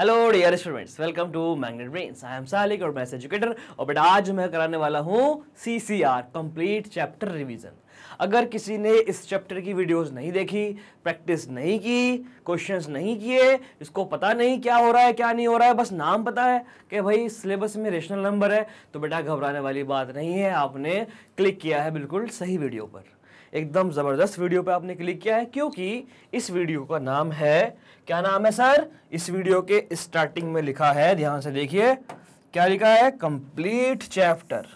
Hello dear students, welcome to Magnet Brains. I am Malik और मैं educator. और बेटा आज मैं कराने वाला हूँ सीसीआर कंप्लीट चैप्टर रिवीजन। अगर किसी ने इस चैप्टर की वीडियोस नहीं देखी, प्रैक्टिस नहीं की, क्वेश्चंस नहीं किए, इसको पता नहीं क्या हो रहा है क्या नहीं हो रहा है, बस नाम पता है कि भाई सिलेबस में रेशनल नंबर है, तो बेटा घबराने वाली बात नहीं है। आपने क्लिक किया है बिल्कुल सही वीडियो पर, एकदम ज़बरदस्त वीडियो पे आपने क्लिक किया है, क्योंकि इस वीडियो का नाम है, क्या नाम है सर? इस वीडियो के स्टार्टिंग में लिखा है, ध्यान से देखिए क्या लिखा है, कंप्लीट चैप्टर।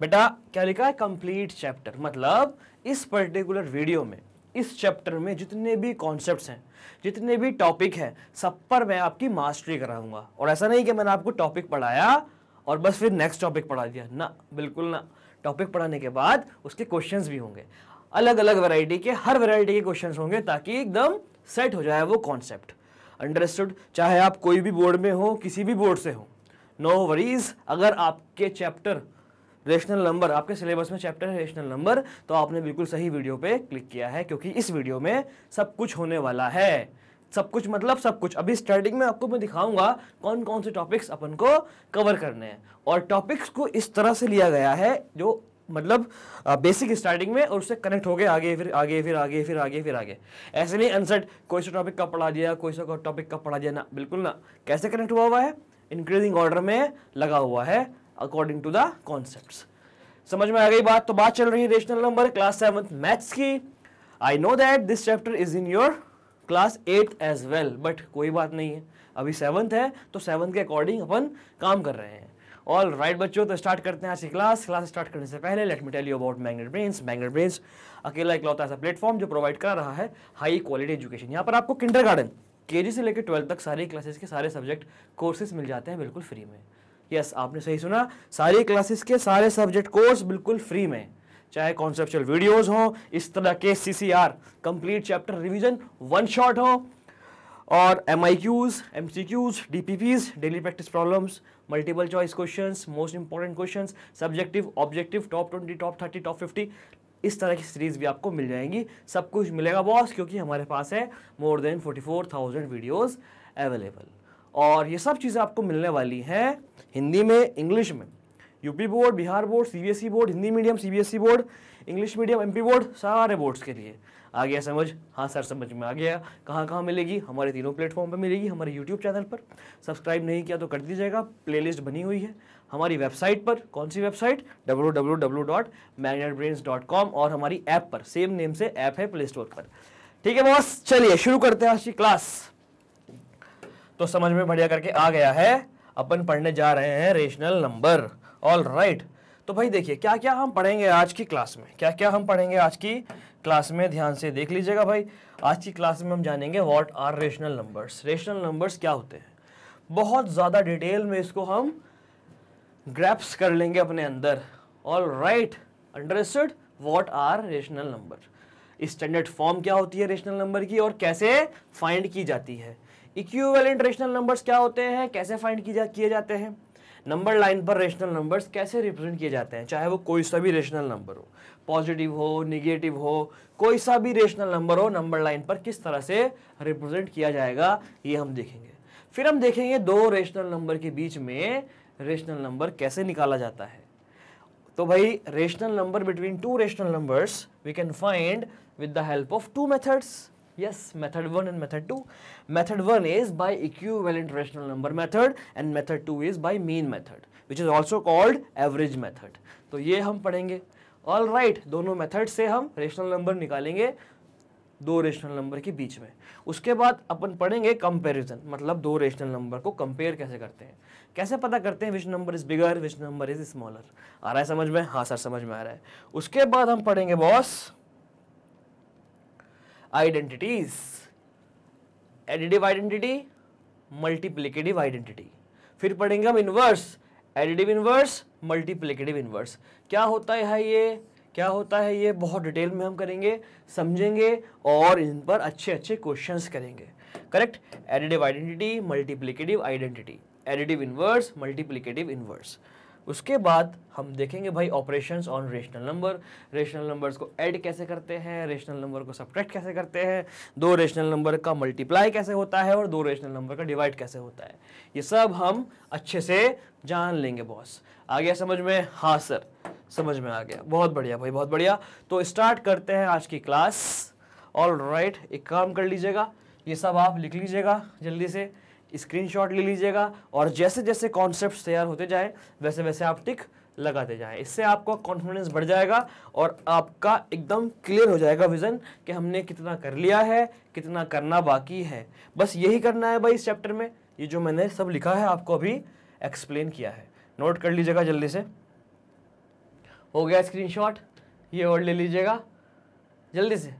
बेटा क्या लिखा है? Complete chapter. मतलब इस पर्टिकुलर वीडियो में, इस चैप्टर में जितने भी कॉन्सेप्ट्स हैं, जितने भी टॉपिक हैं, सब पर मैं आपकी मास्टरी कराऊंगा। और ऐसा नहीं कि मैंने आपको टॉपिक पढ़ाया और बस फिर नेक्स्ट टॉपिक पढ़ा दिया, ना, बिल्कुल ना। टॉपिक पढ़ाने के बाद उसके क्वेश्चंस भी होंगे, अलग अलग वैरायटी के, हर वैरायटी के क्वेश्चंस होंगे, ताकि एकदम सेट हो जाए वो कॉन्सेप्ट। अंडरस्टूड? चाहे आप कोई भी बोर्ड में हो, किसी भी बोर्ड से हो, नो वरीज। अगर आपके चैप्टर रेशनल नंबर, आपके सिलेबस में चैप्टर है रेशनल नंबर, तो आपने बिल्कुल सही वीडियो पे क्लिक किया है, क्योंकि इस वीडियो में सब कुछ होने वाला है। सब कुछ मतलब सब कुछ। अभी स्टार्टिंग में आपको मैं दिखाऊंगा कौन कौन से टॉपिक्स अपन को कवर करने हैं। और टॉपिक्स को इस तरह से लिया गया है जो मतलब बेसिक स्टार्टिंग में, और उससे कनेक्ट हो गए आगे, फिर आगे, फिर आगे, फिर आगे, फिर आगे। ऐसे नहीं अनसेट कोई सा टॉपिक कब पढ़ा दिया, कोई सा टॉपिक कब पढ़ा दिया, ना, बिल्कुल ना। कैसे कनेक्ट हुआ हुआ है? इंक्रीजिंग ऑर्डर में लगा हुआ है अकॉर्डिंग टू द कॉन्सेप्ट्स। समझ में आ गई बात? तो बात चल रही है रेशनल नंबर क्लास 7 मैथ्स की। I know that this chapter is in your class 8 as well, but कोई बात नहीं है, अभी 7th है तो 7th के अकॉर्डिंग अपन काम कर रहे हैं। ऑल राइट बच्चों, तो स्टार्ट करते हैं आज की क्लास। क्लास स्टार्ट करने से पहले let me tell you about Magnet brains. Magnet Brains अकेला इकलौता ऐसा प्लेटफॉर्म जो प्रोवाइड कर रहा है हाई क्वालिटी एजुकेशन। यहाँ पर आपको किंडरगार्टन, केजी से लेकर 12th तक सारी क्लासेस के सारे सब्जेक्ट कोर्सेज मिल जाते हैं बिल्कुल फ्री में। यस, आपने सही सुना, सारी क्लासेस के सारे सब्जेक्ट कोर्स बिल्कुल फ्री में। चाहे कॉन्सेप्चुअल वीडियोस हों, इस तरह के CCR complete chapter revision one shot हो, और MIQs, MCQs, DPPs, daily practice problems, multiple choice questions, most important questions, subjective, objective, top 20, top 30, top 50, इस तरह की सीरीज भी आपको मिल जाएंगी। सब कुछ मिलेगा बॉस, क्योंकि हमारे पास है मोर देन 44,000 वीडियोज़ अवेलेबल। और ये सब चीज़ें आपको मिलने वाली हैं हिंदी में, इंग्लिश में, UP board, Bihar board, CBSE board, Hindi medium, CBSE board, English medium, MP board, सारे बोर्ड्स के लिए। आ गया समझ? हाँ सर, समझ में आ गया। कहाँ कहाँ मिलेगी? हमारे तीनों प्लेटफॉर्म पर मिलेगी। हमारे यूट्यूब चैनल पर सब्सक्राइब नहीं किया तो कर दीजिएगा, प्लेलिस्ट बनी हुई है। हमारी वेबसाइट पर, कौन सी वेबसाइट? www.magnetbrains.com, और हमारी ऐप पर, सेम नेम से ऐप है प्ले स्टोर पर। ठीक है बॉस, चलिए शुरू करते हैं आज की क्लास। तो समझ में बढ़िया करके आ गया है, अपन पढ़ने जा रहे हैं रेशनल नंबर। ऑल राइट, तो भाई देखिए क्या क्या हम पढ़ेंगे आज की क्लास में, क्या क्या हम पढ़ेंगे आज की क्लास में। ध्यान से देख लीजिएगा भाई, आज की क्लास में हम जानेंगे what are rational numbers, rational numbers क्या होते हैं। बहुत ज़्यादा डिटेल में इसको हम ग्रैप्स कर लेंगे अपने अंदर। All right, understood? What are rational number, standard form क्या होती है रेशनल नंबर की, और कैसे फाइंड की जाती है। इक्विवेलेंट रेशनल नंबर्स क्या होते हैं, कैसे फाइंड किए जाते हैं। नंबर लाइन पर रेशनल नंबर्स कैसे रिप्रेजेंट किए जाते हैं, चाहे वो कोई सा भी रेशनल नंबर हो, पॉजिटिव हो, निगेटिव हो, कोई सा भी रेशनल नंबर हो, नंबर लाइन पर किस तरह से रिप्रेजेंट किया जाएगा, ये हम देखेंगे। फिर हम देखेंगे दो रेशनल नंबर के बीच में रेशनल नंबर कैसे निकाला जाता है। तो भाई rational number between two rational numbers we can find with the help of two methods. Yes, method 1 and method 2. Method 1 is by equivalent rational number method and method 2 is by mean method, which is also called average method. तो ये हम पढ़ेंगे। All right, दोनों method से हम rational number निकालेंगे दो rational number के बीच में। उसके बाद अपन पढ़ेंगे comparison, मतलब दो rational number को compare कैसे करते हैं, कैसे पता करते हैं which number is bigger, which number is smaller। आ रहा है समझ में? हाँ सर, समझ में आ रहा है। उसके बाद हम पढ़ेंगे boss identities, additive identity, multiplicative identity. फिर पढ़ेंगे हम inverse, additive inverse, multiplicative inverse. क्या होता है ये, क्या होता है ये, बहुत डिटेल में हम करेंगे, समझेंगे, और इन पर अच्छे अच्छे क्वेश्चंस करेंगे। Correct? Additive identity, multiplicative identity, additive inverse, multiplicative inverse. उसके बाद हम देखेंगे भाई operations on rational number, rational numbers को ऐड कैसे करते हैं, रेशनल नंबर को सब्ट्रैक्ट कैसे करते हैं, दो रेशनल नंबर का मल्टीप्लाई कैसे होता है और दो रेशनल नंबर का डिवाइड कैसे होता है, ये सब हम अच्छे से जान लेंगे बॉस। आ गया समझ में? हाँ सर समझ में आ गया, बहुत बढ़िया भाई बहुत बढ़िया। तो स्टार्ट करते हैं आज की क्लास। ऑल राइट, एक काम कर लीजिएगा, ये सब आप लिख लीजिएगा, जल्दी से स्क्रीनशॉट ले लीजिएगा और जैसे जैसे कॉन्सेप्ट्स तैयार होते जाएं वैसे वैसे आप टिक लगाते जाएं। इससे आपका कॉन्फिडेंस बढ़ जाएगा और आपका एकदम क्लियर हो जाएगा विज़न कि हमने कितना कर लिया है, कितना करना बाकी है। बस यही करना है भाई इस चैप्टर में, ये जो मैंने सब लिखा है आपको अभी एक्सप्लेन किया है। नोट कर लीजिएगा जल्दी से, हो गया स्क्रीनशॉट, ये और ले लीजिएगा जल्दी से।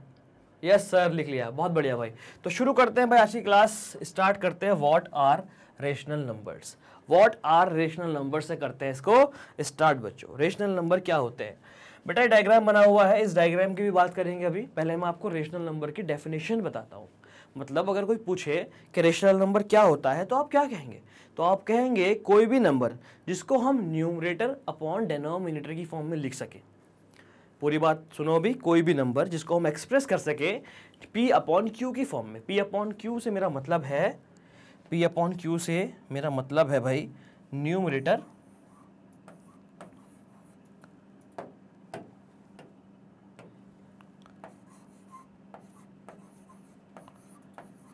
यस सर लिख लिया, बहुत बढ़िया भाई। तो शुरू करते हैं भाई आज की क्लास, स्टार्ट करते हैं what are rational numbers. What are rational number से करते हैं इसको स्टार्ट बच्चों। रेशनल नंबर क्या होते हैं? बेटा डायग्राम बना हुआ है, इस डायग्राम की भी बात करेंगे अभी। पहले मैं आपको रेशनल नंबर की डेफिनेशन बताता हूँ। मतलब अगर कोई पूछे कि रेशनल नंबर क्या होता है तो आप क्या कहेंगे? तो आप कहेंगे कोई भी नंबर जिसको हम न्यूमरेटर अपॉन डेनोमिनेटर की फॉर्म में लिख सकें। पूरी बात सुनो अभी, कोई भी नंबर जिसको हम एक्सप्रेस कर सके p अपॉन क्यू की फॉर्म में। p अपॉन क्यू से मेरा मतलब है, p अपॉन क्यू से मेरा मतलब है भाई न्यूमरेटर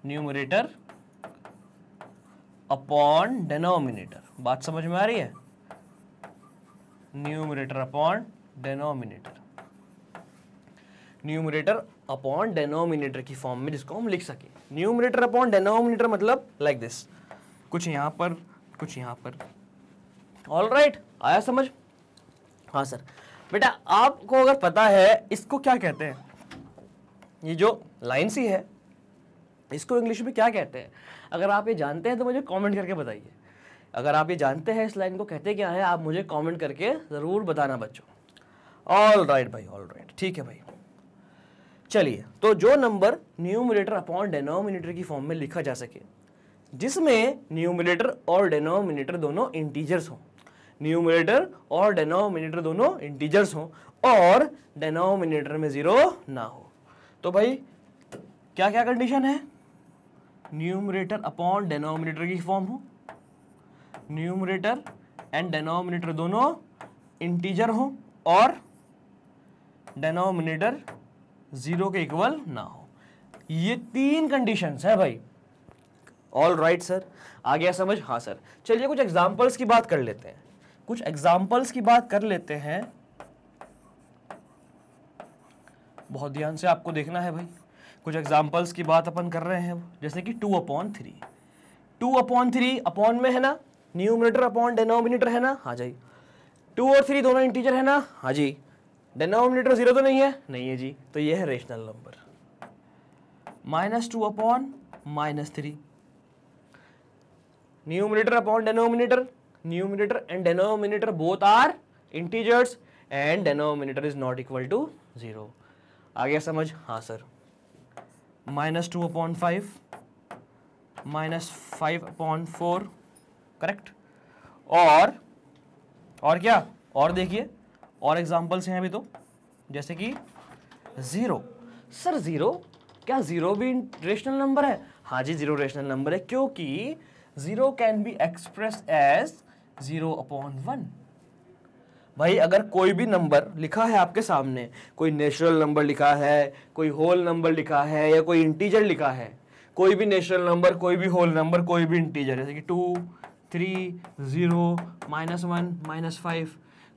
न्यूमरेटर अपॉन डेनोमिनेटर। बात समझ में आ रही है? Numerator upon denominator, numerator upon denominator की फॉर्म में जिसको हम लिख सके। न्यूमरेटर अपॉन डेनोमिनेटर मतलब लाइक दिस, कुछ यहाँ पर कुछ यहाँ पर। ऑल राइट, आया समझ? हाँ सर। बेटा आपको अगर पता है इसको क्या कहते हैं, ये जो लाइन सी है इसको इंग्लिश में क्या कहते हैं? अगर आप ये जानते हैं तो मुझे कमेंट करके बताइए। अगर आप ये जानते हैं इस लाइन को कहते क्या है, आप मुझे कमेंट करके ज़रूर बताना बच्चों। ऑल राइट भाई, ऑल राइट ठीक है भाई। चलिए, तो जो नंबर न्यूमरेटर अपॉन डेनोमिनेटर की फॉर्म में लिखा जा सके, जिसमें न्यूमरेटर और डेनोमिनेटर दोनों इंटीजर्स हों, न्यूमरेटर और डेनोमिनेटर दोनों इंटीजर्स हों और डेनोमिनेटर में ज़ीरो ना हो। तो भाई क्या क्या कंडीशन है? न्यूमरेटर अपॉन डेनोमिनेटर की फॉर्म हो, न्यूमरेटर एंड डेनोमिनेटर दोनों इंटीजर हों और डेनोमिनेटर जीरो के इक्वल ना हो। ये तीन कंडीशंस है भाई। ऑल राइट सर, आ गया समझ? हाँ सर। चलिए कुछ एग्जांपल्स की बात कर लेते हैं, कुछ एग्जांपल्स की बात कर लेते हैं। बहुत ध्यान से आपको देखना है भाई, कुछ एग्जांपल्स की बात अपन कर रहे हैं। जैसे कि 2/3, 2/3 अपॉन में है ना, न्यूमरेटर अपॉन डेनोमिनेटर है ना, हाँ जी। 2 और 3 दोनों इंटीजर है ना, हाँ जी। डेनोमिनेटर जीरो तो नहीं है? नहीं है जी। तो ये है rational number. -2/-3, numerator upon denominator, numerator and denominator both are integers and denominator is not equal to 0। आ गया समझ? हाँ सर। -2/5, -5/4, करेक्ट। और क्या, और देखिए और एग्जाम्पल्स हैं अभी तो, जैसे कि 0। सर 0, क्या 0 भी रेशनल नंबर है? हाँ जी 0 रेशनल नंबर है, क्योंकि 0 कैन बी एक्सप्रेस एज 0/1। भाई अगर कोई भी नंबर लिखा है आपके सामने, कोई नेचुरल नंबर लिखा है, कोई होल नंबर लिखा है या कोई इंटीजर लिखा है, कोई भी नेचुरल नंबर, कोई भी होल नंबर, कोई भी इंटीजर, जैसे कि 2, 3, 0, -1, -5,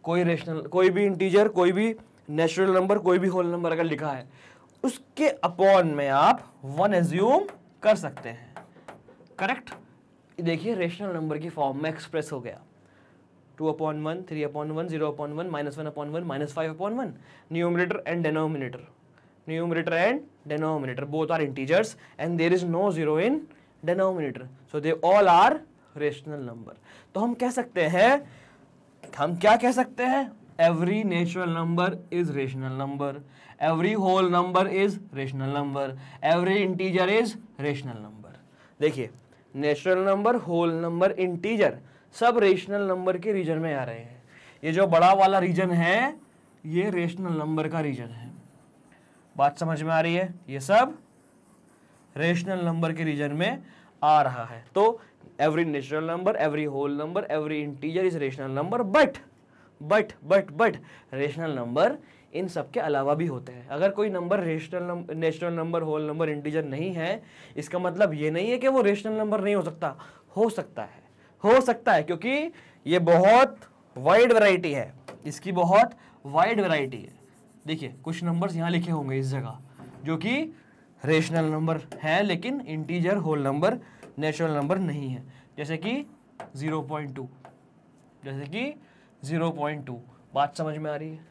कोई रेशनल, कोई भी इंटीजर, कोई भी नेचुरल नंबर, कोई भी होल नंबर अगर लिखा है, उसके अपॉन में आप 1 एज्यूम कर सकते हैं, करेक्ट। देखिए रेशनल नंबर की फॉर्म में एक्सप्रेस हो गया। 2/1, 3/1, 0/1, -1/1, -5/1। Numerator and denominator, numerator and denominator both are integers and there is no 0 in denominator, so they all are rational number. तो हम कह सकते हैं, हम क्या कह सकते हैं? Every natural number is rational number, every whole number is rational number, every integer is rational number. देखिए natural number, whole number, integer सब रेशनल नंबर के रीजन में आ रहे हैं। ये जो बड़ा वाला रीजन है ये रेशनल नंबर का रीजन है। बात समझ में आ रही है? ये सब रेशनल नंबर के रीजन में आ रहा है। तो every natural number, every whole number, every integer is rational number, but rational number इन सब के अलावा भी होते हैं। अगर कोई number rational, natural number, whole number, integer नहीं है, इसका मतलब ये नहीं है कि वो रेशनल नंबर नहीं हो सकता। हो सकता है, हो सकता है, क्योंकि ये बहुत वाइड वैरायटी है, इसकी बहुत वाइड वैरायटी है। देखिए कुछ नंबर्स यहाँ लिखे होंगे इस जगह जो कि रेशनल नंबर है लेकिन integer, whole number, natural number नहीं है, जैसे कि 0.2, जैसे कि 0.2। बात समझ में आ रही है?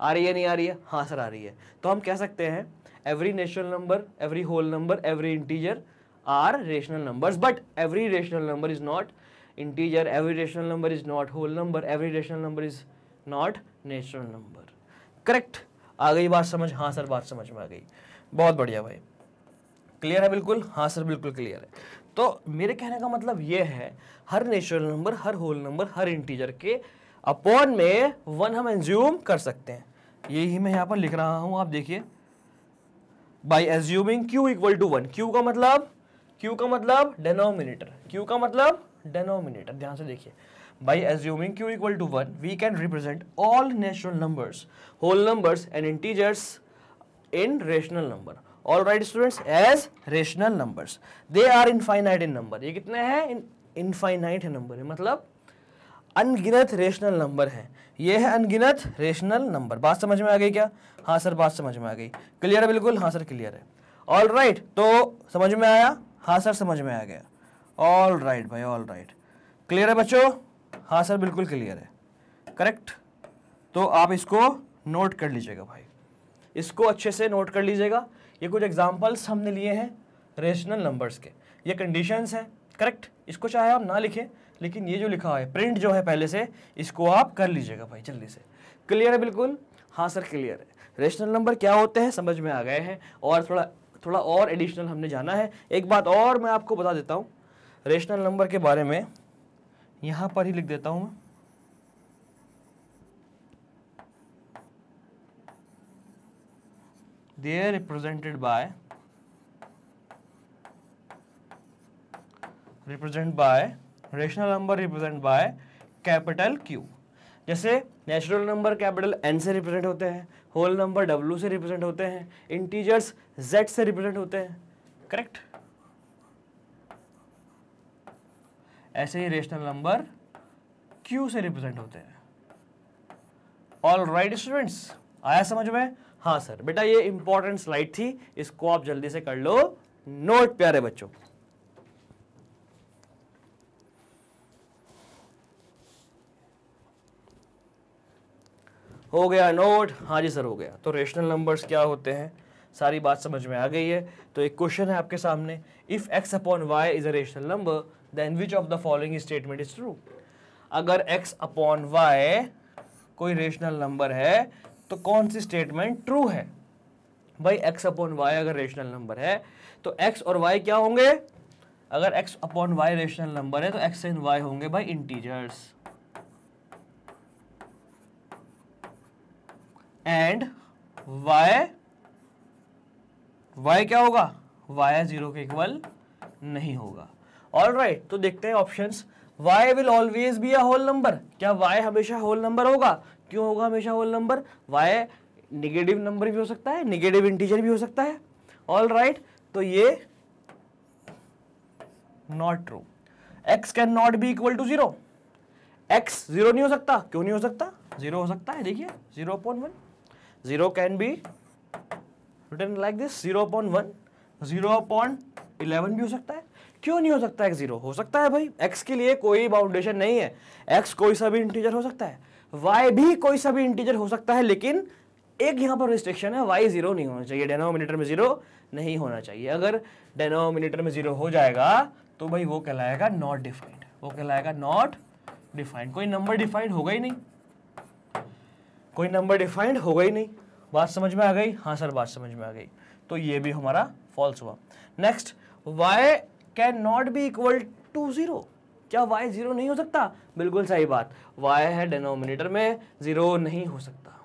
आ रही है नहीं आ रही है? हाँ सर आ रही है। तो हम कह सकते हैं every natural number, every whole number, every integer are rational numbers, but every rational number is not integer, every rational number is not whole number, every rational number is not natural number. Correct? आ गई बात समझ? हाँ sir बात समझ में आ गई। बहुत बढ़िया भाई, क्लियर है बिल्कुल? हाँ सर बिल्कुल क्लियर है। तो मेरे कहने का मतलब ये है हर नेचुरल नंबर, हर होल नंबर, हर इंटीजर के अपॉन में वन हम एज्यूम कर सकते हैं। यही मैं यहाँ पर लिख रहा हूँ, आप देखिए, by assuming q equal to 1। q का मतलब, q का मतलब डेनोमिनेटर, q का मतलब डेनोमिनेटर। ध्यान से देखिए, by assuming q equal to 1 we can represent all natural numbers, whole numbers and integers in rational number. All right students, as rational numbers they are infinite in number. ये कितने हैं? infinite number है, मतलब अनगिनत rational number है। ये है अनगिनत रेशनल नंबर। बात समझ में आ गई क्या? हाँ सर बात समझ में आ गई। क्लियर है बिल्कुल? हाँ सर क्लियर है। ऑल राइट, तो समझ में आया? हाँ सर समझ में आ गया। ऑल राइट भाई, ऑल राइट। क्लियर है बच्चों? हाँ सर बिल्कुल क्लियर है। करेक्ट? तो आप इसको नोट कर लीजिएगा भाई, इसको अच्छे से नोट कर लीजिएगा। ये कुछ एग्जांपल्स हमने लिए हैं रेशनल नंबर्स के, ये कंडीशंस हैं। करेक्ट? इसको चाहे आप ना लिखें, लेकिन ये जो लिखा है प्रिंट जो है पहले से, इसको आप कर लीजिएगा भाई जल्दी से। क्लियर है बिल्कुल? हाँ सर क्लियर है। रेशनल नंबर क्या होते हैं समझ में आ गए हैं, और थोड़ा और एडिशनल हमने जाना है। एक बात और मैं आपको बता देता हूँ रेशनल नंबर के बारे में, यहाँ पर ही लिख देता हूँ मैं। They are represented by rational number represent by capital Q। जैसे नेचुरल नंबर कैपिटल N से रिप्रेजेंट होते हैं, होल नंबर W से रिप्रेजेंट होते हैं, इंटीजर्स Z से रिप्रेजेंट होते हैं। करेक्ट? ऐसे ही रेशनल नंबर Q से रिप्रेजेंट होते हैं। ऑल राइट स्टूडेंट्स, आया समझ में? हाँ सर। बेटा ये इंपॉर्टेंट स्लाइड थी, इसको आप जल्दी से कर लो नोट प्यारे बच्चों। हो गया नोट? हाँ जी सर हो गया। तो रेशनल नंबर्स क्या होते हैं, सारी बात समझ में आ गई है। तो एक क्वेश्चन है आपके सामने, if x upon Y is a rational number then which of the following statement is true. अगर x अपॉन वाई कोई रेशनल नंबर है तो कौन सी स्टेटमेंट ट्रू है? भाई x अपॉन वाई अगर रेशनल नंबर है तो x और y क्या होंगे? अगर x upon Y rational number है तो x एंड y होंगे भाई इंटीजर्स, एंड y क्या होगा? y 0 के इक्वल नहीं होगा। ऑल राइट, तो देखते हैं options. y will always be a whole number. क्या y हमेशा होल नंबर होगा? क्यों होगा हमेशा whole number? y negative number भी हो सकता है, निगेटिव इंटीजर भी हो सकता है। ऑल राइट, तो ये not true. x can not be equal to 0। x 0 नहीं हो सकता। क्यों नहीं हो सकता? 0 हो सकता है। देखिए 0/1, 0 can be written like this, 0/1, 0/11 भी हो सकता है। क्यों नहीं हो सकता x 0? हो सकता है भाई, x के लिए कोई बाउंडेशन नहीं है, x कोई सा भी इंटीजर हो सकता है, y भी कोई सा भी इंटीजर हो सकता है, लेकिन एक यहाँ पर रिस्ट्रिक्शन है, y 0 नहीं होना चाहिए, डेनोमिनेटर में 0 नहीं होना चाहिए। अगर डेनोमिनेटर में 0 हो जाएगा तो भाई वो कहलाएगा नॉट डिफाइंड, वो कहलाएगा नॉट डिफाइंड, कोई नंबर डिफाइंड होगा ही नहीं, कोई नंबर डिफाइंड होगा ही नहीं। बात समझ में आ गई? हाँ सर बात समझ में आ गई। तो ये भी हमारा फॉल्स हुआ। Next, y can not be equal to 0। क्या y जीरो नहीं हो सकता? बिल्कुल सही बात, y है डिनोमिनेटर में, जीरो नहीं हो सकता।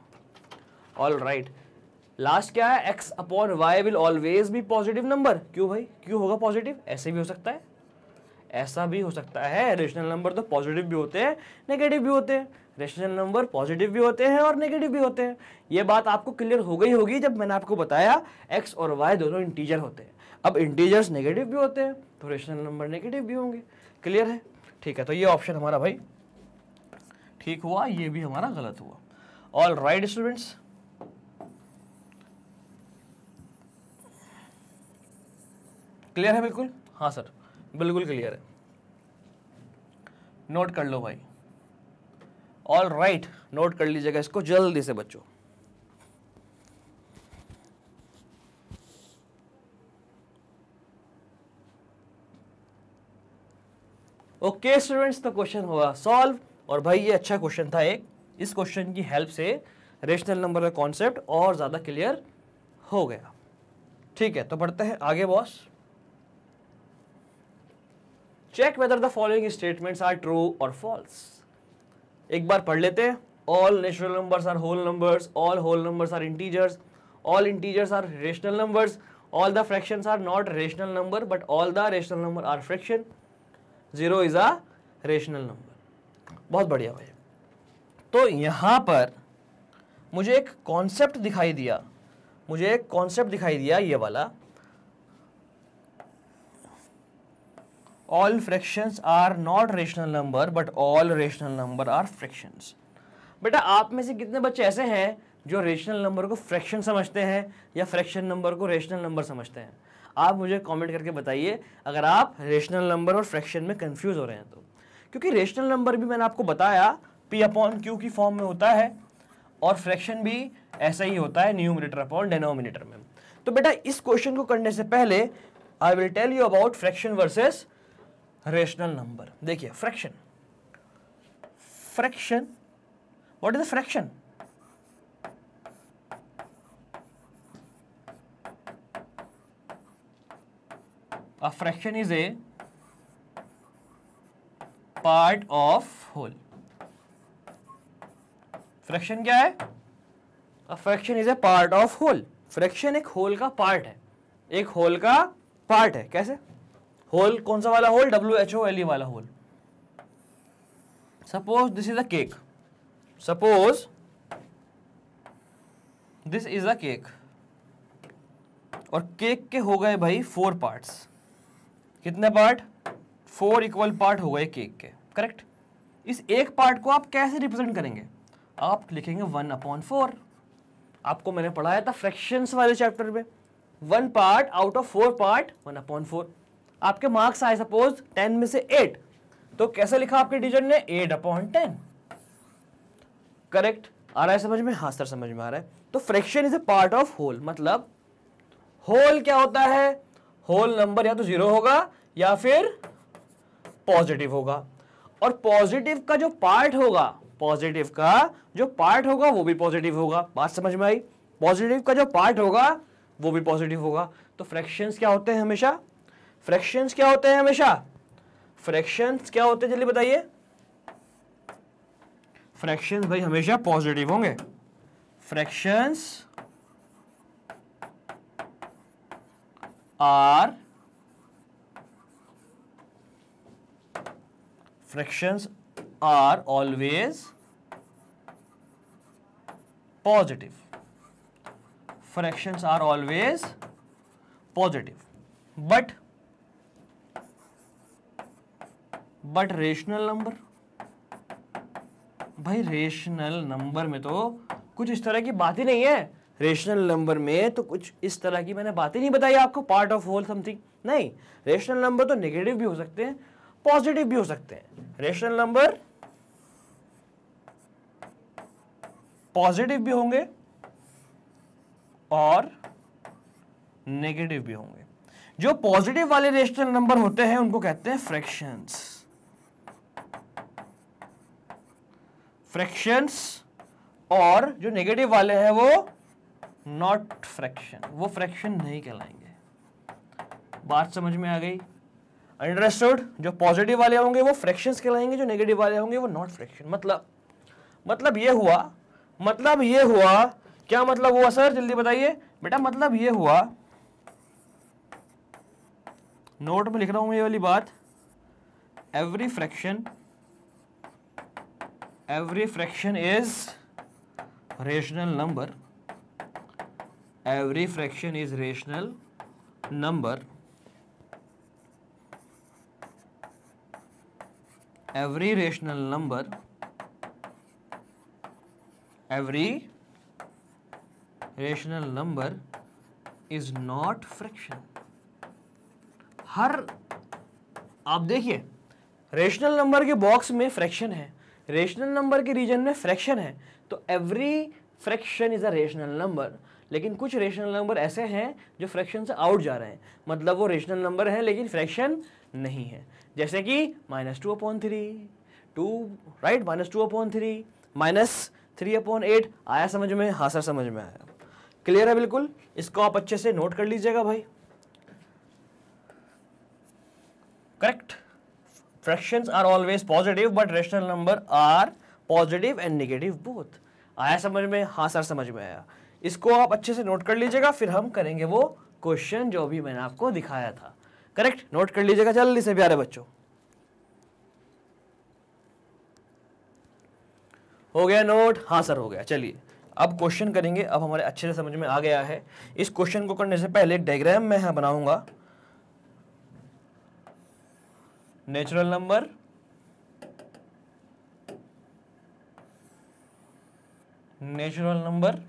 ऑल राइट, लास्ट क्या है? x upon y will always be positive number. क्यों भाई, क्यों होगा पॉजिटिव? ऐसे भी हो सकता है, ऐसा भी हो सकता है। रेशनल नंबर तो पॉजिटिव भी होते हैं, नेगेटिव भी होते हैं। रेशनल नंबर पॉजिटिव भी होते हैं और नेगेटिव भी होते हैं। ये बात आपको क्लियर हो गई होगी जब मैंने आपको बताया x और y दोनों इंटीजर होते हैं। अब इंटीजर्स नेगेटिव भी होते हैं तो रेशनल नंबर नेगेटिव भी होंगे। क्लियर है? ठीक है, तो ये ऑप्शन हमारा भाई ठीक हुआ, ये भी हमारा गलत हुआ। ऑल राइट स्टूडेंट्स, क्लियर है? बिल्कुल, हाँ सर बिल्कुल क्लियर है। नोट कर लो भाई। ऑल राइट, नोट कर लीजिएगा इसको जल्दी से बच्चों। ओके स्टूडेंट्स, तो क्वेश्चन हुआ सॉल्व। और भाई ये अच्छा क्वेश्चन था एक। इस क्वेश्चन की हेल्प से रेशनल नंबर का कॉन्सेप्ट और ज़्यादा क्लियर हो गया। ठीक है, तो बढ़ते हैं आगे boss. Check whether the following statements are true और फॉल्स। एक बार पढ़ लेते हैं। All natural numbers are whole numbers, all whole numbers are integers, all integers are rational numbers, all the fractions are not rational number but all the rational number are fraction, zero is a rational number. बहुत बढ़िया भाई। तो यहाँ पर मुझे एक concept दिखाई दिया, ये वाला, all fractions are not rational number but all rational number are fractions. बेटा आप में से कितने बच्चे ऐसे हैं जो रेशनल नंबर को फ्रैक्शन समझते हैं या फ्रैक्शन नंबर को रेशनल नंबर समझते हैं? आप मुझे कमेंट करके बताइए अगर आप रेशनल नंबर और फ्रैक्शन में कंफ्यूज हो रहे हैं तो। क्योंकि रेशनल नंबर भी मैंने आपको बताया p अपॉन q की फॉर्म में होता है और फ्रैक्शन भी ऐसा ही होता है, न्यूमरेटर अपॉन डिनोमिनेटर में। तो बेटा इस क्वेश्चन को करने से पहले I will tell you about fraction versus rational number. देखिए fraction, what is the fraction? A fraction is a part of whole. Fraction क्या है? A fraction is a part of whole. Fraction एक whole का part है, कैसे? Whole कौन सा वाला होल? WHOLE वाला whole. Suppose this is a cake, और केक के हो गए भाई 4 पार्ट्स। कितने पार्ट? 4 इक्वल पार्ट हो गए केक के, करेक्ट? इस एक पार्ट को आप कैसे रिप्रेजेंट करेंगे? आप लिखेंगे 1/4। आपको मैंने पढ़ाया था फ्रैक्शंस वाले चैप्टर में, 1 पार्ट आउट ऑफ 4 पार्ट 1/4। आपके मार्क्स आए सपोज 10 में से 8, तो कैसे लिखा आपके टीचर ने? 8/10, करेक्ट? आ रहा है समझ में? हाँ सर समझ में आ रहा है। तो fraction is a part of whole, मतलब होल क्या होता है? होल नंबर या तो जीरो होगा या फिर पॉजिटिव होगा, और पॉजिटिव का जो पार्ट होगा, वो भी पॉजिटिव होगा। बात समझ में आई? पॉजिटिव का जो पार्ट होगा वो भी पॉजिटिव होगा। तो फ्रैक्शंस क्या होते हैं हमेशा? जल्दी बताइए। फ्रैक्शंस भाई हमेशा पॉजिटिव होंगे। Fractions are always positive. But rational number, भाई रेशनल नंबर में तो कुछ इस तरह की बात ही नहीं है। आपको पार्ट ऑफ होल समथिंग नहीं। रेशनल नंबर तो नेगेटिव भी हो सकते हैं, पॉजिटिव भी हो सकते हैं। रेशनल नंबर पॉजिटिव भी होंगे और नेगेटिव भी होंगे। जो पॉजिटिव वाले रेशनल नंबर होते हैं उनको कहते हैं फ्रैक्शंस। और जो नेगेटिव वाले हैं वो नॉट फ्रैक्शन, वो फ्रैक्शन नहीं कहलाएंगे। बात समझ में आ गई? अंडरस्टूड। जो पॉजिटिव वाले होंगे वो फ्रैक्शंस कहलाएंगे, जो नेगेटिव वाले होंगे वो नॉट फ्रैक्शन। मतलब ये हुआ क्या मतलब हुआ सर, जल्दी बताइए बेटा। मतलब ये हुआ, नोट में लिख रहा हूं ये वाली बात, every fraction is rational number, every fraction is rational number, every rational number, every rational number is not fraction। हर आप देखिए रेशनल नंबर के बॉक्स में फ्रैक्शन है, रेशनल नंबर के रीजन में फ्रैक्शन है, तो every fraction is a rational number. लेकिन कुछ रेशनल नंबर ऐसे हैं जो फ्रैक्शन से आउट जा रहे हैं, मतलब वो रेशनल नंबर है लेकिन फ्रैक्शन नहीं है, जैसे कि -2/3 राइट, -2/3, -3/8। आया समझ में? हाँ सर समझ में आया, क्लियर है बिल्कुल। इसको आप अच्छे से नोट कर लीजिएगा भाई, correct. Fractions are always positive but rational number are positive and negative both. आया समझ में? हाँ सर समझ में आया। इसको आप अच्छे से नोट कर लीजिएगा, फिर हम करेंगे वो क्वेश्चन जो भी मैंने आपको दिखाया था, करेक्ट। नोट कर लीजिएगा जल्दी से प्यारे बच्चों। हो गया नोट? हाँ सर हो गया। चलिए अब क्वेश्चन करेंगे। अब हमारे अच्छे से समझ में आ गया है। इस क्वेश्चन को करने से पहले एक डायग्राम मैं यहाँ बनाऊंगा, natural number, natural number,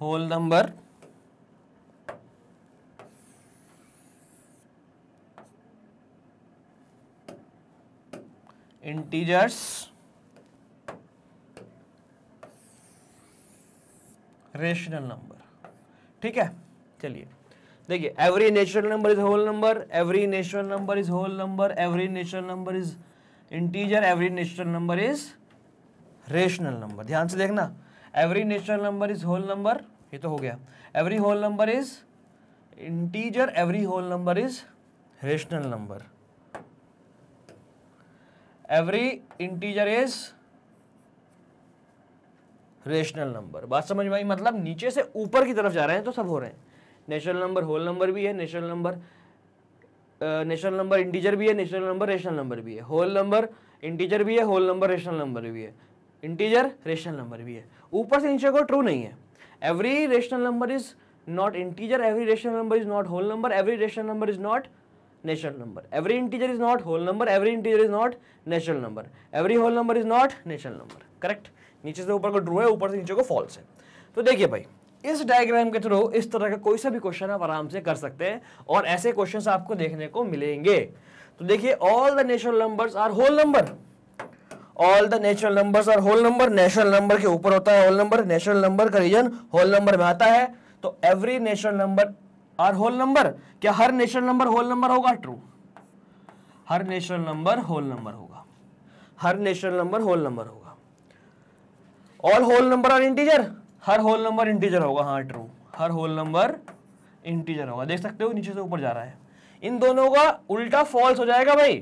whole number, integers, rational number, ठीक है। चलिए देखिए, every natural number is whole number, every natural number is whole number, every natural number is integer, every natural number is rational number. ध्यान से देखना, every natural number is whole number, ये तो हो गया, every whole number is integer, every whole number is rational number, every integer is rational number. बात समझ में आई? मतलब नीचे से ऊपर की तरफ जा रहे हैं तो सब हो रहे हैं, नेचुरल नंबर होल नंबर भी है, नेचुरल नंबर इंटीजर भी है, नेचुरल नंबर रेशनल नंबर भी है, होल नंबर इंटीजर भी है, होल नंबर रेशनल नंबर भी है, इंटीजर रेशनल नंबर भी है, ऊपर से नीचे को ट्रू नहीं है। Every rational number is not integer, every rational number is not whole number, every rational number is not natural number, every integer is not whole number, every integer is not natural number, every whole number is not natural number, correct. नीचे से ऊपर को true है, ऊपर से नीचे को false है। तो देखिए भाई, इस डायग्राम के थ्रू इस तरह का कोई सा भी क्वेश्चन आप आराम से कर सकते हैं और ऐसे क्वेश्चंस आपको देखने को मिलेंगे। तो देखिए, all the natural numbers are whole number, all the natural numbers are whole number, natural number के ऊपर होता है होल नंबर, नेचुरल नंबर का रीजन होल नंबर में आता है, तो every natural number are whole number. क्या हर नेचुरल नंबर होल नंबर होगा? ट्रू, हर नेचुरल नंबर होल नंबर होगा, हर नेचुरल नंबर होल नंबर होगा। All whole number are integer, हर होल नंबर इंटीजर होगा, हाँ ट्रू, हर होल नंबर इंटीजर होगा। देख सकते हो नीचे से ऊपर जा रहा है, इन दोनों का उल्टा फॉल्स हो जाएगा भाई।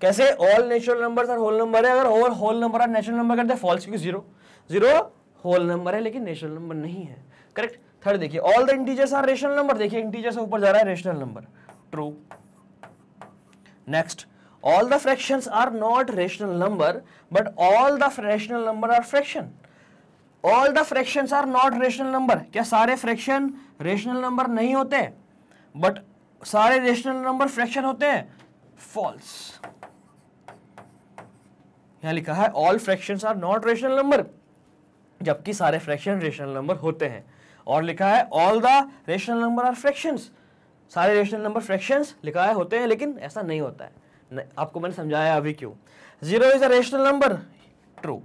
कैसे? All natural numbers are whole number है, अगर all whole number are natural number करते हैं फॉल्स, क्योंकि जीरो जीरो होल नंबर है लेकिन नेचुरल नंबर नहीं है, करेक्ट। थर्ड देखिए, all the integers are rational number, देखिए इंटीजर से ऊपर जा रहा है, rational number, true. Next, all the fractions are not rational number but all the rational number are fraction, all the fractions are not rational number. क्या सारे fraction rational number नहीं होते बट सारे रेशनल नंबर फ्रैक्शन होते हैं? False. यहां लिखा है all fractions are not rational number, जबकि सारे फ्रैक्शन रेशनल नंबर होते हैं। और लिखा है all the rational number are fractions, सारे रेशनल नंबर फ्रैक्शंस लिखा है होते हैं, लेकिन ऐसा नहीं होता है। आपको मैंने समझाया अभी क्यों। Zero is a rational number, true,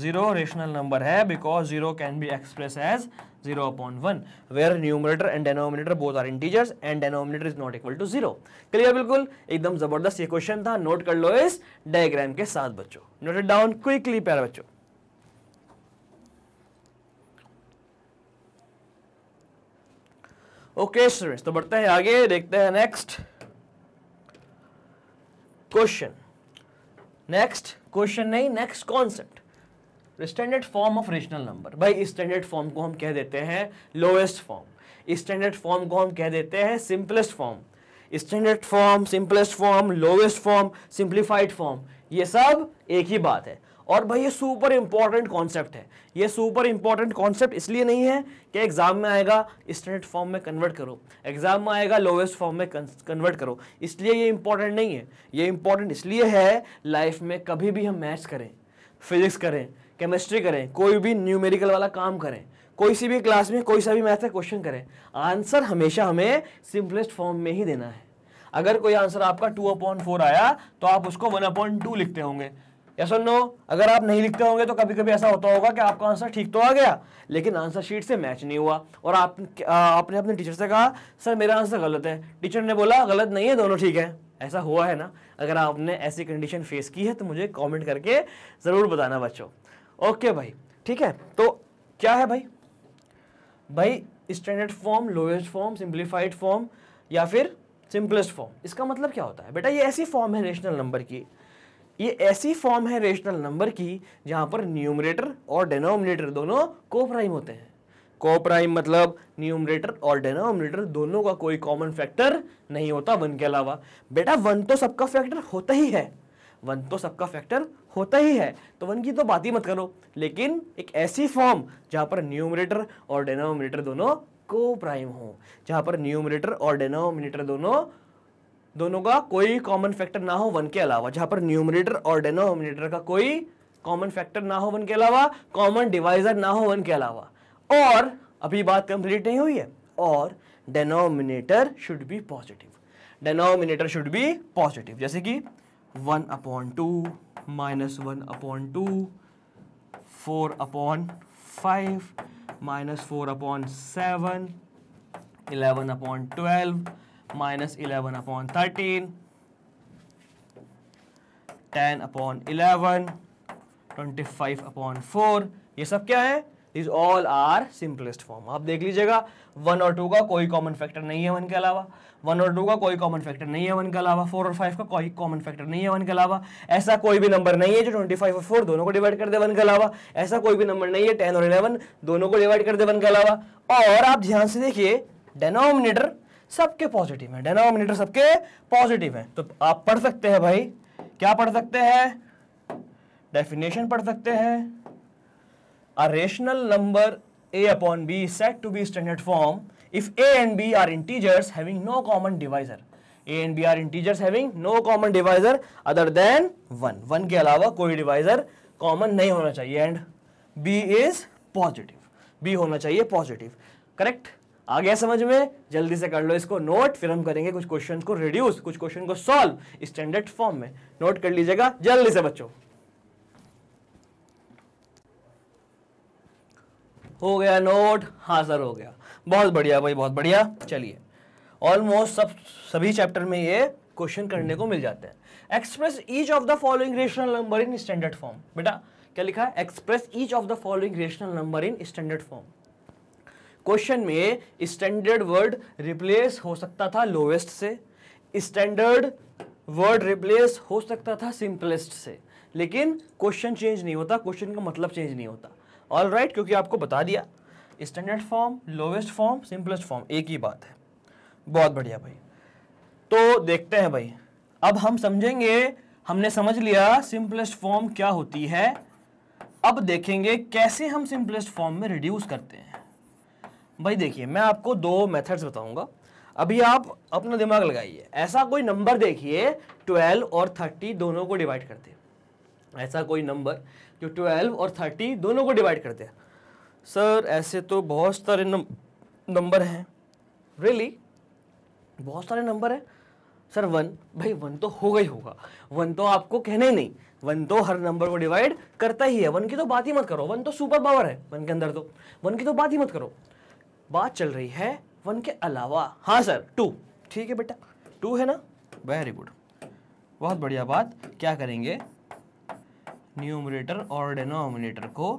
zero rational number है because zero can be express as 0/1 where numerator and denominator both are integers and denominator is not equal to 0। Clear? बिल्कुल एकदम जबरदस्त ये क्वेश्चन था। नोट कर लो इस diagram के साथ बच्चों, नोट इट डाउन क्विकली प्यारे बच्चों। ओके स्टूडेंट्स, तो बढ़ते हैं आगे, देखते हैं नेक्स्ट क्वेश्चन। नेक्स्ट क्वेश्चन नहीं, next concept, standard form of rational number. भाई स्टैंडर्ड फॉर्म को हम कह देते हैं लोएस्ट फॉर्म, स्टैंडर्ड फॉर्म को हम कह देते हैं simplest form. Standard form, simplest form, lowest form, simplified form, ये सब एक ही बात है। और भाई ये सुपर इंपॉर्टेंट कॉन्सेप्ट है। ये सुपर इंपॉर्टेंट कॉन्सेप्ट इसलिए नहीं है कि एग्जाम में आएगा स्टैंडर्ड फॉर्म में कन्वर्ट करो, एग्जाम में आएगा लोएस्ट फॉर्म में कन्वर्ट करो, इसलिए ये इंपॉर्टेंट नहीं है। ये इंपॉर्टेंट इसलिए है, लाइफ में कभी भी हम मैथ्स करें, फिजिक्स करें, केमिस्ट्री करें, कोई भी न्यूमेरिकल वाला काम करें, कोई सी भी क्लास में कोई सा भी मैथ का क्वेश्चन करें, आंसर हमेशा हमें सिंपलेस्ट फॉर्म में ही देना है। अगर कोई आंसर आपका 2/4 आया तो आप उसको 1/2 लिखते होंगे, यस और नो। अगर आप नहीं लिखते होंगे तो कभी कभी ऐसा होता होगा कि आपका आंसर ठीक तो आ गया लेकिन आंसर शीट से मैच नहीं हुआ और आपने अपने टीचर से कहा सर मेरा आंसर गलत है, टीचर ने बोला गलत नहीं है, दोनों ठीक है। ऐसा हुआ है ना? अगर आपने ऐसी कंडीशन फेस की है तो मुझे कॉमेंट करके ज़रूर बताना बच्चों। ओके भाई, ठीक है। तो क्या है भाई, भाई standard form, lowest form, simplified form या फिर सिंपलेस्ट फॉर्म, इसका मतलब क्या होता है बेटा? ये ऐसी फॉर्म है रेशनल नंबर की, ये ऐसी फॉर्म है रेशनल नंबर की जहाँ पर न्यूमरेटर और डिनोमिनेटर दोनों कोप्राइम होते हैं। कोप्राइम मतलब न्यूमरेटर और डिनोमिनेटर दोनों का कोई कॉमन फैक्टर नहीं होता वन के अलावा। बेटा वन तो सबका फैक्टर होता ही है, वन तो सबका फैक्टर होता ही है, तो वन की तो बात ही मत करो। लेकिन एक ऐसी फॉर्म जहाँ पर न्यूमरेटर और डिनोमिनेटर दोनों कोप्राइम हो, जहाँ पर न्यूमरेटर और डिनोमिनेटर दोनों का कोई कॉमन फैक्टर ना हो वन के अलावा, जहाँ पर न्यूमरेटर और डिनोमिनेटर का कोई कॉमन फैक्टर ना हो वन के अलावा, कॉमन डिवाइजर ना हो वन के अलावा, और अभी बात कंप्लीट नहीं हुई है, और denominator should be positive. Denominator should be positive, जैसे कि 1/2 -1/2, 4/5 -4/7, 11/12 -11/13, 10/11, 25/4, ये सब क्या है? These all are simplest form। आप देख लीजिएगा 1 और 2 का कोई कॉमन फैक्टर नहीं है वन के अलावा, 1 और 2 का कोई कॉमन फैक्टर नहीं है वन के अलावा, 4 और 5 का कोई कॉमन फैक्टर नहीं है वन के अलावा, ऐसा कोई भी नंबर नहीं है जो 25 और 4 दोनों को डिवाइड कर दे वन के अलावा, ऐसा कोई भी नंबर नहीं है 10 और 11 दोनों को डिवाइड कर दे वन के अलावा। और आप ध्यान से देखिए डिनोमिनेटर सबके पॉजिटिव है, डिनोमिनेटर सबके पॉजिटिव है। तो आप पढ़ सकते हैं भाई, क्या पढ़ सकते हैं? डेफिनेशन पढ़ सकते हैं। A rational number a upon b is said to be standard form if a and b are integers having no common divisor, a and b are integers having no common divisor other than 1, 1 के अलावा कोई divisor common नहीं होना चाहिए, and b is positive, b होना चाहिए positive, correct? आ गया समझ में? जल्दी से कर लो इसको नोट, फिर हम करेंगे कुछ क्वेश्चन को रिड्यूस, कुछ क्वेश्चन को सॉल्व स्टैंडर्ड फॉर्म में। नोट कर लीजिएगा जल्दी से बच्चों। हो गया नोट? हाँ सर हो गया, बहुत बढ़िया भाई, बहुत बढ़िया। चलिए, ऑलमोस्ट सभी चैप्टर में ये क्वेश्चन करने को मिल जाते हैं। Express each of the following rational number in standard form. बेटा क्या लिखा है? Express each of the following rational number in standard form. Question में स्टैंडर्ड वर्ड रिप्लेस हो सकता था लोवेस्ट से, स्टैंडर्ड वर्ड रिप्लेस हो सकता था सिंपलेस्ट से, लेकिन क्वेश्चन चेंज नहीं होता, क्वेश्चन का मतलब चेंज नहीं होता। ऑल राइट, क्योंकि आपको बता दिया standard form, lowest form, simplest form एक ही बात है। बहुत बढ़िया भाई, तो देखते हैं भाई, अब हम समझेंगे, हमने समझ लिया सिंपलेस्ट फॉर्म क्या होती है। अब देखेंगे कैसे हम सिंपलेस्ट फॉर्म में रिड्यूस करते हैं। भाई देखिए, मैं आपको 2 मेथड्स बताऊंगा, अभी आप अपना दिमाग लगाइए। ऐसा कोई नंबर देखिए 12 और 30 दोनों को डिवाइड करते हैं, ऐसा कोई नंबर जो 12 और 30 दोनों को डिवाइड करते हैं। सर ऐसे तो बहुत सारे नंबर हैं। रियली बहुत सारे नंबर हैं सर? 1, भाई 1 तो होगा ही होगा, 1 तो आपको कहना ही नहीं, 1 तो हर नंबर को डिवाइड करता ही है, 1 की तो बात ही मत करो, 1 तो सुपर पावर है, 1 के अंदर तो 1 की तो बात ही मत करो। बात चल रही है 1 के अलावा। हाँ सर 2, ठीक है बेटा 2 है ना, वेरी गुड, बहुत बढ़िया बात। क्या करेंगे? न्यूमरेटर और डिनोमिनेटर को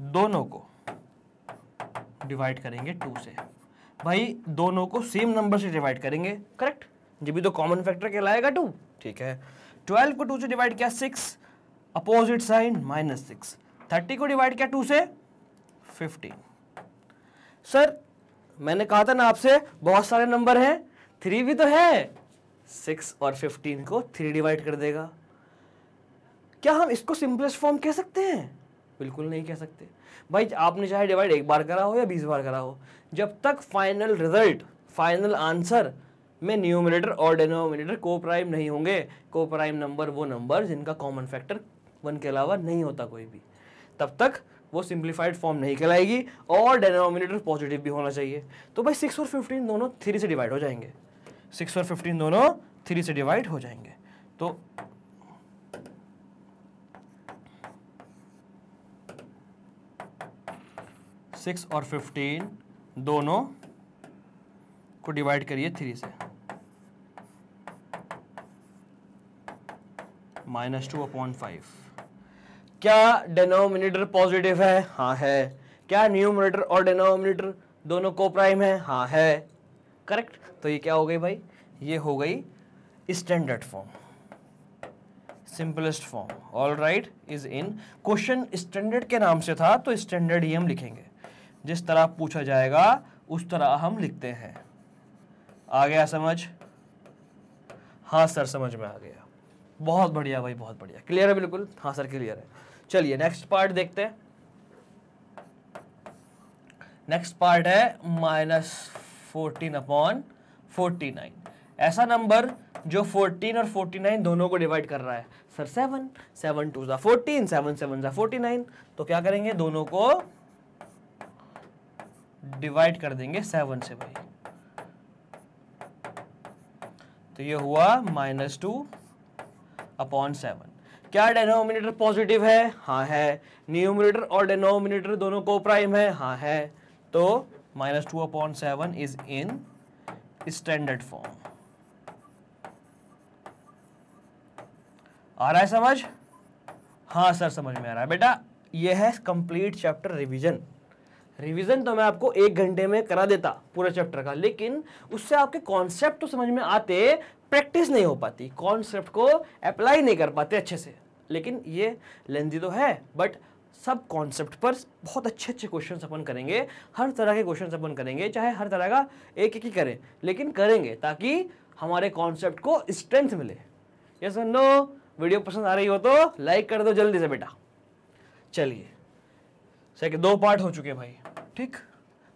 दोनों को डिवाइड करेंगे 2 से। भाई दोनों को सेम नंबर से डिवाइड करेंगे, करेक्ट, जब भी तो कॉमन फैक्टर कहलाएगा 2, ठीक है। 12 को 2 से डिवाइड किया 6, अपोजिट साइन -6। 30 को डिवाइड किया 2 से 15। सर मैंने कहा था ना आपसे बहुत सारे नंबर हैं, 3 भी तो है, 6 और 15 को 3 डिवाइड कर देगा। क्या हम इसको सिंपलेस्ट फॉर्म कह सकते हैं? बिल्कुल नहीं कह सकते भाई। आपने चाहे डिवाइड एक बार करा हो या 20 बार करा हो, जब तक फाइनल रिजल्ट, फाइनल आंसर में न्यूमरेटर और डिनोमिनेटर को प्राइम नहीं होंगे, को प्राइम नंबर वो नंबर जिनका कॉमन फैक्टर 1 के अलावा नहीं होता कोई भी, तब तक वो सिंप्लीफाइड फॉर्म नहीं कहलाएगी और डिनोमिनेटर पॉजिटिव भी होना चाहिए। तो भाई 6 और 15 दोनों 3 से डिवाइड हो जाएंगे, 6 और 15 दोनों 3 से डिवाइड हो जाएंगे। तो सिक्स और 15 दोनों को डिवाइड करिए 3 से, -2/5। क्या डिनोमिनेटर पॉजिटिव है? हाँ है। क्या न्यूमरेटर और डिनोमिनेटर दोनों को प्राइम है? हाँ है, करेक्ट। तो ये क्या हो गई भाई? ये हो गई standard form, simplest form. All right is in. Question standard के नाम से था तो स्टैंडर्ड ही हम लिखेंगे, जिस तरह पूछा जाएगा उस तरह हम लिखते हैं। आ गया समझ? हाँ सर समझ में आ गया, बहुत बढ़िया भाई, बहुत बढ़िया। क्लियर है? बिल्कुल हाँ सर क्लियर है। चलिए नेक्स्ट पार्ट देखते हैं। नेक्स्ट पार्ट है -14/49। ऐसा नंबर जो 14 और 49 दोनों को डिवाइड कर रहा है। सर 7, 7 2 सा 14, 7 7 सा 49, तो क्या करेंगे? दोनों को डिवाइड कर देंगे 7 से भाई। तो ये हुआ -2/7। क्या डिनोमिनेटर पॉजिटिव है? हाँ है। न्यूमरेटर और डिनोमिनेटर दोनों को प्राइम है? हाँ है। तो -2/7 इज इन स्टैंडर्ड फॉर्म। आ रहा है समझ? हाँ सर समझ में आ रहा है। बेटा ये है कंप्लीट चैप्टर रिवीजन। रिवीजन तो मैं आपको 1 घंटे में करा देता पूरा चैप्टर का, लेकिन उससे आपके कॉन्सेप्ट तो समझ में आते, प्रैक्टिस नहीं हो पाती, कॉन्सेप्ट को अप्लाई नहीं कर पाते अच्छे से। लेकिन ये लेंथी तो है, बट सब कॉन्सेप्ट पर बहुत अच्छे अच्छे क्वेश्चन अपन करेंगे, हर तरह के क्वेश्चन अपन करेंगे, चाहे हर तरह का एक एक ही करें लेकिन करेंगे, ताकि हमारे कॉन्सेप्ट को स्ट्रेंथ मिले। यस और नो? वीडियो पसंद आ रही हो तो लाइक कर दो जल्दी से बेटा। चलिए सर 2 पार्ट हो चुके भाई, ठीक।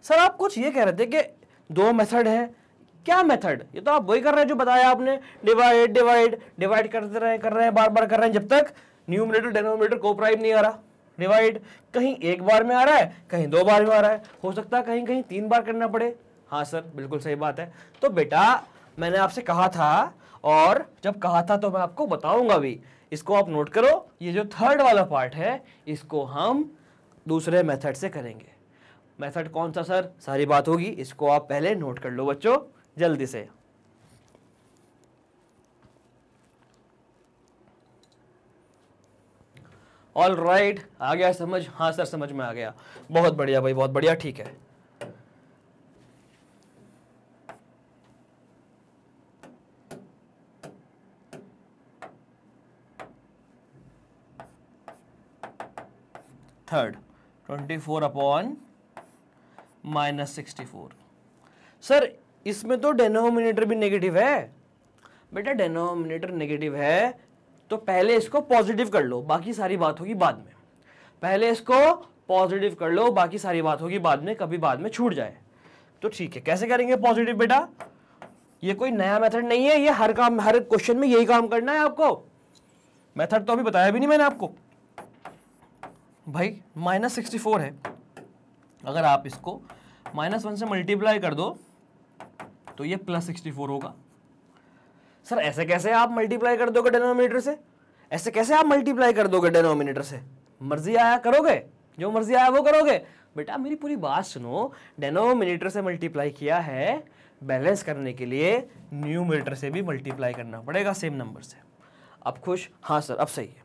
सर आप कुछ ये कह रहे थे कि 2 मेथड हैं, क्या मेथड? ये तो आप वही कर रहे हैं जो बताया आपने, डिवाइड डिवाइड डिवाइड कर रहे हैं, बार बार कर रहे हैं, जब तक न्यूमरेटर डिनोमिनेटर को प्राइम नहीं आ रहा। डिवाइड कहीं 1 बार में आ रहा है, कहीं 2 बार में आ रहा है, हो सकता है कहीं कहीं 3 बार करना पड़े। हाँ सर बिल्कुल सही बात है। तो बेटा मैंने आपसे कहा था, और जब कहा था तो मैं आपको बताऊंगा भी, इसको आप नोट करो। ये जो 3rd वाला पार्ट है इसको हम दूसरे मेथड से करेंगे। मेथड कौन सा सर? सारी बात होगी, इसको आप पहले नोट कर लो बच्चों जल्दी से। ऑल राइट आ गया समझ? हाँ सर समझ में आ गया, बहुत बढ़िया भाई, बहुत बढ़िया, ठीक है। थर्ड 24/-64। सर इसमें तो डिनोमिनेटर भी नेगेटिव है। बेटा डिनोमिनेटर नेगेटिव है तो पहले इसको पॉजिटिव कर लो, बाकी सारी बात होगी बाद में। पहले इसको पॉजिटिव कर लो, बाकी सारी बात होगी बाद में, कभी बाद में छूट जाए तो ठीक है। कैसे करेंगे पॉजिटिव? बेटा ये कोई नया मेथड नहीं है, ये हर क्वेश्चन में यही काम करना है आपको। मेथड तो अभी बताया भी नहीं मैंने आपको भाई। -64 है, अगर आप इसको -1 से मल्टीप्लाई कर दो तो ये +64 होगा। सर ऐसे कैसे आप मल्टीप्लाई कर दोगे डिनोमिनेटर से? ऐसे कैसे आप मल्टीप्लाई कर दोगे डिनोमिनेटर से? मर्जी आया करोगे, जो मर्जी आया वो करोगे। बेटा मेरी पूरी बात सुनो, डिनोमिनेटर से मल्टीप्लाई किया है, बैलेंस करने के लिए न्यूमरेटर से भी मल्टीप्लाई करना पड़ेगा सेम नंबर से। अब खुश? हाँ सर अब सही है,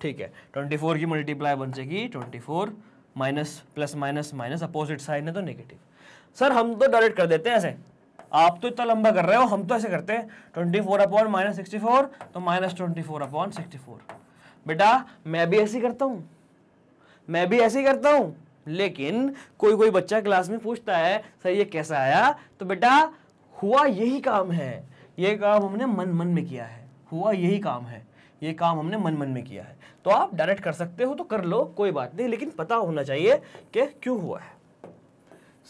ठीक है। 24 की मल्टीप्लाई 1 से की 24, minus plus minus minus, opposite sign है तो नेगेटिव। सर हम तो डायरेक्ट कर देते हैं ऐसे, आप तो इतना लंबा कर रहे हो, हम तो ऐसे करते हैं 24/-64 तो -24/64। बेटा मैं भी ऐसे करता हूँ, मैं भी ऐसे ही करता हूँ, लेकिन कोई कोई बच्चा क्लास में पूछता है सर ये कैसा आया, तो बेटा हुआ यही काम है, ये काम हमने मन मन में किया है, हुआ यही काम है, ये काम हमने मन मन में किया है। तो आप डायरेक्ट कर सकते हो तो कर लो, कोई बात नहीं, लेकिन पता होना चाहिए कि क्यों हुआ है।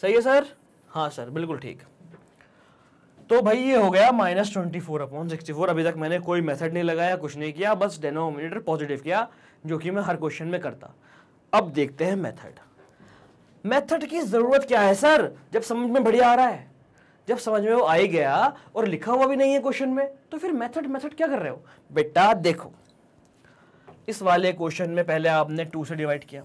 सही है सर, हाँ सर बिल्कुल ठीक। तो भाई ये हो गया -24/64। अभी तक मैंने कोई मेथड नहीं लगाया, कुछ नहीं किया, बस डिनोमिनेटर पॉजिटिव किया जो कि मैं हर क्वेश्चन में करता। अब देखते हैं मेथड। मेथड की ज़रूरत क्या है सर? जब समझ में बढ़िया आ रहा है, जब समझ में वो आ ही गया और लिखा हुआ भी नहीं है क्वेश्चन में, तो फिर मेथड क्या कर रहे हो? बेटा देखो, इस वाले क्वेश्चन में पहले आपने 2 से डिवाइड किया,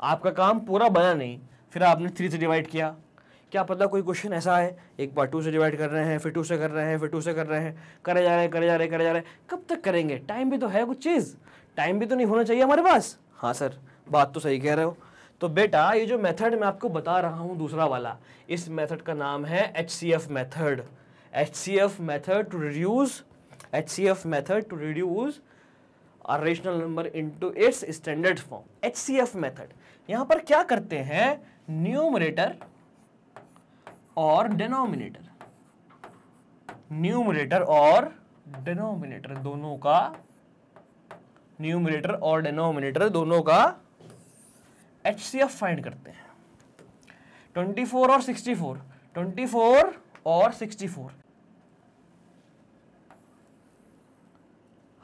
आपका काम पूरा बना नहीं, फिर आपने 3 से डिवाइड किया। क्या पता कोई क्वेश्चन ऐसा है, एक बार 2 से डिवाइड कर रहे हैं, फिर 2 से कर रहे हैं, फिर 2 से कर रहे हैं, करे जा रहे हैं। कब तक करेंगे? टाइम भी तो है, कुछ चीज़ टाइम भी तो नहीं होना चाहिए हमारे पास। हाँ सर बात तो सही कह रहे हो। तो बेटा ये जो मेथड मैं आपको बता रहा हूँ दूसरा वाला, इस मेथड का नाम है HCF method. HCF method to reduce a rational number into its standard form. HCF method यहाँ पर क्या करते हैं? न्यूमरेटर और डिनोमिनेटर, न्यूमरेटर और डिनोमिनेटर दोनों का HCF फाइंड करते हैं। 24 और 64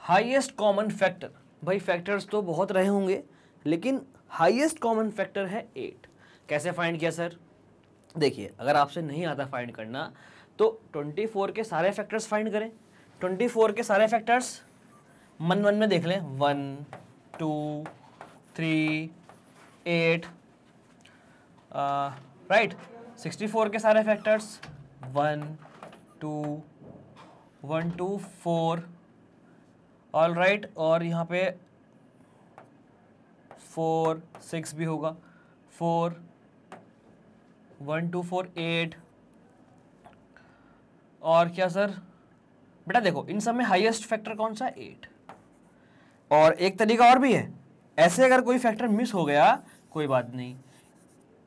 हाईएस्ट कॉमन फैक्टर, भाई फैक्टर्स तो बहुत रहे होंगे लेकिन हाईएस्ट कॉमन फैक्टर है 8। कैसे फाइंड किया सर? देखिए अगर आपसे नहीं आता फाइंड करना तो 24 के सारे फैक्टर्स फाइंड करें, 24 के सारे फैक्टर्स मन मन में देख लें, 1, 2, 3, 8 राइट। 64 के सारे फैक्टर्स 1, 2, 4 ऑल राइट, और यहाँ पे 4, 6 भी होगा, 4, 1, 2, 4, 8 और क्या सर? बेटा देखो इन सब में हाईएस्ट फैक्टर कौन सा? 8। और एक तरीका और भी है, ऐसे अगर कोई फैक्टर मिस हो गया कोई बात नहीं,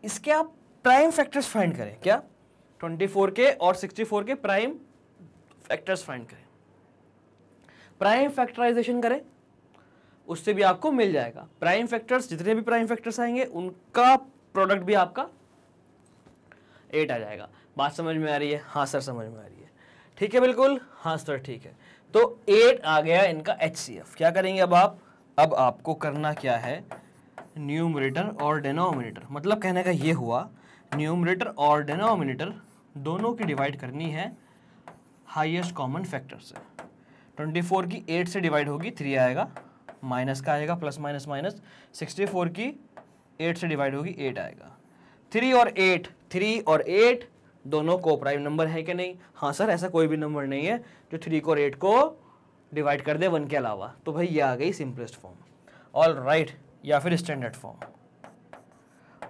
इसके आप प्राइम फैक्टर्स फाइंड करें। क्या? 24 के और 64 के प्राइम फैक्टर्स फाइंड करें, प्राइम फैक्टराइजेशन करें, उससे भी आपको मिल जाएगा। प्राइम फैक्टर्स, जितने भी प्राइम फैक्टर्स आएंगे उनका प्रोडक्ट भी आपका 8 आ जाएगा। बात समझ में आ रही है? हाँ सर समझ में आ रही है, ठीक है बिल्कुल, हाँ सर ठीक है। तो 8 आ गया इनका HCF। क्या करेंगे अब आप? अब आपको करना क्या है? न्यूमरेटर और डिनोमिनेटर, मतलब कहने का ये हुआ न्यूमरेटर और डिनोमिनेटर दोनों की डिवाइड करनी है हाईएस्ट कॉमन फैक्टर से। 24 की 8 से डिवाइड होगी, 3 आएगा, माइनस का आएगा, प्लस माइनस माइनस। 64 की 8 से डिवाइड होगी, 8 आएगा। 3 और 8 दोनों को प्राइम नंबर है कि नहीं? हाँ सर ऐसा कोई भी नंबर नहीं है जो 3 को और 8 को डिवाइड कर दे 1 के अलावा। तो भाई ये आ गई सिंपलेस्ट फॉर्म, ऑल राइट, या फिर स्टैंडर्ड फॉर्म।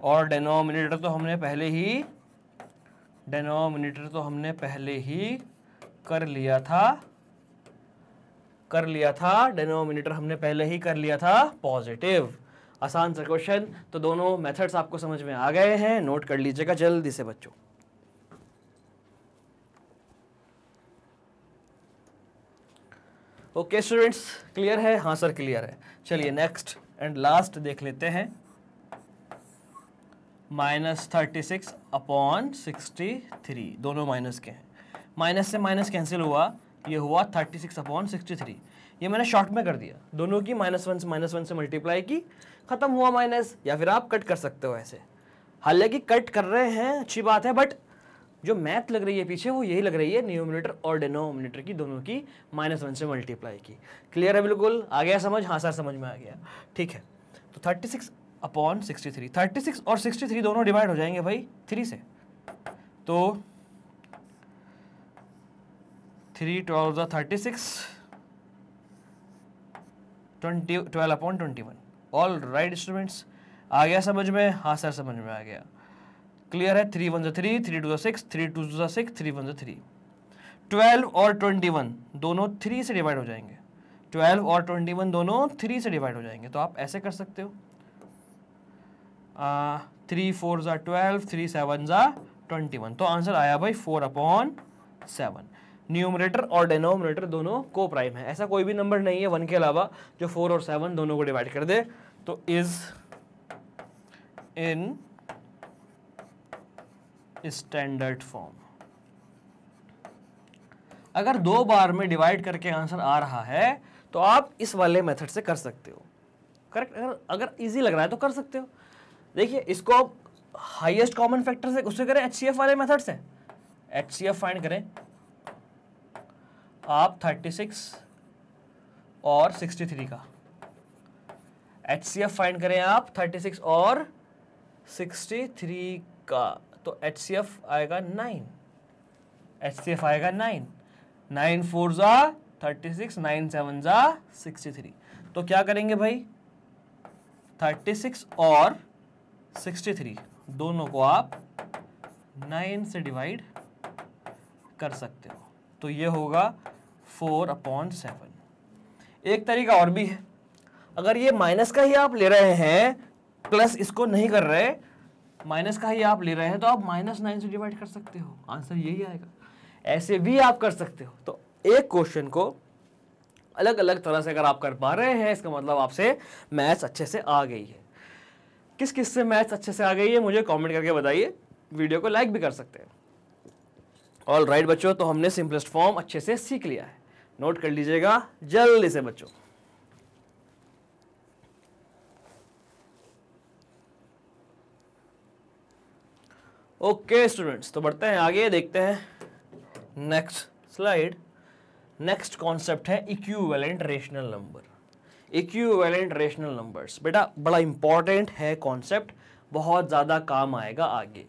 और डिनोमिनेटर तो हमने पहले ही कर लिया था पॉजिटिव। आसान सा क्वेश्चन। तो दोनों मेथड्स आपको समझ में आ गए हैं, नोट कर लीजिएगा जल्दी से बच्चों। ओके स्टूडेंट्स, क्लियर है? हाँ सर क्लियर है। चलिए नेक्स्ट एंड लास्ट देख लेते हैं, -36/63 दोनों माइनस के हैं, माइनस से माइनस कैंसिल हुआ, ये हुआ 36/63। ये मैंने शॉर्ट में कर दिया, दोनों की -1 से मल्टीप्लाई की, ख़त्म हुआ माइनस, या फिर आप कट कर सकते हो ऐसे। हालांकि कट कर रहे हैं अच्छी बात है, बट जो मैथ लग रही है पीछे वो यही लग रही है, न्यूमरेटर और डिनोमिनेटर की दोनों की -1 से मल्टीप्लाई की। क्लियर है बिल्कुल? आ गया समझ? हाँ सर समझ में आ गया, ठीक है। तो 36/63, 36 और 63 दोनों डिवाइड हो जाएंगे भाई 3 से, तो 3×12 = 36, 12/21। ऑल राइट स्टूडेंट्स, आ गया समझ में? हाँ सर समझ में आ गया। क्लियर है। 3 1 3, 3 2 6, 3 2 6, 3 1 3। 12 और 21 दोनों 3 से डिवाइड हो जाएंगे। 12 और 21 दोनों 3 से डिवाइड हो जाएंगे। तो आप ऐसे कर सकते हो, 3 4 ज़ा 12, 3 7 ज़ा 21। तो आंसर आया भाई 4/7। न्यूमरेटर और डिनोमिनेटर दोनों को प्राइम है। ऐसा कोई भी नंबर नहीं है 1 के अलावा जो 4 और 7 दोनों को डिवाइड कर दे। तो इज इन स्टैंडर्ड फॉर्म। अगर 2 बार में डिवाइड करके आंसर आ रहा है तो आप इस वाले मेथड से कर सकते हो। करेक्ट, अगर इजी लग रहा है तो कर सकते हो। देखिए, इसको आप हाईएस्ट कॉमन फैक्टर से उससे करें, HCF वाले मेथड से। HCF फाइंड करें आप 36 और 63 का। HCF फाइंड करें आप 36 और 63 का। तो HCF आएगा 9। HCF आएगा 9। 9 4 ज़ा 36, 9 7 ज़ा 63। तो क्या करेंगे भाई, 36 और 63 दोनों को आप 9 से डिवाइड कर सकते हो। तो ये होगा 4/7। एक तरीका और भी है, अगर ये माइनस का ही आप ले रहे हैं, प्लस इसको नहीं कर रहे, माइनस का ही आप ले रहे हैं, तो आप -9 से डिवाइड कर सकते हो, आंसर यही आएगा। ऐसे भी आप कर सकते हो। तो एक क्वेश्चन को अलग अलग तरह से अगर आप कर पा रहे हैं, इसका मतलब आपसे मैथ्स अच्छे से आ गई है। किस किस से मैथ्स अच्छे से आ गई है मुझे कमेंट करके बताइए। वीडियो को लाइक भी कर सकते हैं। ऑल राइट बच्चों, तो हमने सिंपलेस्ट फॉर्म अच्छे से सीख लिया है। नोट कर लीजिएगा जल्दी से बच्चों। ओके स्टूडेंट्स, तो बढ़ते हैं आगे, देखते हैं नेक्स्ट स्लाइड। नेक्स्ट कॉन्सेप्ट है equivalent rational number. Equivalent rational numbers बेटा बड़ा इंपॉर्टेंट है कॉन्सेप्ट, बहुत ज़्यादा काम आएगा आगे।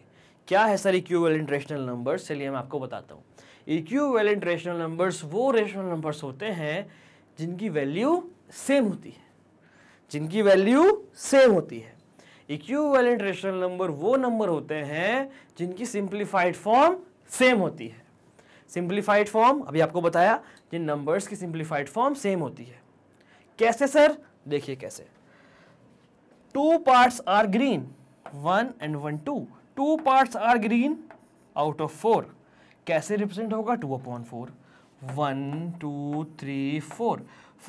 क्या है सर इक्विवेलेंट रेशनल नंबर्स? चलिए मैं आपको बताता हूँ। इक्विवेलेंट रेशनल नंबर्स वो रेशनल नंबर्स होते हैं जिनकी वैल्यू सेम होती है, जिनकी वैल्यू सेम होती है। इक्विवेलेंट रेशनल नंबर वो नंबर होते हैं जिनकी सिंप्लीफाइड फॉर्म सेम होती है। सिंप्लीफाइड फॉर्म अभी आपको बताया, जिन नंबर्स की सिंप्लीफाइड फॉर्म सेम होती है। कैसे सर? देखिए कैसे। 2 parts are green 1 and 1 2। 2 parts are green out of 4 कैसे रिप्रेजेंट होगा? 2/4। 1 2 3 4।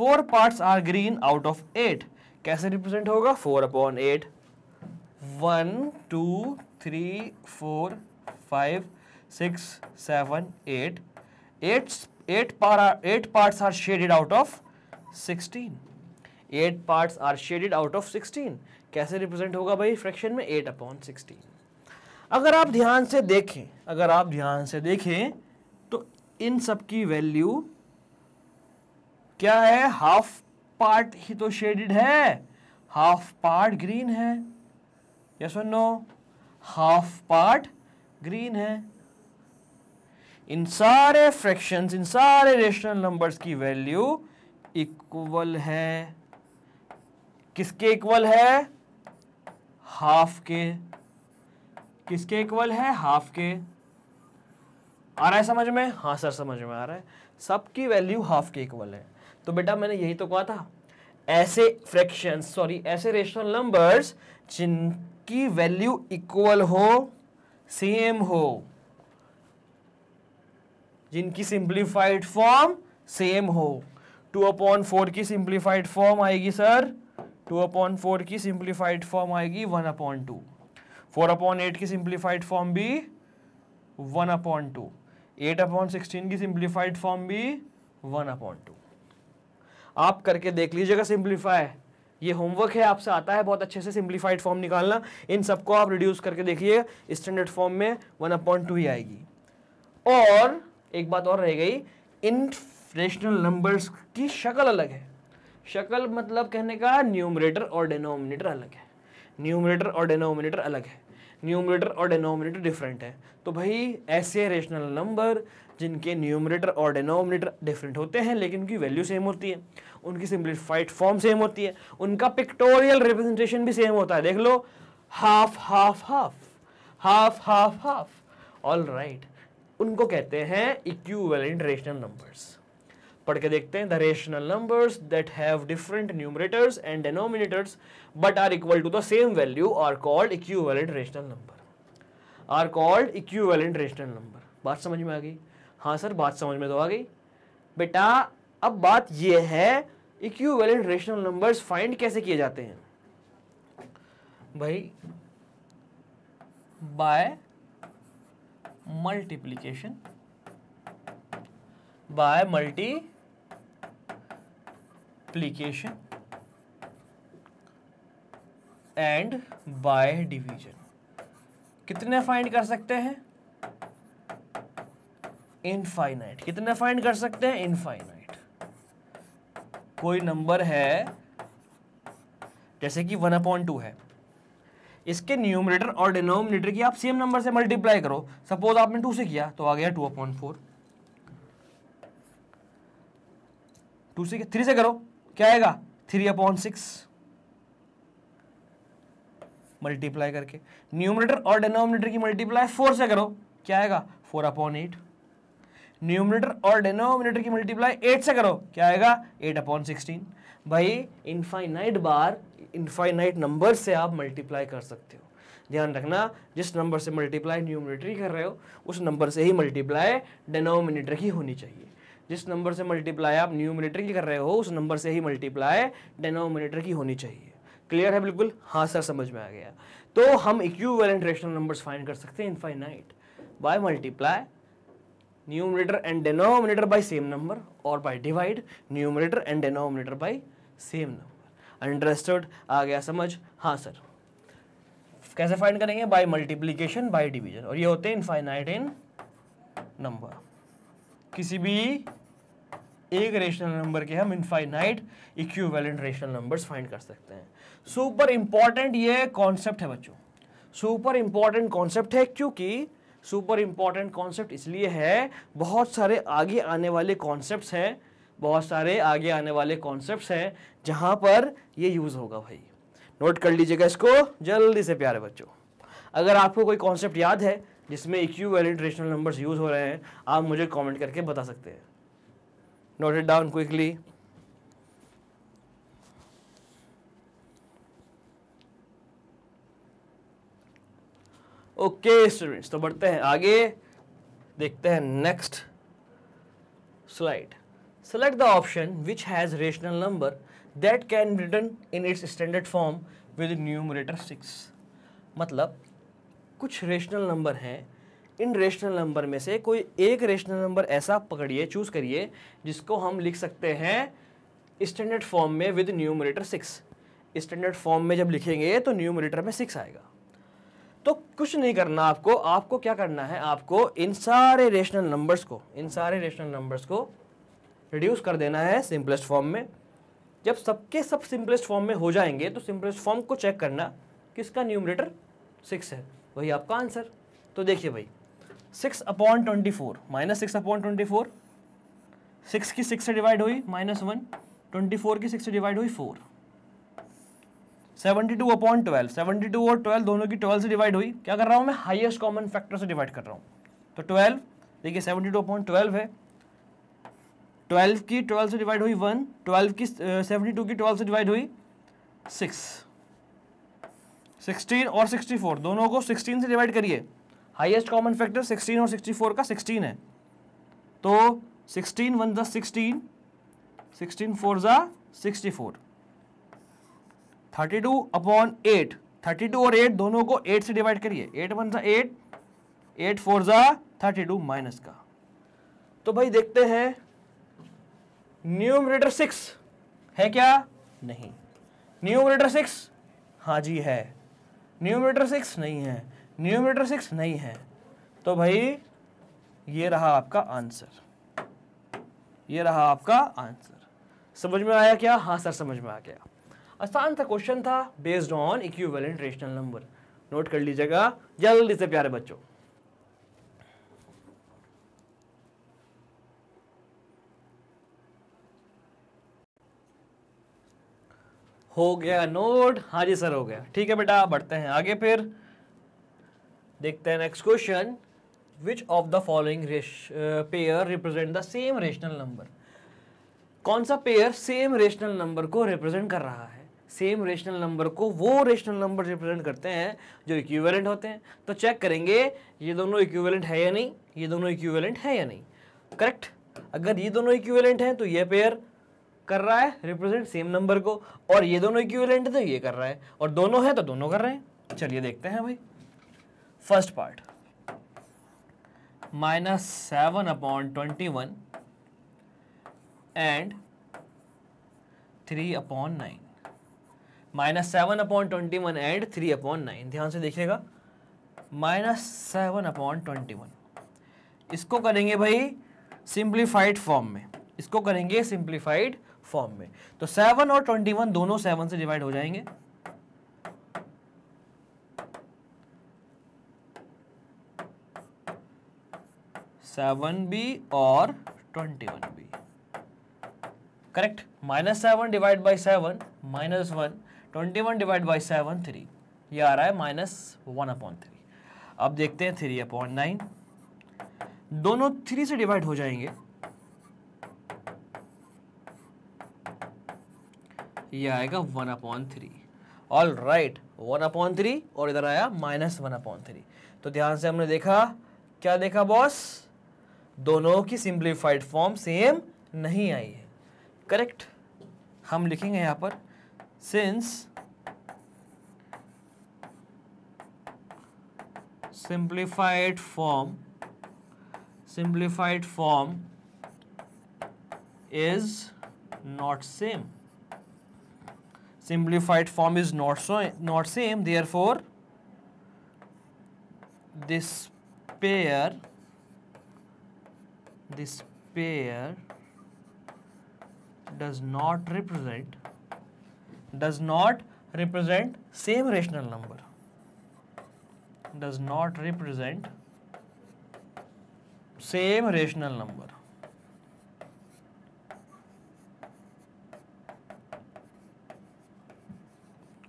4 parts are green out of 8 कैसे रिप्रेजेंट होगा? 4/8। 1 2 3 4 5 6 7 8। 8 parts are shaded out of 16। 8 parts are shaded out of 16 कैसे रिप्रेजेंट होगा भाई फ्रैक्शन में? 8/16। अगर आप ध्यान से देखें, अगर आप ध्यान से देखें तो इन सब की वैल्यू क्या है? हाफ पार्ट ही तो शेडेड है, हाफ पार्ट ग्रीन है। यस और नो? हाफ पार्ट ग्रीन है। इन सारे फ्रैक्शंस, इन सारे रेशनल नंबर्स की वैल्यू इक्वल है। किसके इक्वल है? हाफ के। किसके इक्वल है? हाफ के। आ रहा है समझ में? हाँ सर समझ में आ रहा है। सबकी वैल्यू हाफ के इक्वल है। तो बेटा मैंने यही तो कहा था, ऐसे फ्रैक्शंस, सॉरी ऐसे रेशनल नंबर्स जिनकी वैल्यू इक्वल हो, सेम हो, जिनकी सिंप्लीफाइड फॉर्म सेम हो। 2/4 की सिंप्लीफाइड फॉर्म आएगी सर, 2/4 की सिंप्लीफाइड फॉर्म आएगी 1/2। 4/8 की सिंप्लीफाइड फॉर्म भी 1/2। 8/16 की सिंप्लीफाइड फॉर्म भी 1/2। आप करके देख लीजिएगा सिंप्लीफाई। ये होमवर्क है, आपसे आता है बहुत अच्छे से सिंप्लीफाइड फॉर्म निकालना। इन सबको आप रिड्यूस करके देखिए, स्टैंडर्ड फॉर्म में 1/2 ही आएगी। और एक बात और रह गई, इन रेशनल नंबर्स की शक्ल अलग है। शक्ल मतलब कहने का न्यूमरेटर और डिनोमिनेटर अलग है, न्यूमरेटर और डिनोमिनेटर अलग है, न्यूमरेटर और डिनोमिनेटर डिफरेंट है। तो भाई ऐसे रेशनल नंबर जिनके न्यूमरेटर और डिनोमिनेटर डिफरेंट होते हैं लेकिन उनकी वैल्यू सेम होती है, उनकी सिंप्लीफाइड फॉर्म सेम होती है, उनका पिक्टोरियल रिप्रेजेंटेशन भी सेम होता है। देख लो, half half half, half half half, all right, उनको कहते हैं इक्विवेलेंट रेशनल नंबर्स। पढ़ के देखते हैं, the rational numbers that have different numerators and denominators but are equal to the same value are called equivalent rational number, are called equivalent rational number. बात समझ में आ गई? हाँ सर बात समझ में तो आ गई बेटा। अब बात यह है इक्विवेलेंट रेशनल नंबर्स फाइंड कैसे किए जाते हैं भाई? By multiplication, by multiplication and by division. कितने फाइंड कर सकते हैं? इनफाइनाइट। कितने फाइंड कर सकते हैं? इनफाइनाइट। कोई नंबर है जैसे कि 1/2 है, इसके न्यूमरेटर और डिनोमिनेटर की आप सेम नंबर से मल्टीप्लाई करो। सपोज आपने 2 से किया तो आ गया 2/4, 2 से 3 से करो क्या आएगा? 3/6। मल्टीप्लाई करके न्यूमरेटर और डिनोमिनेटर की मल्टीप्लाई 4 से करो क्या आएगा? 4/8। न्यूमरेटर और डिनोमिनेटर की मल्टीप्लाई 8 से करो क्या आएगा? 8/16। भाई इनफाइनाइट बार इनफाइनाइट नंबर से आप मल्टीप्लाई कर सकते हो। ध्यान रखना, जिस नंबर से मल्टीप्लाई न्यूमरेटर कर रहे हो उस नंबर से ही मल्टीप्लाई डिनोमिनेटर की होनी चाहिए। जिस नंबर से मल्टीप्लाई आप न्यूमरेटर की कर रहे हो उस नंबर से ही मल्टीप्लाई डिनोमिनेटर की होनी चाहिए। क्लियर है? बिल्कुल। हाँ सर समझ में आ गया। तो हम इक्विवेलेंट रेशनल नंबर्स फाइंड कर सकते हैं infinite by multiply numerator and denominator by same number और by divide numerator and denominator by same number. Understood? आ गया समझ? हाँ सर। कैसे फाइंड करेंगे? बाय मल्टीप्लीकेशन बाय डिवीजन, और ये होते हैं इनफाइनाइट इन नंबर। किसी भी एक रेशनल नंबर के हम infinite equivalent rational numbers find कर सकते हैं। सुपर इंपॉर्टेंट ये कॉन्सेप्ट है बच्चों, सुपर इंपॉर्टेंट कॉन्सेप्ट है। क्योंकि सुपर इंपॉर्टेंट कॉन्सेप्ट इसलिए है, बहुत सारे आगे आने वाले कॉन्सेप्ट्स हैं, बहुत सारे आगे आने वाले कॉन्सेप्ट्स हैं जहाँ पर ये यूज़ होगा। भाई नोट कर लीजिएगा इसको जल्दी से प्यारे बच्चों। अगर आपको कोई कॉन्सेप्ट याद है जिसमें इक्विवेलेंट रेशनल नंबर्स यूज़ हो रहे हैं आप मुझे कमेंट करके बता सकते हैं। Note it down quickly. Okay students, तो बढ़ते हैं आगे, देखते हैं next slide. Select the option which has rational number that can be written in its standard form with numerator 6. मतलब कुछ रेशनल नंबर हैं, इन रेशनल नंबर में से कोई एक रेशनल नंबर ऐसा पकड़िए, चूज़ करिए जिसको हम लिख सकते हैं स्टैंडर्ड फॉर्म में विद न्यूमरेटर 6। स्टैंडर्ड फॉर्म में जब लिखेंगे तो न्यूमरेटर में 6 आएगा। तो कुछ नहीं करना आपको, आपको क्या करना है? आपको इन सारे रेशनल नंबर्स को रिड्यूस कर देना है सिंपलेस्ट फॉर्म में। जब सबके सब सिंपलेस्ट फॉर्म में हो जाएंगे तो सिंपलेस्ट फॉर्म को चेक करना किसका न्यूमरेटर 6 है, वही आपका आंसर। तो देखिए भाई 6/24 माइनस 6/24, 6 की 6 से डिवाइड हुई -1, 24 की 6 से डिवाइड हुई 4, 72/12, 72 और 12 दोनों की 12 से डिवाइड हुई। क्या कर रहा हूँ मैं? हाईएस्ट कॉमन फैक्टर से डिवाइड कर रहा हूँ। तो 12 देखिए 72/12 है, 12 की 12 से डिवाइड हुई 1, 12 की 72 की 12 से डिवाइड हुई 6, 16 और 64 दोनों को 16 से डिवाइड करिए। हाईएस्ट कॉमन फैक्टर 16 और 64 का 16 है, तो 16 1 + 16, 16 4 = 64, 32/8, 32 और 8 दोनों को 8 से डिवाइड करिए, 8 1 = 8, 8 4 = 32 माइनस का। तो भाई देखते हैं न्यूमरेटर 6 है क्या? नहीं। न्यूमरेटर 6 हाँ जी है, न्यूमरेटर 6 नहीं है, न्यूमरेटर 6 नहीं है। तो भाई ये रहा आपका आंसर, ये रहा आपका आंसर। समझ में आया क्या? हाँ सर समझ में आ गया। आसान सा क्वेश्चन था based on equivalent rational number. Note कर लीजिएगा जल्दी से प्यारे बच्चों। हो गया नोट? हाँ जी सर हो गया। ठीक है बेटा बढ़ते हैं आगे। फिर देखते हैं next question, which of the following pair represent the same rational number. कौन सा पेयर सेम रेशनल नंबर को रिप्रेजेंट कर रहा है। सेम रेशनल नंबर को वो रेशनल नंबर रिप्रेजेंट करते हैं जो इक्विवेलेंट होते हैं। तो चेक करेंगे ये दोनों इक्विवेलेंट है या नहीं, ये दोनों इक्विवेलेंट है या नहीं। करेक्ट, अगर ये दोनों इक्विवेलेंट हैं तो ये पेयर कर रहा है रिप्रेजेंट सेम नंबर को, और ये दोनों इक्विवेलेंट है तो ये कर रहा है, और दोनों है तो दोनों कर रहे हैं। चलिए देखते हैं भाई। First part, -7/21 and 3/9, -7/21 and 3/9। ध्यान से देखिएगा, -7/21 इसको करेंगे भाई सिंप्लीफाइड फॉर्म में, इसको करेंगे सिंप्लीफाइड फॉर्म में। तो 7 और 21 दोनों 7 से डिवाइड हो जाएंगे। सेवन बी और 21 b, correct. -7 divide by 7 -1, 21 divide by 7 3, ये आ रहा है -1/3। अब देखते हैं 3/9, दोनों 3 से डिवाइड हो जाएंगे। ये आएगा 1/3। ऑल राइट, 1/3 और इधर आया -1/3। तो ध्यान से हमने देखा, क्या देखा बॉस, दोनों की सिंप्लीफाइड फॉर्म सेम नहीं आई है। करेक्ट, हम लिखेंगे यहाँ पर since simplified form is not same, simplified form is not same, therefore this pair does not represent same rational number,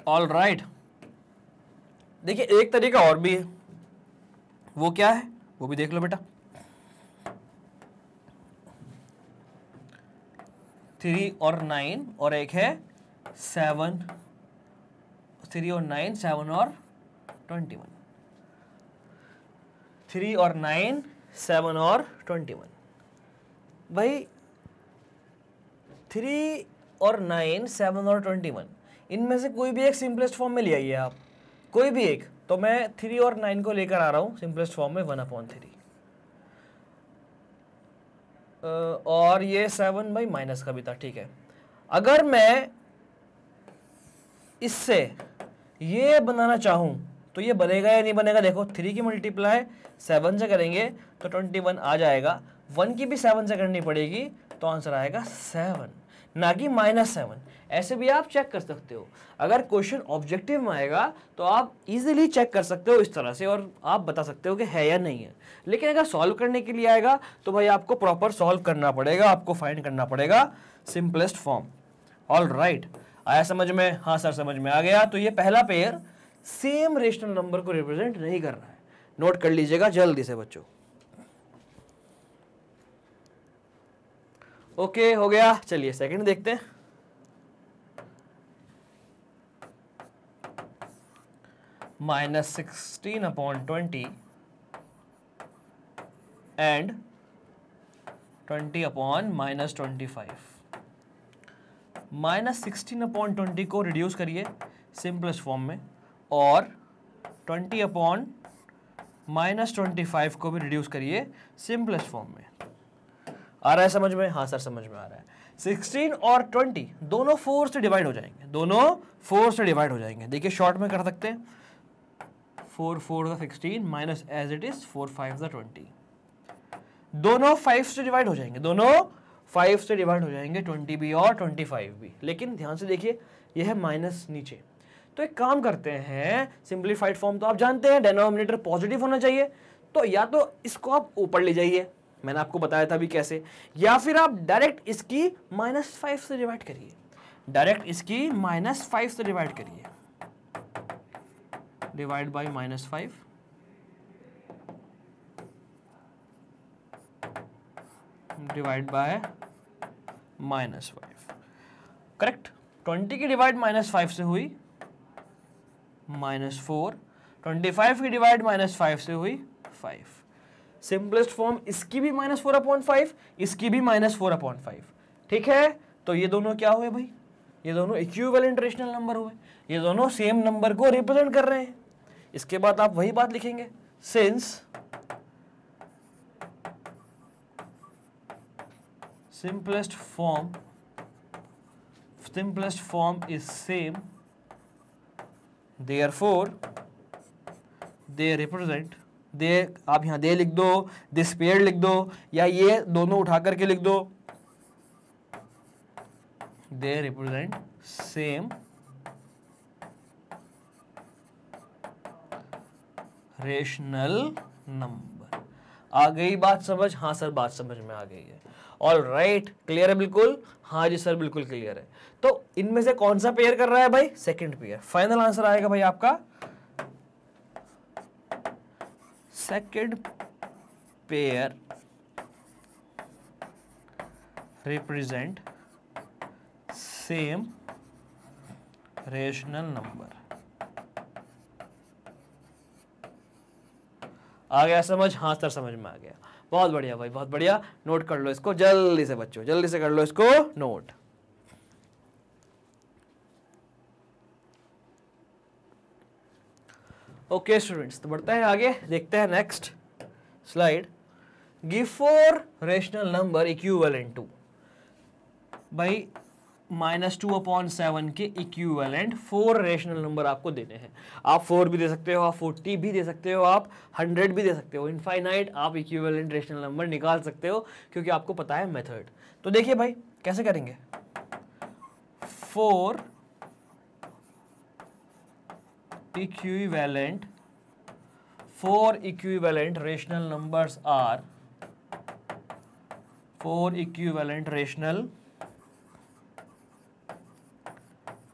all right. देखिए एक तरीका और भी है, वो क्या है वो भी देख लो बेटा। 3 और 9 और एक है 7, 3 और 9, 7 और 21, 3 और 9, 7 और 21। भाई 3 और 9, 7 और 21, इनमें से कोई भी एक सिंपलेस्ट फॉर्म में ले आइए आप, कोई भी एक। तो मैं 3 और 9 को लेकर आ रहा हूँ सिंपलेस्ट फॉर्म में 1/3, और ये 7 भाई माइनस का भी था, ठीक है। अगर मैं इससे ये बनाना चाहूँ तो ये बनेगा या नहीं बनेगा। देखो 3 की मल्टीप्लाई 7 से करेंगे तो 21 आ जाएगा, 1 की भी 7 से करनी पड़ेगी तो आंसर आएगा 7, ना कि -7। ऐसे भी आप चेक कर सकते हो, अगर क्वेश्चन ऑब्जेक्टिव में आएगा तो आप इजीली चेक कर सकते हो इस तरह से, और आप बता सकते हो कि है या नहीं है। लेकिन अगर सॉल्व करने के लिए आएगा तो भाई आपको प्रॉपर सॉल्व करना पड़ेगा, आपको फाइंड करना पड़ेगा सिंपलेस्ट फॉर्म। ऑल राइट, आया समझ में? हाँ सर समझ में आ गया। तो ये पहला पेयर सेम रेशनल नंबर को रिप्रेजेंट नहीं कर रहा है, नोट कर लीजिएगा जल्दी से बच्चों। ओके हो गया। चलिए सेकंड देखते हैं। -16/20 एंड 20/-25। -16/20 को रिड्यूस करिए सिंपलेस्ट फॉर्म में, और 20/-25 को भी रिड्यूस करिए सिंपलेस्ट फॉर्म में। आ रहा है समझ में? हाँ सर समझ में आ रहा है। 16 और 20 दोनों 4 से डिवाइड हो जाएंगे, दोनों 4 से डिवाइड हो जाएंगे। देखिए शॉर्ट में कर सकते हैं, 4 × 4 = 16 माइनस एज इट इज 4 × 5 = 20। दोनों 5 से डिवाइड हो जाएंगे, दोनों 5 से डिवाइड हो जाएंगे, 20 भी और 25 भी। लेकिन ध्यान से देखिए यह है माइनस नीचे, तो एक काम करते हैं, सिंप्लीफाइड फॉर्म तो आप जानते हैं डिनोमिनेटर पॉजिटिव होना चाहिए, तो या तो इसको आप ऊपर ले जाइए, मैंने आपको बताया था भी कैसे, या फिर आप डायरेक्ट इसकी -5 से डिवाइड करिए, डायरेक्ट इसकी -5 से डिवाइड करिए, divide by -5 divide by -5, correct. 20 की डिवाइड -5 से हुई -4, 25 की डिवाइड -5 से हुई 5। सिंपलेस्ट फॉर्म इसकी भी -4/5, इसकी भी -4/5, ठीक है। तो ये दोनों क्या हुए भाई, ये दोनों इक्विवेलेंट रेशनल नंबर हुए, ये दोनों सेम नंबर को रिप्रेजेंट कर रहे हैं। इसके बाद आप वही बात लिखेंगे, since simplest form is same, therefore they represent, they आप यहाँ दे लिख दो, दिस पेयर लिख दो, या ये दोनों उठा करके लिख दो, they represent same rational number. आ गई बात समझ? हाँ सर बात समझ में आ गई है। ऑल राइट, क्लियर है बिल्कुल? हाँ जी सर बिल्कुल क्लियर है। तो इनमें से कौन सा पेयर कर रहा है भाई? Second pair. फाइनल आंसर आएगा भाई आपका second pair represent same rational number. आ गया समझ? हाँ सर समझ में आ गया। बहुत बढ़िया भाई, बहुत बढ़िया। नोट कर लो इसको जल्दी से बच्चों, जल्दी से कर लो इसको नोट। ओके स्टूडेंट्स, तो बढ़ते हैं आगे, देखते हैं next slide. Give 4 rational number equivalent to, भाई -2/7 के इक्विवेलेंट 4 रेशनल नंबर आपको देने हैं। आप 4 भी दे सकते हो, आप 40 भी दे सकते हो, आप 100 भी दे सकते हो, इनफाइनाइट आप इक्विवेलेंट रेशनल नंबर निकाल सकते हो, क्योंकि आपको पता है मेथड। तो देखिए भाई कैसे करेंगे, 4 equivalent, 4 equivalent rational numbers are, 4 equivalent rational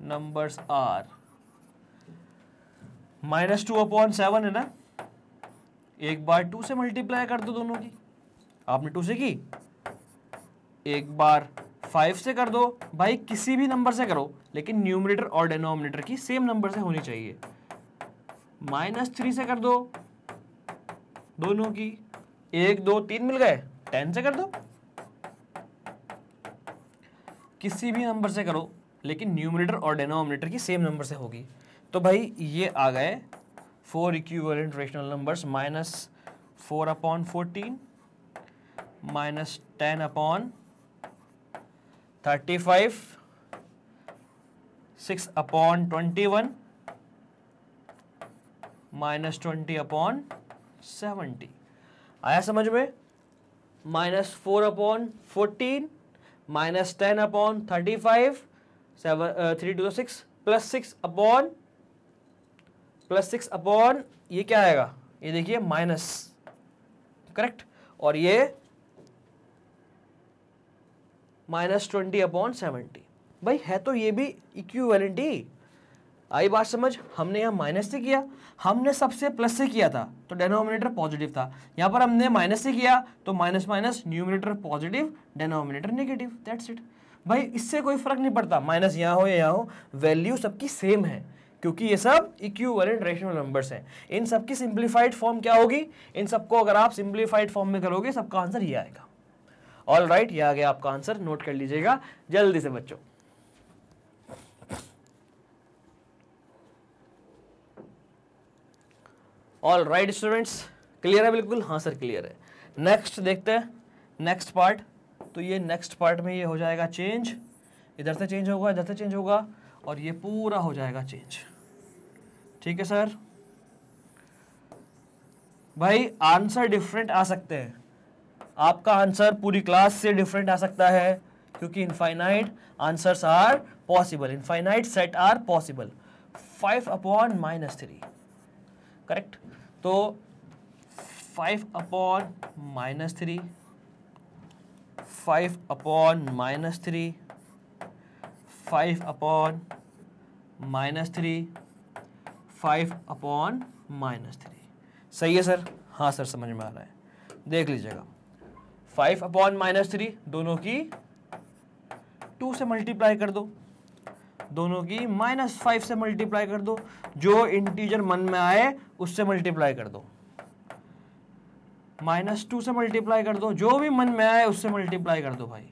numbers are -2/7 है ना, एक बार 2 से मल्टीप्लाई कर दो दोनों की, आपने 2 से की, एक बार 5 से कर दो, भाई किसी भी नंबर से करो लेकिन न्यूमरेटर और डिनोमिनेटर की सेम नंबर से होनी चाहिए, -3 से कर दो दोनों की, 1 2 3 मिल गए, 10 से कर दो, किसी भी नंबर से करो लेकिन न्यूमरेटर और डिनोमिनेटर की सेम नंबर से होगी। तो भाई ये आ गए 4 इक्विवेलेंट रेशनल नंबर्स -4/14, -10/35, 6/21, -20/70। आया समझ में? -4/14, -10/35, 3 × 6 +6 अपॉन ये क्या आएगा, ये देखिए माइनस, करेक्ट। और ये -20/70। भाई है तो ये भी इक्विवेलेंट ही। आई बात समझ? हमने यहाँ माइनस से किया, हमने सबसे प्लस से किया था तो डेनोमिनेटर पॉजिटिव था, यहाँ पर हमने माइनस से किया तो -- numerator positive, denominator negative, that's it. भाई इससे कोई फर्क नहीं पड़ता, माइनस यहाँ हो या यहाँ हो, वैल्यू सबकी सेम है क्योंकि ये सब इक्विवेलेंट रेशनल नंबर्स हैं। इन सबकी सिंप्लीफाइड फॉर्म क्या होगी, इन सबको अगर आप सिंप्लीफाइड फॉर्म में करोगे सबका आंसर ये आएगा। ऑल राइट, ये आ गया आपका आंसर, नोट कर लीजिएगा जल्दी से बच्चों। ऑल राइट स्टूडेंट्स, क्लियर है बिल्कुल? हाँ सर क्लियर है। नेक्स्ट देखते हैं नेक्स्ट पार्ट। तो ये नेक्स्ट पार्ट में ये हो जाएगा चेंज, इधर से चेंज होगा, इधर से चेंज होगा और ये पूरा हो जाएगा चेंज, ठीक है सर। भाई आंसर डिफरेंट आ सकते हैं, आपका आंसर पूरी क्लास से डिफरेंट आ सकता है क्योंकि infinite answers are possible, infinite set are possible. 5/-3, correct. तो 5/-3, 5/-3, 5/-3, 5/-3, सही है सर? हाँ सर समझ में आ रहा है, देख लीजिएगा। 5 अपॉन माइनस 3 दोनों की 2 से मल्टीप्लाई कर दो, दोनों की माइनस 5 से मल्टीप्लाई कर दो, जो इंटीजर मन में आए उससे मल्टीप्लाई कर दो, माइनस 2 से मल्टीप्लाई कर दो, जो भी मन में आए उससे मल्टीप्लाई कर दो भाई,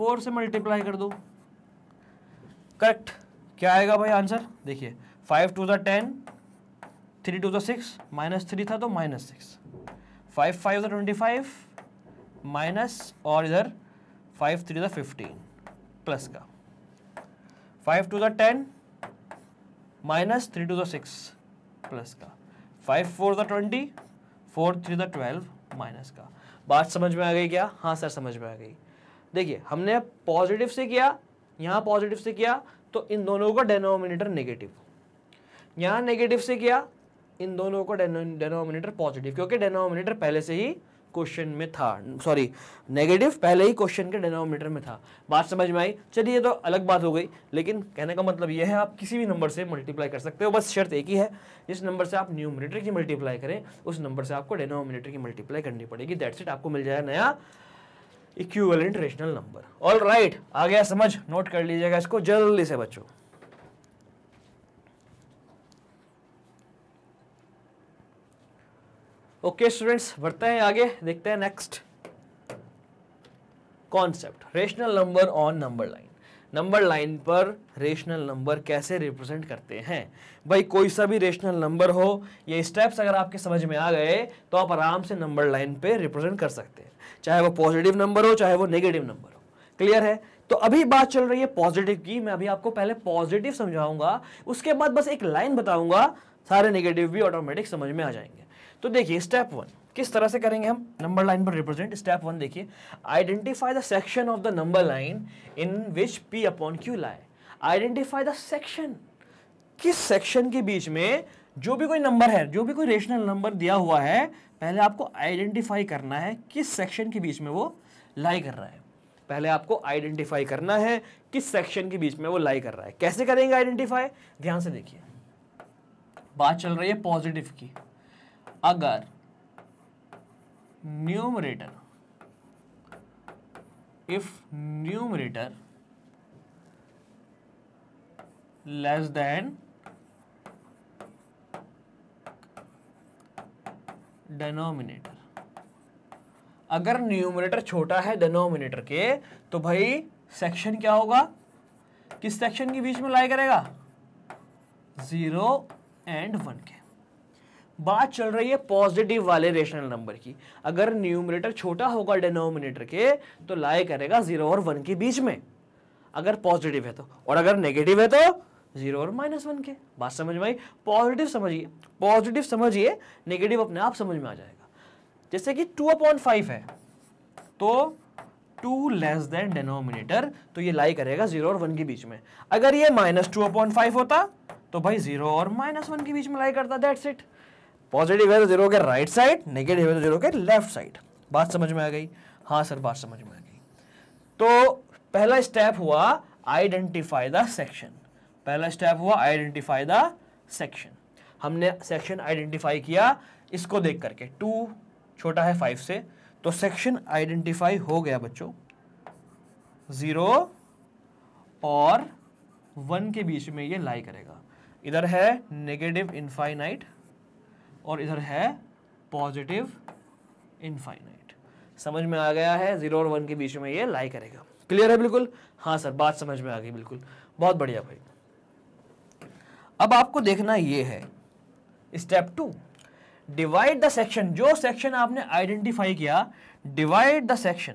4 से मल्टीप्लाई कर दो। करेक्ट, क्या आएगा भाई आंसर? देखिए 5 2 सा 10, 3 2 सा 6, माइनस 3 था तो माइनस 6, 5 5 सा 25 माइनस, और इधर 5 3 सा 15 प्लस का, 5 2 सा 10 माइनस, 3 2 सा 6 प्लस का, 5 4 सा 20, 4 3 सा 12 माइनस का। बात समझ में आ गई क्या? हाँ सर समझ में आ गई। देखिए हमने पॉजिटिव से किया, यहाँ पॉजिटिव से किया तो इन दोनों का डेनोमिनेटर नेगेटिव, यहाँ नेगेटिव से किया इन दोनों को डेनोमिनेटर पॉजिटिव, क्योंकि डेनोमिनेटर पहले से ही क्वेश्चन में था, सॉरी नेगेटिव पहले ही क्वेश्चन के डेनोमिनेटर में था। बात समझ में आई? चलिए ये तो अलग बात हो गई, लेकिन कहने का मतलब ये है आप किसी भी नंबर से मल्टीप्लाई कर सकते हो, बस शर्त एक ही है जिस नंबर से आप न्यूमरेटर की मल्टीप्लाई करें उस नंबर से आपको डेनोमिनेटर की मल्टीप्लाई करनी पड़ेगी। दैट्स इट, आपको मिल जाएगा नया equivalent rational number. All right, आ गया समझ? नोट कर लीजिएगा इसको जल्दी से बच्चों। ओके स्टूडेंट्स, बढ़ते हैं आगे, देखते हैं next concept, rational number on number line. Number line पर रेशनल नंबर कैसे रिप्रेजेंट करते हैं? भाई कोई सा भी रेशनल नंबर हो, ये स्टेप्स अगर आपके समझ में आ गए तो आप आराम से नंबर लाइन पे रिप्रेजेंट कर सकते हैं, चाहे वो पॉजिटिव नंबर हो चाहे वो नेगेटिव नंबर हो। क्लियर है? तो अभी बात चल रही है पॉजिटिव की, मैं अभी आपको पहले पॉजिटिव समझाऊंगा, उसके बाद बस एक लाइन बताऊंगा, सारे नेगेटिव भी ऑटोमेटिक समझ में आ जाएंगे। तो देखिए स्टेप 1 किस तरह से करेंगे हम नंबर लाइन पर रिप्रेजेंट। स्टेप 1 देखिए, identify the section of the number line in which P upon Q लाए। आइडेंटिफाई द सेक्शन, किस सेक्शन के बीच में जो भी कोई नंबर है, जो भी कोई रेशनल नंबर दिया हुआ है, पहले आपको आइडेंटिफाई करना है किस सेक्शन के बीच में वो लाई कर रहा है। पहले आपको आइडेंटिफाई करना है किस सेक्शन के बीच में वो लाई कर रहा है। कैसे करेंगे आइडेंटिफाई? ध्यान से देखिए, बात चल रही है पॉजिटिव की। अगर numerator, if numerator less than denominator, अगर न्यूमरेटर छोटा है डेनोमिनेटर के, तो भाई सेक्शन क्या होगा? किस सेक्शन के बीच में लाई करेगा? 0 और 1 के। बात चल रही है पॉजिटिव वाले रेशनल नंबर की। अगर न्यूमरेटर छोटा होगा डेनोमिनेटर के तो लाई करेगा 0 और 1 के बीच में, अगर पॉजिटिव है तो, और अगर नेगेटिव है तो 0 और -1 के। बात समझ में आई? पॉजिटिव समझिए, पॉजिटिव समझिए, नेगेटिव अपने आप समझ में आ जाएगा। जैसे कि 2/5 है तो 2 लेस देन डेनोमिनेटर, तो ये लाई करेगा 0 और 1 के बीच में। अगर ये -2/5 होता तो भाई 0 और -1 के बीच में लाई करता। दैट्स इट, पॉजिटिव है तो 0 के राइट साइड, नेगेटिव है तो 0 के लेफ्ट साइड। बात समझ में आ गई? हाँ सर बात समझ में आ गई। तो पहला स्टेप हुआ आइडेंटिफाई द सेक्शन, पहला स्टेप हुआ आइडेंटिफाई द सेक्शन। हमने सेक्शन आइडेंटिफाई किया इसको देख करके, 2 छोटा है 5 से, तो सेक्शन आइडेंटिफाई हो गया बच्चों 0 और 1 के बीच में ये लाई करेगा। इधर है नेगेटिव इनफाइनाइट और इधर है पॉजिटिव इनफाइनाइट। समझ में आ गया है? 0 और 1 के बीच में ये लाई करेगा। क्लियर है बिल्कुल? हाँ सर बात समझ में आ गई बिल्कुल, बहुत बढ़िया भाई। अब आपको देखना ये है स्टेप 2, डिवाइड द सेक्शन। जो सेक्शन आपने आइडेंटिफाई किया, डिवाइड द सेक्शन,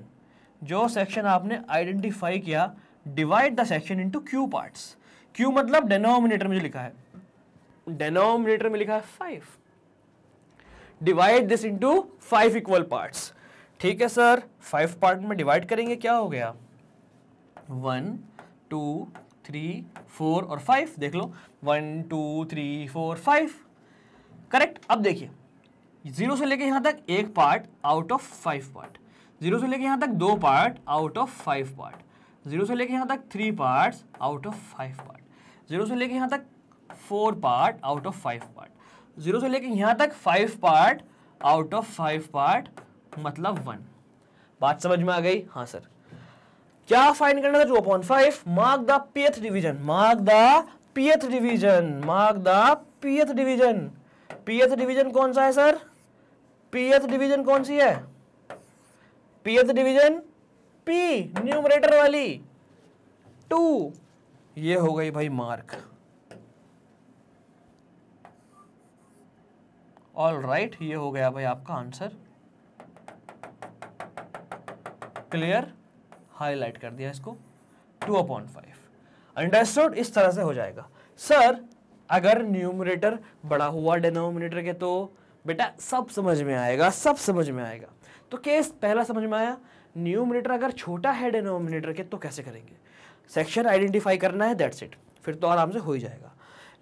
जो सेक्शन आपने आइडेंटिफाई किया, divide the section into Q parts. Q मतलब डेनोमिनेटर में जो लिखा है, डेनोमिनेटर में लिखा है 5, divide this into 5 equal parts. ठीक है सर, 5 पार्ट में डिवाइड करेंगे, क्या हो गया? 1 2 3 4 और 5, देख लो 1 2 3 4 5। करेक्ट। अब देखिए 0 से लेके यहाँ तक 1 पार्ट आउट ऑफ 5 पार्ट, 0 से लेके यहाँ तक 2 पार्ट आउट ऑफ 5 पार्ट, 0 से लेके यहाँ तक 3 पार्ट्स आउट ऑफ 5 पार्ट, 0 से लेके यहाँ तक 4 पार्ट आउट ऑफ 5 पार्ट, 0 से लेके यहाँ तक 5 पार्ट आउट ऑफ 5 पार्ट मतलब 1। बात समझ में आ गई? हाँ सर। क्या फाइंड करना था? 2/5। Mark the pth division, mark the pth division, mark the pth division. pth division कौन सा है सर? pth डिवीजन कौन सी है? pth डिवीजन p न्यूमरेटर वाली 2। ये हो गई भाई मार्क। ऑल राइट, ये हो गया भाई आपका आंसर। क्लियर, हाईलाइट कर दिया इसको। 2/5 अंडरस्टूड। इस तरह से हो जाएगा। सर अगर न्यूमरेटर बड़ा हुआ डिनोमिनेटर के तो बेटा सब समझ में आएगा, सब समझ में आएगा। तो केस पहला समझ में आया, न्यूमरेटर अगर छोटा है डिनोमिनेटर के तो कैसे करेंगे? सेक्शन आइडेंटिफाई करना है, दैट्स इट, फिर तो आराम से हो ही जाएगा।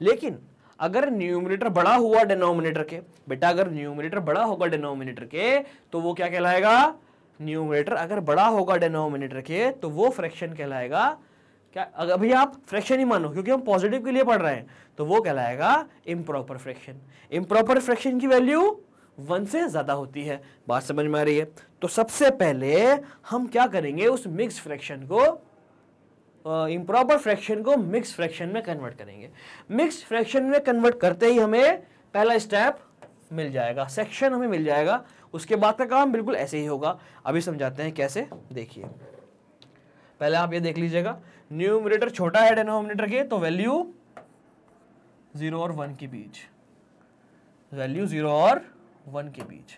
लेकिन अगर न्यूमरेटर बड़ा हुआ डिनोमिनेटर के, बेटा अगर न्यूमरेटर बड़ा होगा डिनोमिनेटर के तो वो क्या कहलाएगा? न्यूमरेटर अगर बड़ा होगा डिनोमिनेटर के तो वो फ्रैक्शन कहलाएगा। क्या अभी आप फ्रैक्शन ही मानो क्योंकि हम पॉजिटिव के लिए पढ़ रहे हैं, तो वो कहलाएगा इम्प्रॉपर फ्रैक्शन। इम्प्रॉपर फ्रैक्शन की वैल्यू 1 से ज़्यादा होती है। बात समझ में आ रही है? तो सबसे पहले हम क्या करेंगे, उस मिक्स फ्रैक्शन को, इम्प्रॉपर फ्रैक्शन को मिक्स फ्रैक्शन में कन्वर्ट करेंगे। मिक्स फ्रैक्शन में कन्वर्ट करते ही हमें पहला स्टेप मिल जाएगा, सेक्शन हमें मिल जाएगा। उसके बाद का काम बिल्कुल ऐसे ही होगा। अभी समझाते हैं कैसे। देखिए पहले आप ये देख लीजिएगा, न्यूमरेटर छोटा है डिनोमिनेटर के तो वैल्यू 0 और 1 के बीच, वैल्यू 0 और 1 के बीच।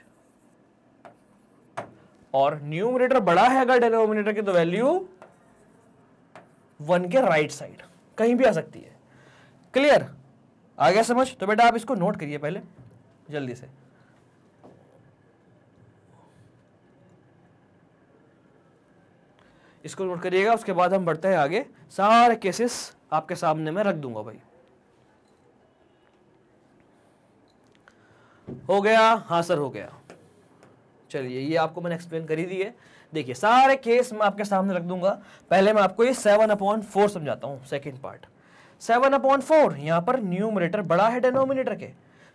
और न्यूमरेटर बड़ा है अगर डिनोमिनेटर के तो वैल्यू 1 के राइट साइड कहीं भी आ सकती है। क्लियर, आ गया समझ? तो बेटा आप इसको नोट करिए पहले जल्दी से। इसको नोट करिएगा, उसके बाद हम बढ़ते हैं आगे। सारे केसेस आपके सामने मैं रख दूंगा भाई। हो गया? हाँ सर हो गया। चलिए ये आपको मैंने एक्सप्लेन कर ही दी है। देखिए सारे केस मैं आपके सामने रख दूंगा। पहले मैं आपको ये 7/4 समझाता हूँ, सेकंड पार्ट। 7/4, यहाँ पर न्यूमरेटर बड़ा है डिनोमिनेटर के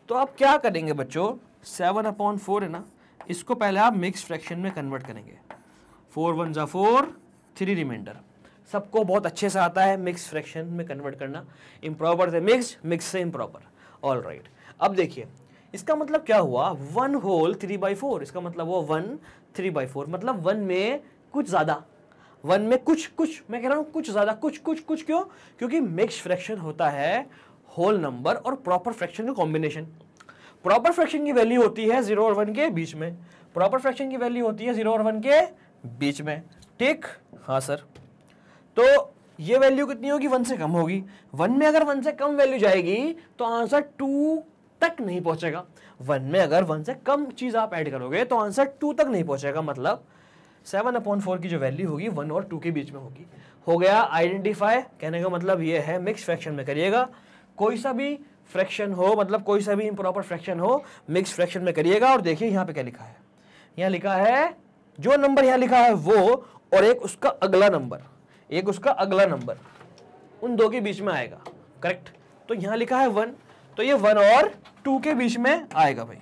तो आप क्या करेंगे बच्चों, 7/4 है ना, इसको पहले आप मिक्स फ्रैक्शन में कन्वर्ट करेंगे। 4 1 4, 3 रिमाइंडर। सबको बहुत अच्छे से आता है मिक्स फ्रैक्शन में कन्वर्ट करना, इम्प्रॉपर से मिक्स, मिक्स से इम्प्रॉपर। ऑल राइट, अब देखिए इसका मतलब क्या हुआ, 1 होल 3/4, इसका मतलब वो 1 3/4, मतलब 1 में कुछ ज़्यादा, 1 में कुछ, मैं कह रहा हूँ कुछ ज़्यादा, कुछ। क्यों? क्योंकि मिक्स फ्रैक्शन होता है होल नंबर और प्रॉपर फ्रैक्शन का कॉम्बिनेशन। प्रॉपर फ्रैक्शन की वैल्यू होती है 0 और 1 के बीच में, प्रॉपर फ्रैक्शन की वैल्यू होती है 0 और 1 के बीच में। ठीक, हाँ सर। तो ये वैल्यू कितनी होगी? 1 से कम होगी। 1 में अगर 1 से कम वैल्यू जाएगी तो आंसर 2 तक नहीं पहुंचेगा। 1 में अगर 1 से कम चीज आप ऐड करोगे तो आंसर 2 तक नहीं पहुंचेगा। मतलब 7/4 की जो वैल्यू होगी 1 और 2 के बीच में होगी। हो गया आइडेंटिफाई। कहने का मतलब ये है मिक्स फ्रैक्शन में करिएगा, कोई सा भी फ्रैक्शन हो, मतलब कोई सा भी इम्प्रॉपर फ्रैक्शन हो, मिक्स फ्रैक्शन में करिएगा। और देखिए यहाँ पे क्या लिखा है, यहाँ लिखा है जो नंबर यहाँ लिखा है वो और एक उसका अगला नंबर, एक उसका अगला नंबर, उन 2 के बीच में आएगा। करेक्ट, तो यहाँ लिखा है 1, तो ये 1 और 2 के बीच में आएगा भाई।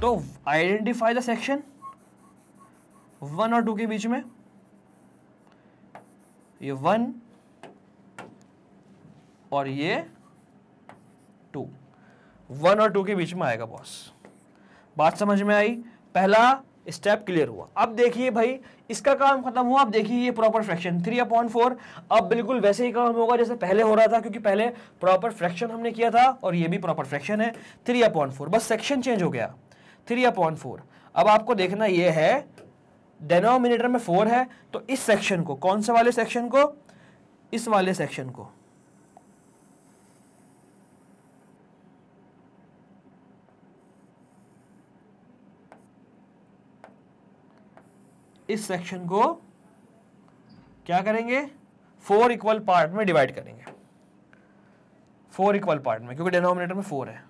तो आइडेंटिफाई द सेक्शन 1 और 2 के बीच में, ये 1 और ये 2, 1 और 2 के बीच में आएगा बॉस। बात समझ में आई? पहला स्टेप क्लियर हुआ। अब देखिए भाई इसका काम खत्म हुआ। अब देखिए ये प्रॉपर फ्रैक्शन 3/4, अब बिल्कुल वैसे ही काम होगा जैसे पहले हो रहा था, क्योंकि पहले प्रॉपर फ्रैक्शन हमने किया था और ये भी प्रॉपर फ्रैक्शन है 3/4, बस सेक्शन चेंज हो गया 3/4। अब आपको देखना ये है डिनोमिनेटर में 4 है तो इस सेक्शन को, कौन से वाले सेक्शन को, इस वाले सेक्शन को, इस सेक्शन को क्या करेंगे, 4 इक्वल पार्ट में डिवाइड करेंगे। 4 इक्वल पार्ट में, क्योंकि डिनोमिनेटर में 4 है।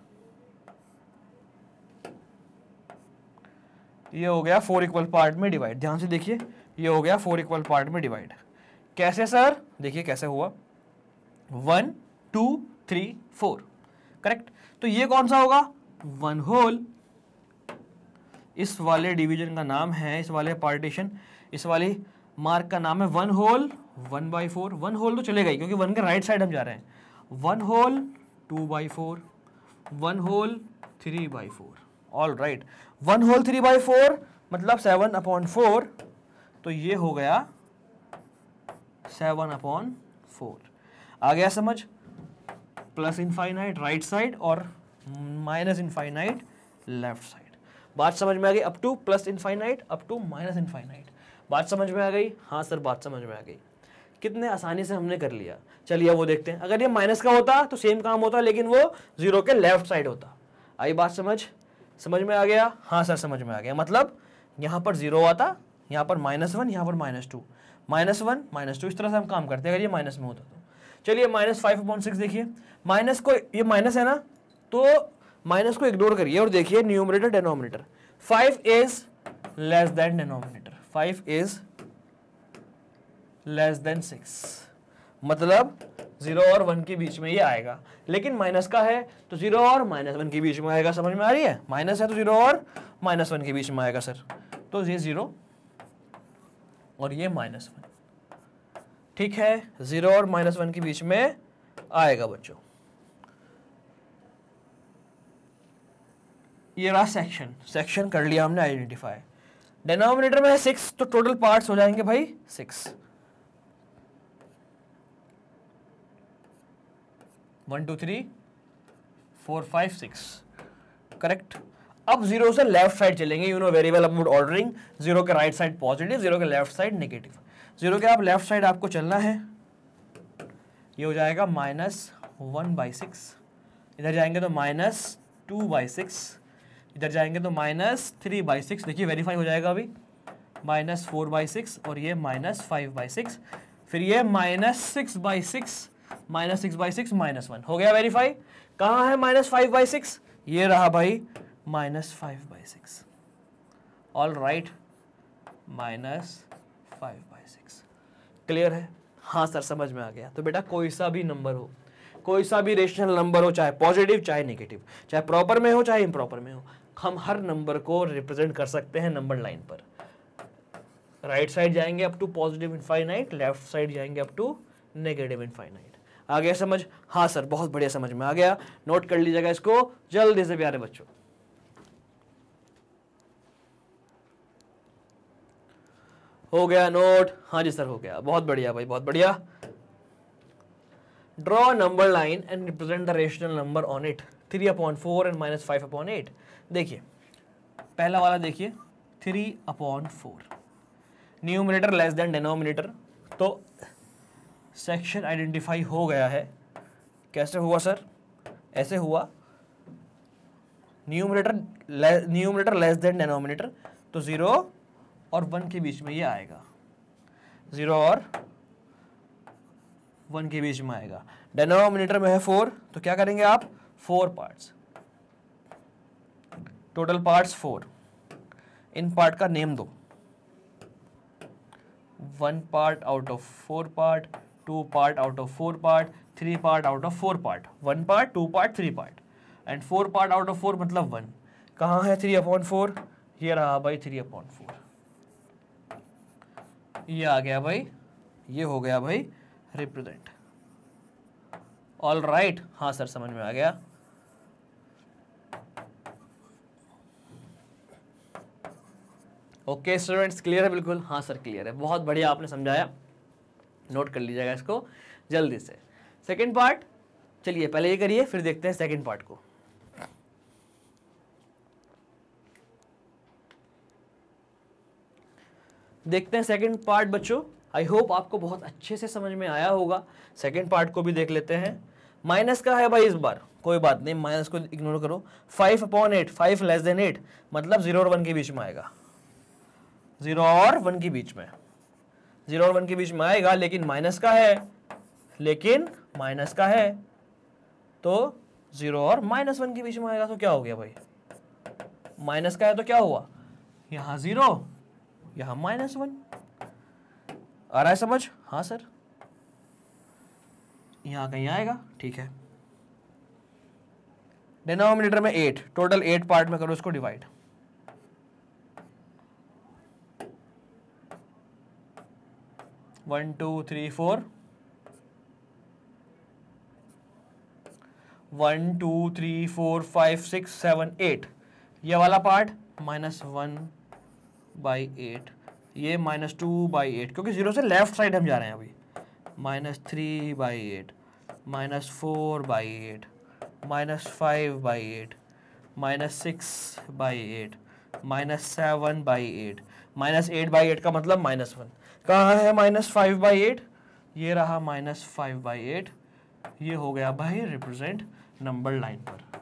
ये हो गया 4 इक्वल पार्ट में डिवाइड। ध्यान से देखिए, ये हो गया 4 इक्वल पार्ट में डिवाइड। कैसे सर? देखिए कैसे हुआ, 1 2 3 4। करेक्ट, तो ये कौन सा होगा, 1 होल इस वाले डिवीजन का नाम है, इस वाले पार्टीशन, इस वाले मार्क का नाम है वन होल 1/4। वन होल तो चलेगा ही क्योंकि वन के राइट साइड हम जा रहे हैं। One whole 2/4, one whole 3/4। All right, one whole 3/4 मतलब 7/4। तो ये हो गया 7/4। आ गया समझ? प्लस इनफाइनाइट राइट साइड और माइनस इनफाइनाइट लेफ्ट साइड। बात समझ में आ गई? Up to plus infinite, up to minus infinite. बात समझ में आ गई? हाँ सर बात समझ में आ गई। कितने आसानी से हमने कर लिया। चलिए वो देखते हैं, अगर ये माइनस का होता तो सेम काम होता, लेकिन वो जीरो के लेफ्ट साइड होता। आई बात समझ? समझ में आ गया? हाँ सर समझ में आ गया। मतलब यहाँ पर जीरो आता, यहाँ पर -1, यहाँ पर -2, -1 -2, इस तरह से हम काम करते हैं अगर ये माइनस में होता तो। चलिए -5/6 देखिए। माइनस को, ये माइनस है ना, तो माइनस को इग्नोर करिए और देखिए numerator denominator. 5 is less than denominator, 5 is less than 6, मतलब 0 और 1 के बीच में ये आएगा, लेकिन माइनस का है तो 0 और -1 के बीच में आएगा। समझ में आ रही है? माइनस है तो 0 और -1 के बीच में आएगा सर। तो ये 0 और ये -1, ठीक है, 0 और -1 के बीच में आएगा बच्चों। ये रहा सेक्शन, सेक्शन कर लिया हमने आइडेंटिफाई। डिनोमिनेटर में है 6, तो टोटल पार्ट्स हो जाएंगे भाई 6। 1 2 3 4 5 6, करेक्ट। अब 0 से लेफ्ट साइड चलेंगे, you know very well about ordering. 0 के राइट साइड पॉजिटिव, 0 के लेफ्ट साइड नेगेटिव। 0 के आप लेफ्ट साइड आपको चलना है, ये हो जाएगा -1/6। इधर जाएंगे तो -2/6, इधर जाएंगे तो -3/6। देखिए वेरीफाई हो जाएगा अभी। -4/6 और ये -5/6, फिर ये -6/6, -6/6 -1 हो गया वेरीफाई। कहाँ है -5/6? ये रहा भाई -5/6। All right, -5/6। क्लियर है? हाँ सर समझ में आ गया। तो बेटा कोई सा भी नंबर हो, कोई सा भी रेशनल नंबर हो, चाहे पॉजिटिव चाहे नेगेटिव, चाहे प्रॉपर में हो चाहे इम्प्रॉपर में हो, हम हर नंबर को रिप्रेजेंट कर सकते हैं नंबर लाइन पर। राइट साइड जाएंगे up to positive infinite, left side जाएंगे अप टू नेगेटिव इनफाइनाइट। आ गया समझ? हाँ सर बहुत बढ़िया समझ में आ गया। नोट कर लीजिएगा इसको जल्दी से प्यारे बच्चों। हो गया नोट? हाँ जी सर हो गया, बहुत बढ़िया भाई बहुत बढ़िया। Draw number line and represent the rational number on it, 3/4 and -5/8। देखिए पहला वाला देखिए, 3/4, न्यूमरेटर लेस देन डिनोमिनेटर, तो सेक्शन आइडेंटिफाई हो गया है। कैसे हुआ सर? ऐसे हुआ, न्यूमरेटर लेस देन डिनोमिनेटर, तो 0 और 1 के बीच में ये आएगा, 0 और 1 के बीच में आएगा। डिनोमिनेटर में है 4, तो क्या करेंगे आप, 4 पार्ट्स, टोटल पार्ट्स 4। इन पार्ट का नेम दो, 1 part out of 4 part, 2 part out of 4 part, 3 part out of 4 part, 1 part 2 part 3 part and 4 part out of 4 मतलब 1। कहाँ है? 3/4, ये रहा भाई 3/4। ये आ गया भाई, ये हो गया भाई रिप्रेजेंट। ऑल राइट, हाँ सर समझ में आ गया। ओके स्टूडेंट्स, क्लियर है? बिल्कुल हाँ सर क्लियर है, बहुत बढ़िया आपने समझाया। नोट कर लीजिएगा इसको जल्दी से। सेकंड पार्ट, चलिए पहले ये करिए फिर देखते हैं सेकंड पार्ट को। देखते हैं सेकंड पार्ट बच्चों, आई होप आपको बहुत अच्छे से समझ में आया होगा। सेकंड पार्ट को भी देख लेते हैं। माइनस का है भाई इस बार, कोई बात नहीं, माइनस को इग्नोर करो। 5/8, 5 <8 मतलब 0 और 1 के बीच में आएगा, 0 और 1 के बीच में, 0 और 1 के बीच में आएगा, लेकिन माइनस का है, तो 0 और -1 के बीच में आएगा। तो क्या हो गया भाई, माइनस का है तो क्या हुआ, यहाँ 0 यहाँ -1 आ रहा है समझ? हाँ सर यहाँ कहीं आएगा, ठीक है। डिनोमिनेटर में 8, टोटल 8 पार्ट में करो इसको डिवाइड, 1 2 3 4 5 6 7 8, ये वाला पार्ट -1/8, ये -2/8 क्योंकि जीरो से लेफ्ट साइड हम जा रहे हैं अभी, -3/8, -4/8, -5/8, -6/8, -7/8, -8/8 का मतलब -1, कहाँ है -5/8, ये रहा -5/8, ये हो गया भाई रिप्रेजेंट नंबर लाइन पर।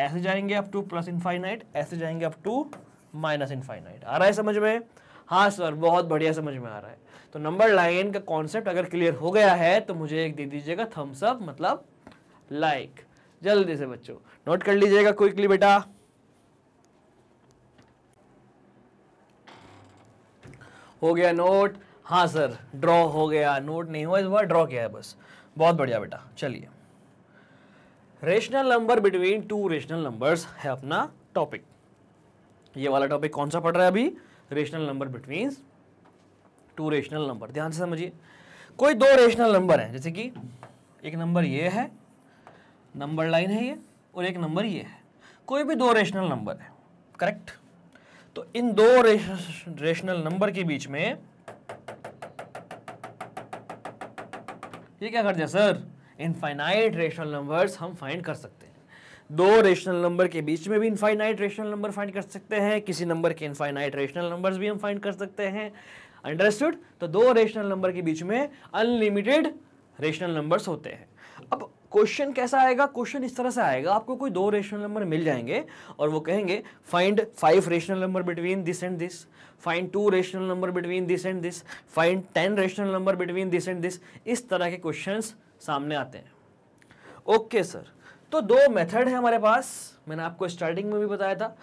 ऐसे जाएंगे अप टू प्लस इनफाइनाइट, ऐसे जाएंगे अप टू माइनस इनफाइनाइट। आ रहा है समझ में? हाँ सर, बहुत बढ़िया समझ में आ रहा है। तो नंबर लाइन का कॉन्सेप्ट अगर क्लियर हो गया है तो मुझे एक दे दीजिएगा थम्स अप, मतलब लाइक। जल्दी से बच्चों नोट कर लीजिएगा क्विकली बेटा। हो गया नोट? हाँ सर, ड्रॉ हो गया। नोट नहीं हुआ इस बार, ड्रॉ किया है बस। बहुत बढ़िया बेटा। चलिए, rational number between two rational numbers है अपना टॉपिक। ये वाला टॉपिक कौन सा पढ़ रहा है अभी? Rational number between two rational number. ध्यान से समझिए, कोई दो रेशनल नंबर हैं, जैसे कि एक नंबर ये है, नंबर लाइन है ये, और एक नंबर ये है। कोई भी दो रेशनल नंबर है, करेक्ट? तो इन दो रेशनल नंबर के बीच में ये क्या करते हैं सर? इनफाइनाइट रेशनल नंबर्स हम फाइंड कर सकते हैं। दो रेशनल नंबर के बीच में भी इनफाइनाइट रेशनल नंबर फाइंड कर सकते हैं, किसी नंबर के इनफाइनाइट रेशनल नंबर्स भी हम फाइंड कर सकते हैं। अंडरस्टूड? तो दो रेशनल नंबर के बीच में अनलिमिटेड रेशनल नंबर्स होते हैं। अब क्वेश्चन कैसा आएगा? क्वेश्चन इस तरह से आएगा, आपको कोई दो रेशनल नंबर मिल जाएंगे और वो कहेंगे find 5 rational number between this and this, find 2 rational number between this and this, find 10 rational number between this and this. इस तरह के क्वेश्चंस सामने आते हैं। ओके सर, तो दो मेथड है हमारे पास। मैंने आपको स्टार्टिंग में भी बताया था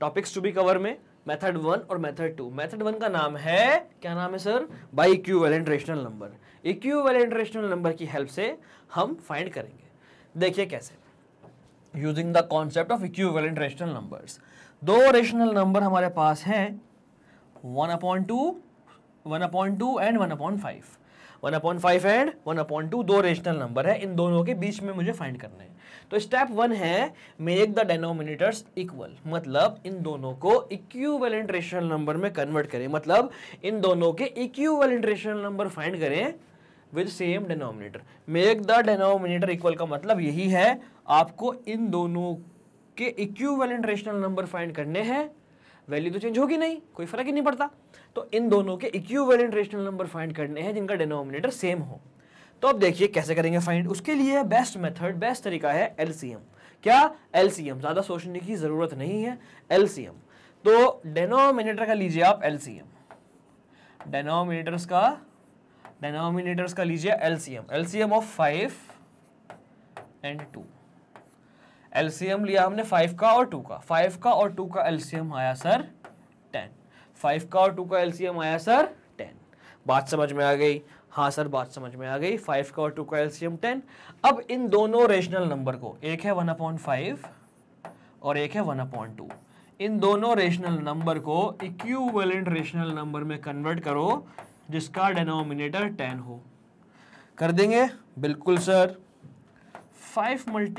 टॉपिक्स टू बी कवर में, मेथड 1 और मेथड 2। मेथड 1 का नाम है, क्या नाम है sir? By equivalent rational number. Equivalent rational number की हेल्प से हम फाइंड करेंगे। देखिए कैसे, using the concept of equivalent rational numbers. दो रेशनल नंबर हमारे पास हैं 1/2, 1/2 एंड 1/5। 1/5 एंड 1/2 दो रेशनल नंबर है, इन दोनों के बीच में मुझे फाइंड करना है। तो स्टेप 1 है मेक द डेनोमिनेटर्स इक्वल, मतलब इन दोनों को इक्विवेलेंट रेशनल नंबर में कन्वर्ट करें, मतलब इन दोनों के इक्विवेलेंट रेशनल नंबर फाइंड करें with same denominator. Make the denominator equal का मतलब यही है, आपको इन दोनों के इक्विवेलेंट रेशनल नंबर फाइंड करने हैं। वैल्यू तो चेंज होगी नहीं, कोई फर्क ही नहीं पड़ता। तो इन दोनों के इक्विवेलेंट रेशनल नंबर फाइंड करने हैं जिनका डेनोमिनेटर सेम हो। तो अब देखिए कैसे करेंगे फाइंड। उसके लिए बेस्ट मेथड, बेस्ट तरीका है एलसीएम। क्या? एलसीएम। ज़्यादा सोचने की ज़रूरत नहीं है, एलसीएम। तो डेनोमिनेटर का लीजिए आप एलसीएम, डेनोमिनेटर्स का लीजिए LCM, LCM of 5 and 2। LCM लिया हमने 5 का और 2 का एलसीएम आया सर 10। 5 का और 2 का एलसीएम आया सर 10। बात समझ में आ गई? हाँ सर, बात समझ में आ गई। 5 का और 2 का एलसीएम 10। अब इन दोनों रेशनल नंबर को, एक है 1/5 और एक है 1/2, इन दोनों रेशनल नंबर को इक्विवेलेंट रेशनल नंबर में कन्वर्ट करो जिसका डेनोमिनेटर 10 हो। कर देंगे? बिल्कुल सर। 5 ×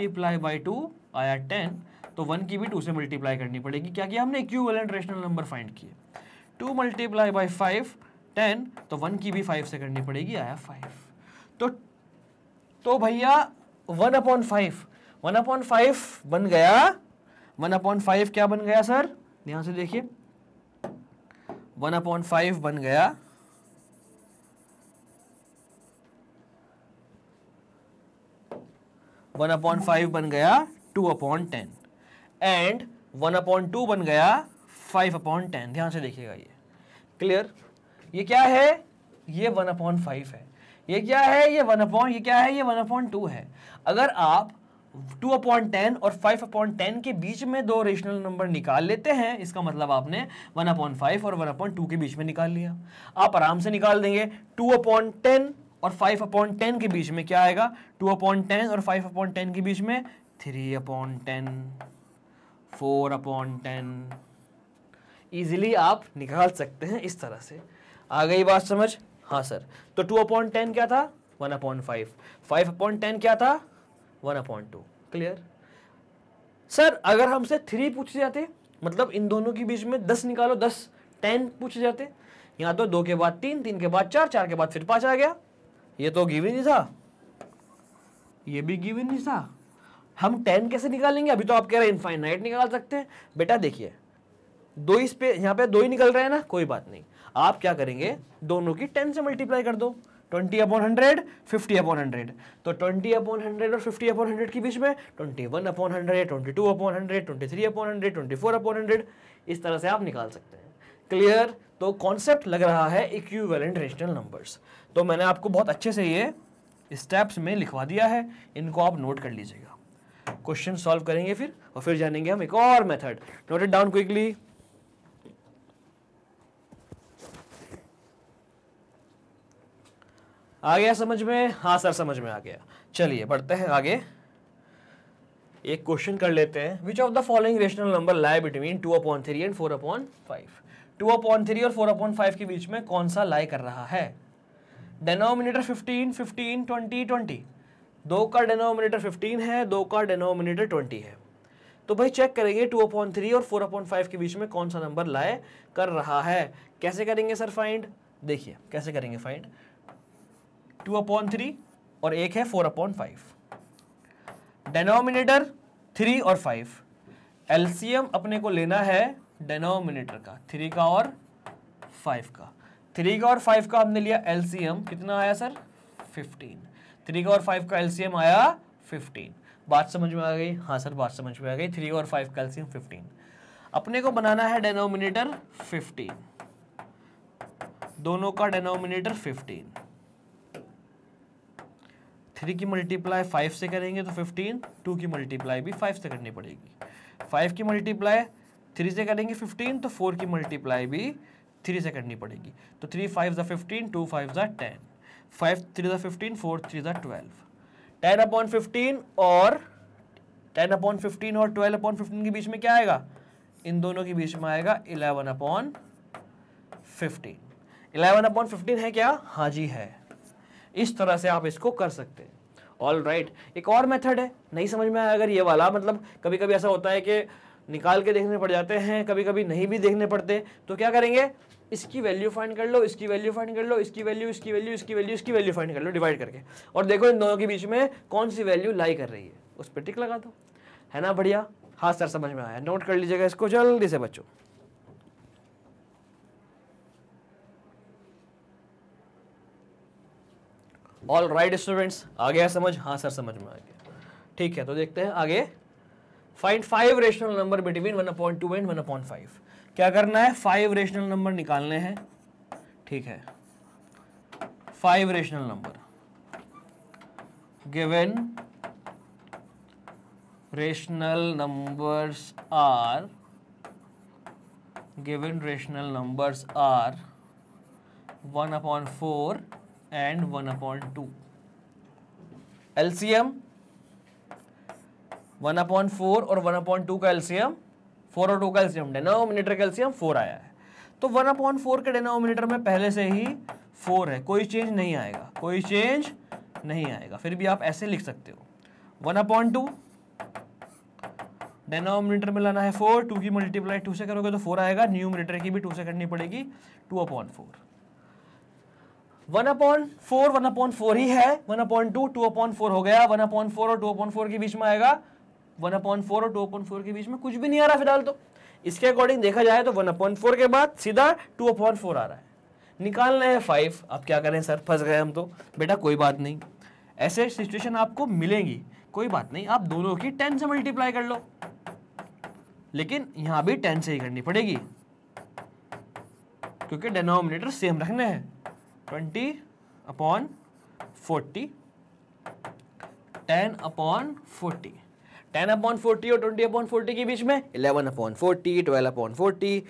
2 आया 10, तो 1 की भी 2 से मल्टीप्लाई करनी पड़ेगी। क्या किया हमने? इक्विवेलेंट रेशनल नंबर फाइंड किए। 2 × 5 10, तो 1 की भी 5 से करनी पड़ेगी, आया 5। तो भैया 1/5 बन गया। 1/5 क्या बन गया सर? ध्यान से देखिए, 1/5 बन गया। टू अपॉन 10 एंड 1/2 बन गया 5/10। ध्यान से देखिएगा, ये क्लियर? ये क्या है? ये 1/5 है। ये क्या है? ये 1/2 है। अगर आप 2/10 और 5/10 के बीच में दो रेशनल नंबर निकाल लेते हैं, इसका मतलब आपने 1/5 और 1/2 के बीच में निकाल लिया। आप आराम से निकाल देंगे 2/10 और 5/10 के बीच में क्या आएगा? 2/10 और 5/10 के बीच में 3/10, 4/10 ईजिली आप निकाल सकते हैं इस तरह से। आ गई बात समझ? हाँ सर। तो 2/10 क्या था 1/5, 5/10 क्या था 1/2। Clear sir. अगर हमसे 3 पूछे जाते मतलब इन दोनों के बीच में 10 निकालो 10 10 पूछे जाते, यहाँ तो 2 के बाद 3, 3 के बाद 4, 4 के बाद फिर 5 आ गया। ये तो गिवन ही था, ये भी गिवन नहीं था। हम 10 कैसे निकालेंगे? अभी तो आप कह रहे हैं इनफाइनाइट निकाल सकते हैं। बेटा देखिए दो ही पे, यहाँ पे 2 ही निकल रहे हैं ना, कोई बात नहीं। आप क्या करेंगे दोनों की 10 से मल्टीप्लाई कर दो, 20/100, 50/100। तो 20/100 और 50/100 के बीच में 21/100, 22/100, 23/100, 24/100 इस तरह से आप निकाल सकते हैं। क्लियर। तो कॉन्सेप्ट लग रहा है इक्विवेलेंट रेशनल नंबर्स। तो मैंने आपको बहुत अच्छे से ये स्टेप्स में लिखवा दिया है, इनको आप नोट कर लीजिएगा। क्वेश्चन सॉल्व करेंगे फिर और फिर जानेंगे हम एक और method. Note it down quickly. आ गया समझ में? हाँ सर समझ में आ गया। चलिए बढ़ते हैं आगे, एक क्वेश्चन कर लेते हैं। Which of the following rational number lie between 2/3 and 4/5? 2/3 और 4/5 के बीच में कौन सा लाई कर रहा है? डेनोमिनेटर 15, 15, 20, 20। 2 का डेनोमिनेटर 15 है, 2 का डेनोमिनेटर 20 है। तो भाई चेक करेंगे 2/3 और 4/5 के बीच में कौन सा नंबर लाई कर रहा है। कैसे करेंगे सर फाइंड? देखिए कैसे करेंगे फाइंड। 2/3 और एक है 4/5, डेनोमिनेटर 3 और 5। एलसीएम अपने को लेना है डेनोमिनेटर का 3 का और 5 का। 3 का और 5 का हमने लिया एलसीएम, कितना आया सर 15। 3 का और 5 का एलसीएम आया 15। बात समझ में आ गई? हाँ सर बात समझ में आ गई। 3 और 5 का एलसीएम 15। अपने को बनाना है डेनोमिनेटर 15, दोनों का डेनोमिनेटर 15। 3 की मल्टीप्लाई 5 से करेंगे तो 15, 2 की मल्टीप्लाई भी 5 से करनी पड़ेगी, 5 की मल्टीप्लाई 3 से करेंगे 15, तो 4 की मल्टीप्लाई भी 3 से करनी पड़ेगी। तो 3 5 ज़ा 15, 2 5 ज़ा 10, 5 3 ज़ा 15, 4 3 ज़ा 12। 10/15 और 12/15 के बीच में क्या आएगा? इन दोनों के बीच में आएगा 11/15। 11/15 है क्या? हाँ जी है। इस तरह से आप इसको कर सकते हैं। ऑल राइट, एक और मेथड है, नहीं समझ में आया अगर ये वाला, मतलब कभी कभी ऐसा होता है कि निकाल के देखने पड़ जाते हैं, कभी कभी नहीं भी देखने पड़ते। तो क्या करेंगे, इसकी वैल्यू फाइंड कर लो, इसकी वैल्यू फाइंड कर लो, इसकी वैल्यू फाइंड कर लो डिवाइड करके, और देखो इन दोनों के बीच में कौन सी वैल्यू लाई कर रही है, उस पर टिक लगा दो। है ना बढ़िया? हाँ सर समझ में आया। नोट कर लीजिएगा इसको जल्दी से बच्चों। ऑल राइट स्टूडेंट्स, आ गया समझ? हाँ सर समझ में आ गया। ठीक है तो देखते हैं आगे। Find 5 rational number between 1/2 and 1/5। क्या करना है? 5 रेशनल नंबर निकालने हैं। ठीक है, 5 rational number. Given rational numbers are given rational numbers are 1/4 and 1/2। LCM 1/4 और 1/2 का LCM 4 और 2 का LCM, डिनोमिनेटर का LCM 4 आया है। तो 1/4 के डिनोमिनेटर में पहले से ही 4 है, कोई चेंज नहीं आएगा, कोई चेंज नहीं आएगा। फिर भी आप ऐसे लिख सकते हो 1/2 डिनोमिनेटर में लाना है 4, 2 की मल्टीप्लाई 2 से करोगे तो 4 आएगा, न्यूमरेटर की भी 2 से करनी पड़ेगी 2/4। 1/4 1/4 ही है, 1/2 2/4 हो गया, 1/4 और 2/4 के बीच में आएगा। 1/4 और 2/4 के बीच में कुछ भी नहीं आ रहा फिलहाल, तो इसके अकॉर्डिंग देखा जाए तो 1/4 के बाद सीधा 2/4 आ रहा है। निकालना है 5। अब क्या करें सर, फंस गए हम। तो बेटा कोई बात नहीं, ऐसे सिचुएशन आपको मिलेंगी, कोई बात नहीं। आप दोनों की 10 से मल्टीप्लाई कर लो, लेकिन यहाँ भी 10 से ही करनी पड़ेगी क्योंकि डिनोमिनेटर सेम रखने हैं। 20/40, 10/40, 10/40 और 20/40 के बीच में 11/40, 12/40,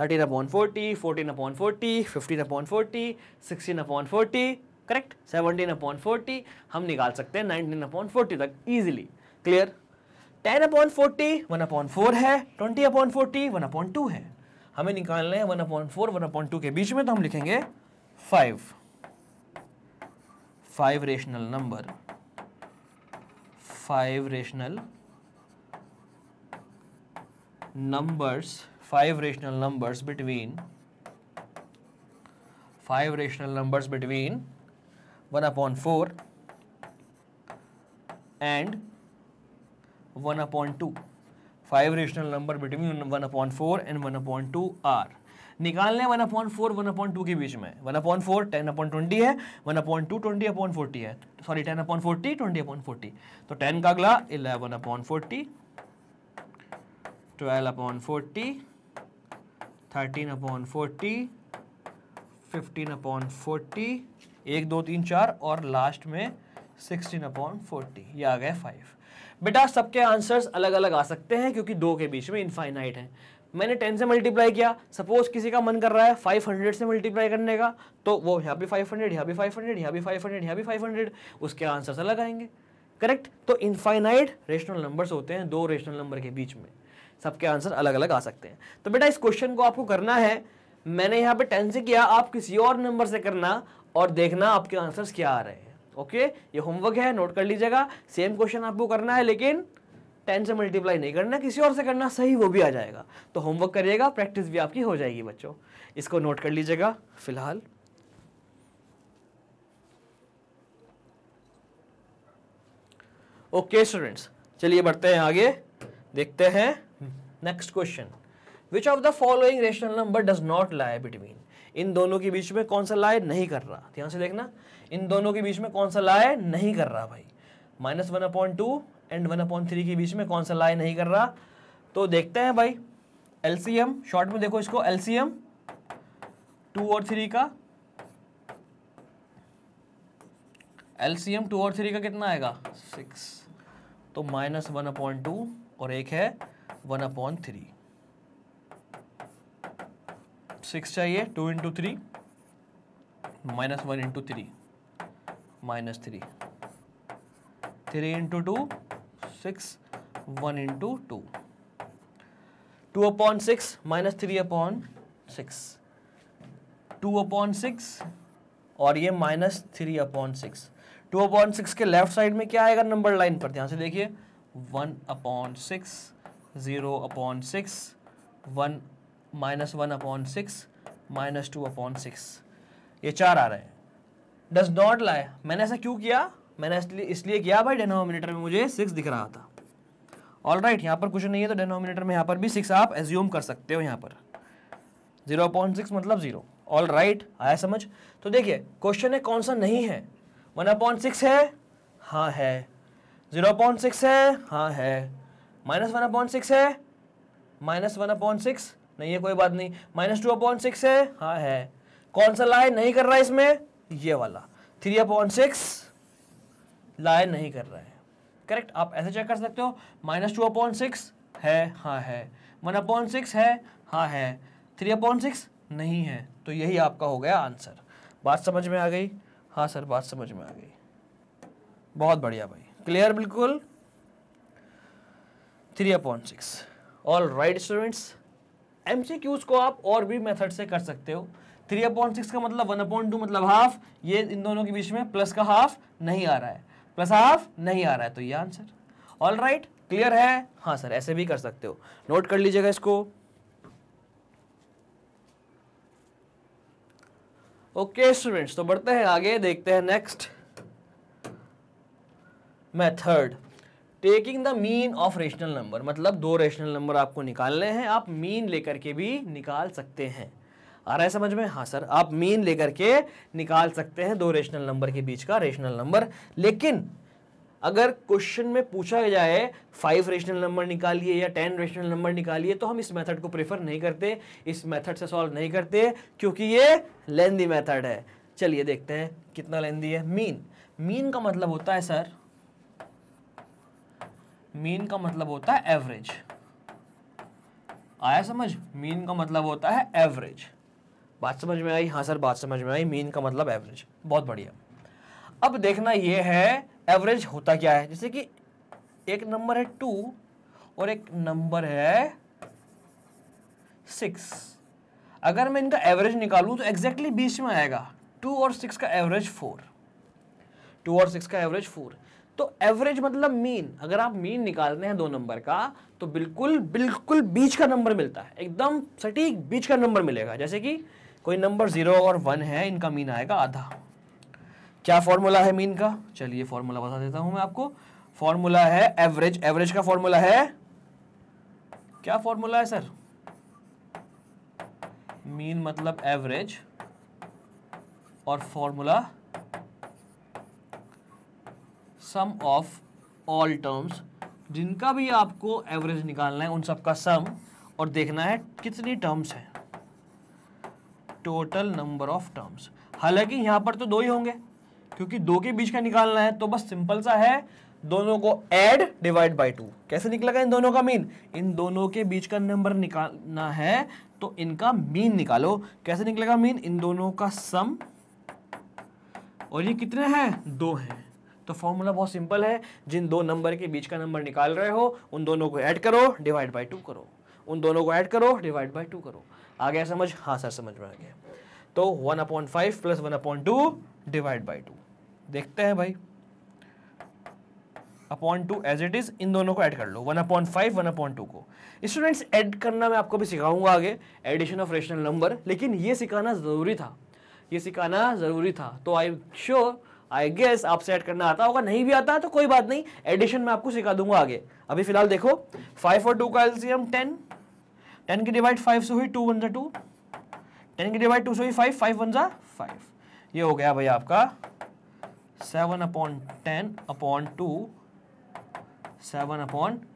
13/40, 14/40, 15/40, 16/40, करेक्ट, 17/40 हम निकाल सकते हैं 19/40 तक इजीली। क्लियर। 10/40 1/4 है, 20/40 1/2 है, हमें निकालना है 1/4 1/2 के बीच में, तो हम लिखेंगे 5। five rational numbers between 1/4 and 1/2. 5 rational number between 1/4 and 1/2 are निकालने 1/4 1/2 के बीच में 1/4 10/20 है 1/2 20/40 है सॉरी 10/40 20/40 तो 10 का अगला 11/40 12/40 13/40 15/40 1 2 3 4 और लास्ट में 16/40 ये आ गए 5। बेटा सबके आंसर्स अलग अलग आ सकते हैं क्योंकि दो के बीच में इनफाइनाइट है। मैंने 10 से मल्टीप्लाई किया, सपोज किसी का मन कर रहा है 500 से मल्टीप्लाई करने का तो वो यहाँ भी 500 यहाँ भी 500 यहाँ भी 500 यहाँ भी 500 उसके आंसर्स अलग आएंगे। करेक्ट। तो इनफाइनाइट रेशनल नंबर्स होते हैं दो रेशनल नंबर के बीच में, सबके आंसर अलग अलग आ सकते हैं। तो बेटा इस क्वेश्चन को आपको करना है, मैंने यहाँ पे 10 से किया, आप किसी और नंबर से करना और देखना आपके आंसर्स क्या आ रहे हैं। ओके ये होमवर्क है, नोट कर लीजिएगा। सेम क्वेश्चन आपको करना है लेकिन 10 से मल्टीप्लाई नहीं करना, किसी और से करना, सही वो भी आ जाएगा। तो होमवर्क करिएगा, प्रैक्टिस भी आपकी हो जाएगी बच्चों, इसको नोट कर लीजिएगा फिलहाल। ओके स्टूडेंट्स चलिए बढ़ते हैं आगे, देखते हैं next question. Which of the following rational number does not lie between, इन दोनों के बीच में कौन सा लाए नहीं कर रहा। ध्यान से देखना, इन दोनों के बीच में कौन सा लाए नहीं कर रहा भाई। -1/2 एंड 1/3 के बीच में कौन सा लाए नहीं कर रहा। तो देखते हैं भाई एलसीएम, शॉर्ट में देखो इसको एलसीएम 2 और 3 का, एलसीएम 2 और 3 का कितना आएगा 6, तो -1/2 और एक है 1/3, 6 चाहिए, 2 × 3 -1 × 3 -3, 3 × 2 6, 1 × 2, 2/6 -3/6, 2/6 और ये -3/6। 2/6 के लेफ्ट साइड में क्या आएगा नंबर लाइन पर, ध्यान से देखिए 1/6 0/6 1 -1/6 -2/6 ये 4 आ रहे हैं। डज नॉट लाई, मैंने ऐसा क्यों किया, मैंने इसलिए किया भाई डिनोमिनेटर में मुझे 6 दिख रहा था। ऑल राइट यहाँ पर कुछ नहीं है तो डिनोमिनेटर में यहाँ पर भी 6 आप एज्यूम कर सकते हो, यहाँ पर 0/6 मतलब 0। ऑल राइट आया समझ। तो देखिए क्वेश्चन है कौन सा नहीं है, 1/6 है हाँ है, 0/6 है हाँ है, -1/6 है -1/6 नहीं है कोई बात नहीं, -2/6 है हाँ है, कौन सा लाए नहीं कर रहा है इसमें, ये वाला 3/6 लाए नहीं कर रहा है। करेक्ट आप ऐसे चेक कर सकते हो, -2/6 है हाँ है, 1/6 है हाँ है, 3/6 नहीं है, तो यही आपका हो गया आंसर। बात समझ में आ गई? हाँ सर बात समझ में आ गई, बहुत बढ़िया भाई, क्लियर बिल्कुल 3/6। ऑल राइट स्टूडेंट्स MCQs को आप और भी मेथड से कर सकते हो। 3/6 का मतलब 1/2 मतलब हाफ, ये इन दोनों के बीच में प्लस का हाफ नहीं आ रहा है, प्लस हाफ नहीं आ रहा है तो ये आंसर। ऑल राइट क्लियर है? हाँ सर ऐसे भी कर सकते हो, नोट कर लीजिएगा इसको। ओके स्टूडेंट्स तो बढ़ते हैं आगे, देखते हैं next method. Taking the mean of rational number, मतलब दो रेशनल नंबर आपको निकालने हैं, आप मीन लेकर के भी निकाल सकते हैं। आ रहा है समझ में? हाँ सर आप मीन लेकर के निकाल सकते हैं दो रेशनल नंबर के बीच का रेशनल नंबर, लेकिन अगर क्वेश्चन में पूछा जाए 5 रेशनल नंबर निकालिए या 10 रेशनल नंबर निकालिए तो हम इस मेथड को प्रेफर नहीं करते, इस मेथड से सॉल्व नहीं करते क्योंकि ये लेंदी मेथड है। चलिए देखते हैं कितना लेंदी है। मीन, मीन का मतलब होता है सर, मीन का मतलब होता है एवरेज। आया समझ? मीन का मतलब होता है एवरेज। बात समझ में आई? हाँ सर बात समझ में आई, मीन का मतलब एवरेज। बहुत बढ़िया। अब देखना ये है एवरेज होता क्या है। जैसे कि एक नंबर है 2 और एक नंबर है 6, अगर मैं इनका एवरेज निकालूं तो एग्जैक्टली बीच में आएगा। 2 और 6 का एवरेज 4, 2 और 6 का एवरेज 4। तो एवरेज मतलब मीन, अगर आप मीन निकालने हैं 2 नंबर का तो बिल्कुल बिल्कुल बीच का नंबर मिलता है, एकदम सटीक बीच का नंबर मिलेगा। जैसे कि कोई नंबर 0 और 1 है, इनका मीन आएगा आधा। क्या फॉर्मूला है मीन का, चलिए फॉर्मूला बता देता हूं मैं आपको। फॉर्मूला है एवरेज, एवरेज का फॉर्मूला है, क्या फॉर्मूला है सर? मीन मतलब एवरेज और formula sum of all terms, जिनका भी आपको एवरेज निकालना है उन सब का सम, और देखना है कितनी टर्म्स हैं, टोटल नंबर ऑफ टर्म्स। हालांकि यहाँ पर तो 2 ही होंगे क्योंकि 2 के बीच का निकालना है, तो बस सिंपल सा है, दोनों को ऐड डिवाइड बाय 2। कैसे निकलेगा इन दोनों का मीन? इन दोनों के बीच का नंबर निकालना है तो इनका मीन निकालो। कैसे निकलेगा मीन? इन दोनों का सम, और ये कितने हैं? 2 हैं। तो फॉर्मूला बहुत सिंपल है, जिन 2 नंबर के बीच का नंबर निकाल रहे हो उन दोनों को ऐड करो डिवाइड बाय 2 करो, उन दोनों को ऐड करो डिवाइड बाय 2 करो। आ गया समझ? हाँ सर समझ में आ गया। तो 1/5 + 1/2 डिवाइड बाई 2। देखते हैं भाई, अपॉन 2 एज इट इज, इन दोनों को ऐड कर लो, 1/5 1/2 को। स्टूडेंट्स ऐड करना मैं आपको भी सिखाऊंगा आगे, एडिशन ऑफ रेशनल नंबर, लेकिन ये सिखाना ज़रूरी था, ये सिखाना ज़रूरी था। तो I am sure, I guess आपसे ऐड करना आता होगा, नहीं भी आता तो कोई बात नहीं, एडिशन मैं आपको सिखा दूंगा आगे। अभी फिलहाल देखो, 5 और 2 का एलसीएम 10, 10 की डिवाइड 5 से हुई, 2 × 1 = 2, 10 की डिवाइड 2 से हुई 5, 5×1 = 5। ये हो गया भाई आपका 7/10/2, 7/10 × 2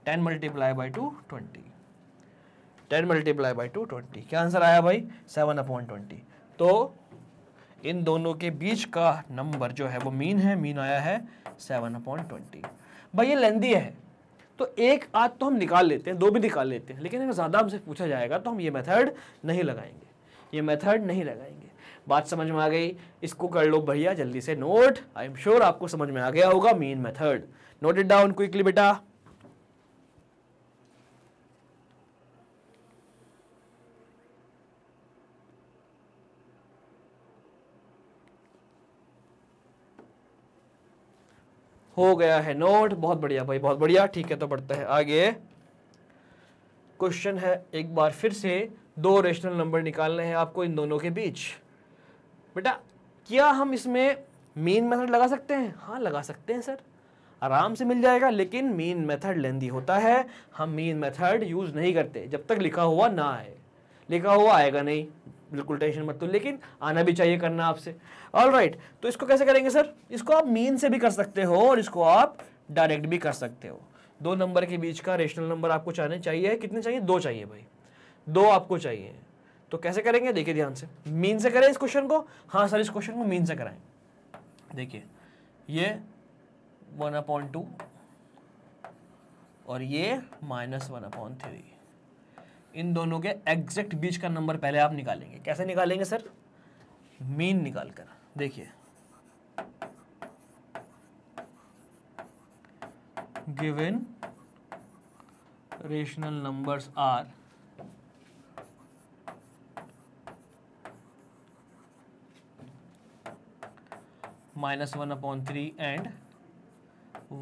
20, 10 × 2 20। क्या आंसर आया भाई? 7/20। तो इन दोनों के बीच का नंबर जो है वो मीन है, मीन आया है 7/20। भाई ये लेंदी है तो एक आध तो हम निकाल लेते हैं, 2 भी निकाल लेते हैं, लेकिन अगर ज़्यादा हमसे पूछा जाएगा तो हम ये मेथड नहीं लगाएंगे, ये मेथड नहीं लगाएंगे। बात समझ में आ गई? इसको कर लो भैया जल्दी से नोट, आई एम श्योर आपको समझ में आ गया होगा mean method. Note it down quickly बेटा। हो गया है नोट, बहुत बढ़िया भाई, बहुत बढ़िया। ठीक है तो पढ़ते हैं आगे। क्वेश्चन है एक बार फिर से, 2 रेशनल नंबर निकालने हैं आपको इन दोनों के बीच। बेटा क्या हम इसमें मीन मेथड लगा सकते हैं? हाँ लगा सकते हैं सर, आराम से मिल जाएगा, लेकिन मीन मेथड लेंदी होता है, हम मीन मेथड यूज़ नहीं करते जब तक लिखा हुआ ना आए। लिखा हुआ आएगा नहीं, बिल्कुल टेंशन मत लो, लेकिन आना भी चाहिए करना आपसे। ऑलराइट, तो इसको कैसे करेंगे सर? इसको आप मीन से भी कर सकते हो और इसको आप डायरेक्ट भी कर सकते हो। 2 नंबर के बीच का रेशनल नंबर आपको चाहिए, कितने चाहिए? 2 चाहिए भाई, 2 आपको चाहिए। तो कैसे करेंगे देखिए ध्यान से, मीन से करें इस क्वेश्चन को। हाँ सर इस क्वेश्चन को मीन से कराएं। देखिए ये 1/2 और ये -1/3, इन दोनों के एग्जैक्ट बीच का नंबर पहले आप निकालेंगे। कैसे निकालेंगे सर? मीन निकाल कर। देखिए given rational numbers are -1/3 and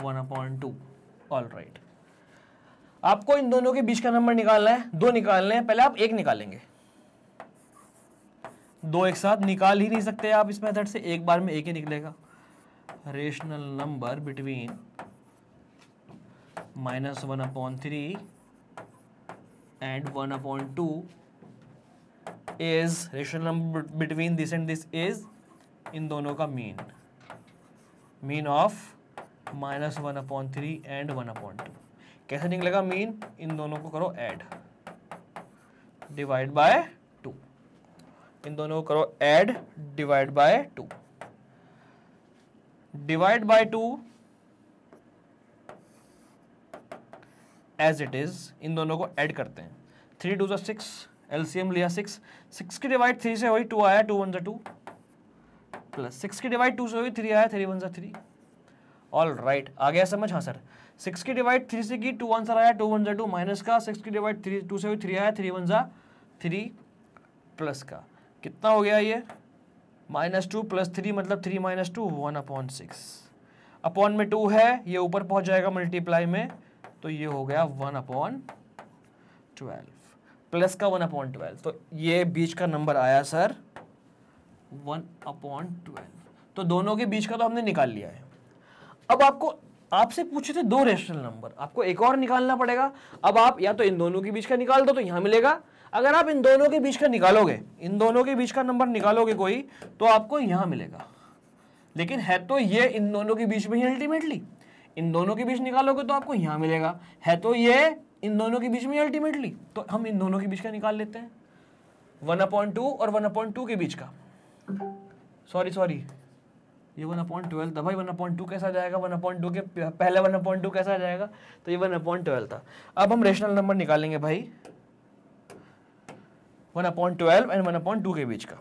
1/2। All right, आपको इन दोनों के बीच का नंबर निकालना है, 2 निकालने हैं, पहले आप 1 निकालेंगे। 2 एक साथ निकाल ही नहीं सकते आप इस मेथड से, एक बार में 1 ही निकलेगा। Rational number between -1/3 and 1/2 is, rational number between this and this is, इन दोनों का मीन, मीन ऑफ -1/3 and 1/2। कैसे निकलेगा मीन? इन दोनों को करो ऐड डिवाइड बाय 2, इन दोनों को करो add divide by 2। Divide by 2 as it is, इन दोनों को ऐड करते हैं। 3×2 = 6, एलसीएम लिया 6, 6 की डिवाइड 3 से हुई 2 आया, 2×1 = 2, प्लस 6 की डिवाइड 2 से हुई 3 आया, 3×1 = 3। ऑल राइट, आ गया समझ? हाँ सर, 6 की डिवाइड 3 से की 2 आंसर आया, 2×1 = 2 माइनस का, 6 की डिवाइड 2 से हुई 3 आया, 3×1 = 3 प्लस का, कितना हो गया ये? -2 + 3 मतलब 3 - 2 1/6। अपॉन में 2 है, ये ऊपर पहुंच जाएगा मल्टीप्लाई में, तो ये हो गया 1/12 प्लस का 1/12। तो ये बीच का नंबर आया सर 1/12। तो दोनों के बीच का तो हमने निकाल लिया है। अब आपको, आपसे पूछे थे दो रेशनल नंबर, आपको एक और निकालना पड़ेगा। अब आप या तो इन दोनों के बीच का निकाल दो तो यहाँ मिलेगा, अगर आप इन दोनों के बीच का निकालोगे, इन दोनों के बीच का नंबर निकालोगे कोई, तो आपको यहाँ मिलेगा। लेकिन है तो ये इन दोनों के बीच में ही अल्टीमेटली, इन दोनों के बीच निकालोगे तो आपको यहाँ मिलेगा, है तो ये इन दोनों के बीच में अल्टीमेटली, तो हम इन दोनों के बीच का निकाल लेते हैं 1/2 और 1/2 के बीच का। सॉरी ये 1/12 था भाई, 1/2 कैसा जाएगा, 1/2 के पहले 1/2 कैसा जाएगा, तो ये 1/12 था। अब हम रेशनल नंबर निकालेंगे भाई 1/12 एंड 1/2 के बीच का।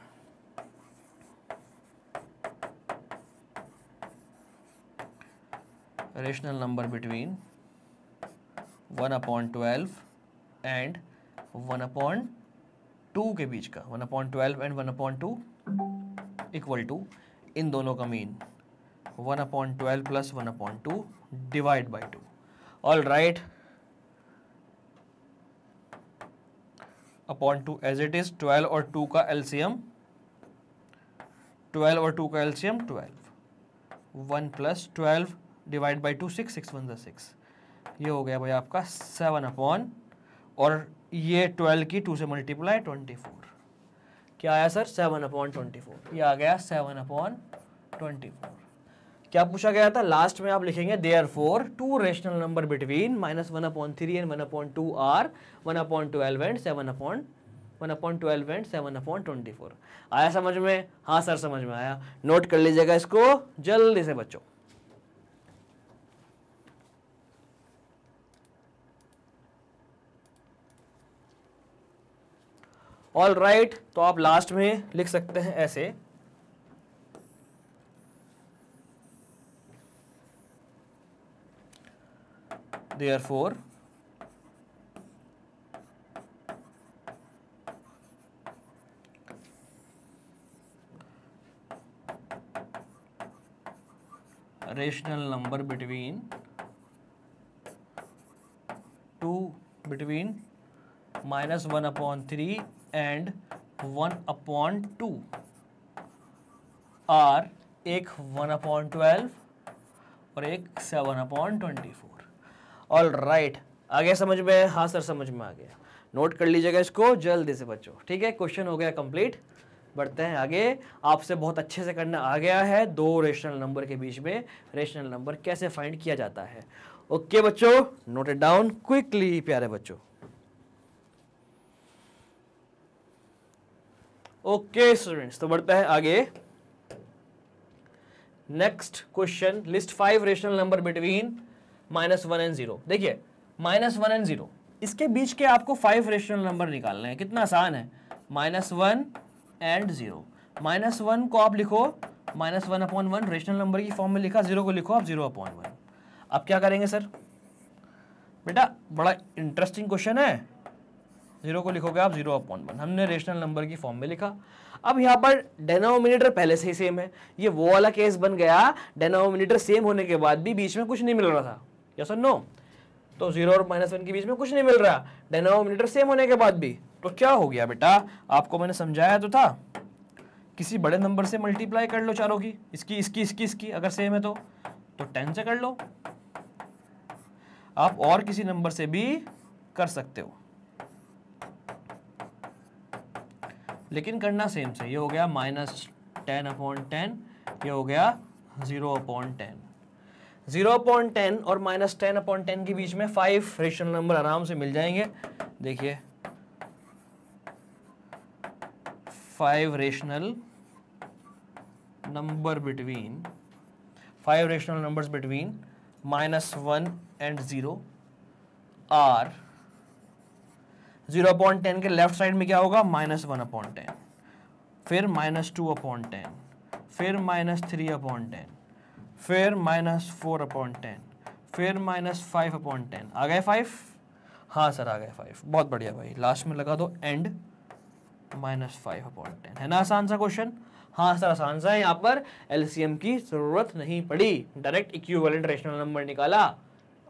रेशनल नंबर बिटवीन 1/12 एंड 1/2 के बीच का, 1/12 एंड 1/2 इक्वल टू इन दोनों का mean 1/12 plus 1/2 divide by 2। All right, 1/2 as it is, 12 और 2 का एलसीएम 12, 1 प्लस 12 डिवाइड बाई 2 6, 6 × 1 6। ये हो गया भाई आपका 7/, और ये 12 की 2 से मल्टीप्लाई 24। क्या आया सर 7/24, ये आ गया 7/24। क्या पूछा गया था, लास्ट में आप लिखेंगे therefore two rational number between -1/3 and 1/2 are 1/12 and 7/12 and 7/24। आया समझ में? हाँ सर समझ में आया। नोट कर लीजिएगा इसको जल्दी से बच्चों। ऑल राइट, तो आप लास्ट में लिख सकते हैं ऐसे, therefore rational number between -1/3 and 1/2 are एक 1/12 और एक 7/24। ऑल राइट, आ गया समझ में? हाँ सर समझ में आ गया। नोट कर लीजिएगा इसको जल्दी से बच्चों। ठीक है, क्वेश्चन हो गया कंप्लीट, बढ़ते हैं आगे। आपसे बहुत अच्छे से करना आ गया है, दो रेशनल नंबर के बीच में रेशनल नंबर कैसे फाइंड किया जाता है। ओके बच्चों, नोट इट डाउन क्विकली प्यारे बच्चों। ओके स्टूडेंट्स, तो बढ़ते हैं आगे। Next question, list 5 rational number between -1 and 0। देखिए -1 एंड 0 इसके बीच के आपको 5 रेशनल नंबर निकालने हैं। कितना आसान है, -1 एंड 0। -1 को आप लिखो -1/1 रेशनल नंबर की फॉर्म में लिखा, 0 को लिखो आप 0/1। आप क्या करेंगे सर? बेटा बड़ा इंटरेस्टिंग क्वेश्चन है, 0 को लिखोगे आप 0/1, हमने रेशनल नंबर की फॉर्म में लिखा। अब यहाँ पर डेनोमिनेटर पहले से ही सेम है, ये वो वाला केस बन गया डेनोमिनेटर सेम होने के बाद भी बीच में कुछ नहीं मिल रहा था, यस और नो? तो 0 और -1 के बीच में कुछ नहीं मिल रहा डेनोमिनेटर सेम होने के बाद भी, तो क्या हो गया बेटा? आपको मैंने समझाया तो था, किसी बड़े नंबर से मल्टीप्लाई कर लो चारों की, इसकी इसकी इसकी इसकी, अगर सेम है तो 10 से कर लो। आप और किसी नंबर से भी कर सकते हो, लेकिन करना सेम से। ये हो गया -10/10, ये हो गया 0/10। 0/10 और -10/10 के बीच में 5 रेशनल नंबर आराम से मिल जाएंगे। देखिए 5 rational numbers between -1 and 0 are 0/10 के लेफ्ट साइड में क्या होगा, -1/10, फिर -2/10, फिर -3/10, फिर -4/10, फिर -5/10। आ गए 5? हाँ सर आ गए 5, बहुत बढ़िया भाई। लास्ट में लगा दो एंड -5/10, है ना आसान सा क्वेश्चन? हाँ सर आसान सा है, यहाँ पर एलसीएम की जरूरत नहीं पड़ी, डायरेक्ट इक्विवेलेंट रेशनल नंबर निकाला।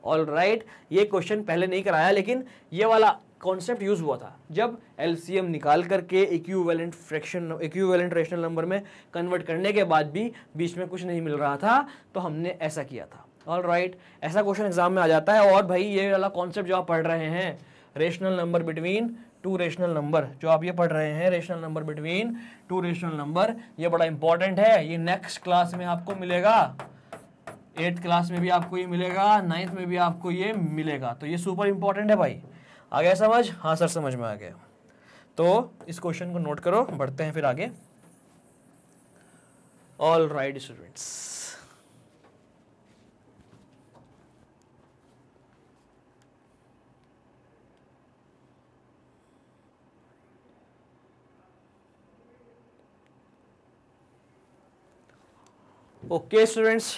ऑल राइट, ये क्वेश्चन पहले नहीं कराया लेकिन ये वाला कॉन्सेप्ट यूज हुआ था जब एलसीएम निकाल करके equivalent fraction equivalent rational number में कन्वर्ट करने के बाद भी बीच में कुछ नहीं मिल रहा था तो हमने ऐसा किया था। ऑल राइट, ऐसा क्वेश्चन एग्जाम में आ जाता है। और भाई ये वाला कॉन्सेप्ट जो आप पढ़ रहे हैं rational number between two rational number, जो आप ये पढ़ रहे हैं rational number between two rational number, ये बड़ा इंपॉर्टेंट है। ये नेक्स्ट क्लास में आपको मिलेगा, 8th क्लास में भी आपको ये मिलेगा, 9th में भी आपको ये मिलेगा, तो ये सुपर इंपॉर्टेंट है भाई। आ गया समझ? हाँ सर समझ में आ गया। तो इस क्वेश्चन को नोट करो, बढ़ते हैं फिर आगे। All right students, okay students,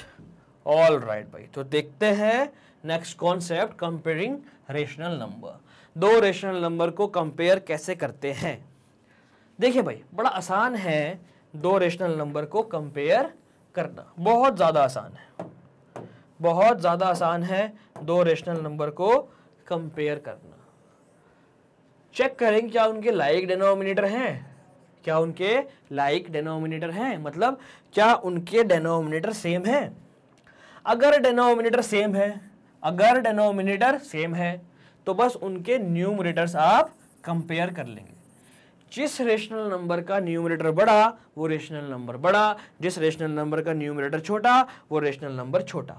all right भाई, तो देखते हैं next concept comparing rational number. दो रेशनल नंबर को कंपेयर कैसे करते हैं? देखिए भाई बड़ा आसान है दो रेशनल नंबर को कंपेयर करना, बहुत ज़्यादा आसान है, बहुत ज़्यादा आसान है दो रेशनल नंबर को कंपेयर करना। चेक करें क्या उनके लाइक डिनोमिनेटर हैं, क्या उनके लाइक डिनोमिनेटर हैं, मतलब क्या उनके डिनोमिनेटर सेम हैं। अगर डिनोमिनेटर सेम है, अगर डिनोमिनेटर सेम है तो बस उनके न्यूमरेटर्स आप कंपेयर कर लेंगे। जिस रेशनल नंबर का न्यूमरेटर बड़ा वो रेशनल नंबर बड़ा, जिस रेशनल नंबर का न्यूमरेटर छोटा वो रेशनल नंबर छोटा।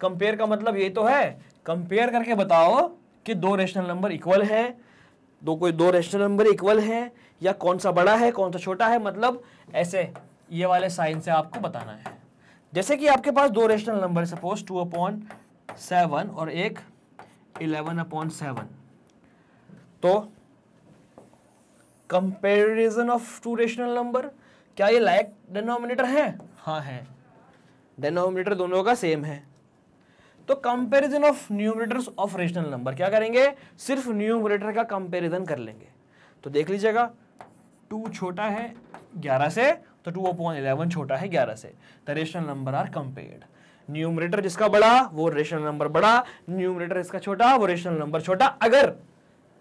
कंपेयर का मतलब ये तो है, कंपेयर करके बताओ कि दो रेशनल नंबर इक्वल है, दो कोई दो रेशनल नंबर इक्वल है या कौन सा बड़ा है कौन सा छोटा है, मतलब ऐसे ये वाले साइन से आपको बताना है। जैसे कि आपके पास दो रेशनल नंबर सपोज 2/7 और एक 11/7, तो comparison of two rational number, क्या ये लाइक डिनोमिनेटर है? हाँ है, डिनोमिनेटर दोनों का सेम है। तो comparison of numerators of rational number क्या करेंगे, सिर्फ न्यूमरेटर का कंपैरिजन कर लेंगे। तो देख लीजिएगा 2 छोटा है 11 से, तो 2/11 छोटा है 11 से, the rational number are compared. Numerator जिसका बड़ा वो रेशनल नंबर बड़ा, न्यूमरेटर इसका छोटा वो रेशनल नंबर छोटा, अगर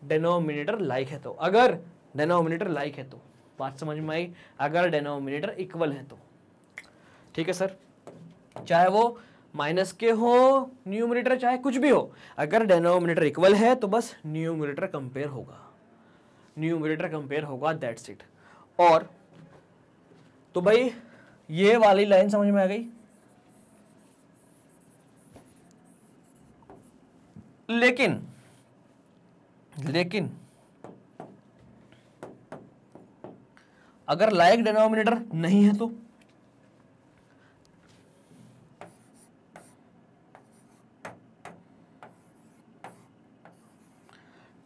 डिनोमिनेटर लाइक है तो, अगर डिनोमिनेटर लाइक है तो। बात समझ में आई? अगर डिनोमिनेटर इक्वल है तो। ठीक है सर, चाहे वो माइनस के हो न्यूमरेटर, चाहे कुछ भी हो, अगर डिनोमिनेटर इक्वल है तो बस न्यूमरेटर कंपेयर होगा, न्यूमरेटर कंपेयर होगा, दैट्स इट। और तो भाई ये वाली लाइन समझ में आ गई, लेकिन लेकिन अगर लाइक डिनोमिनेटर नहीं है तो,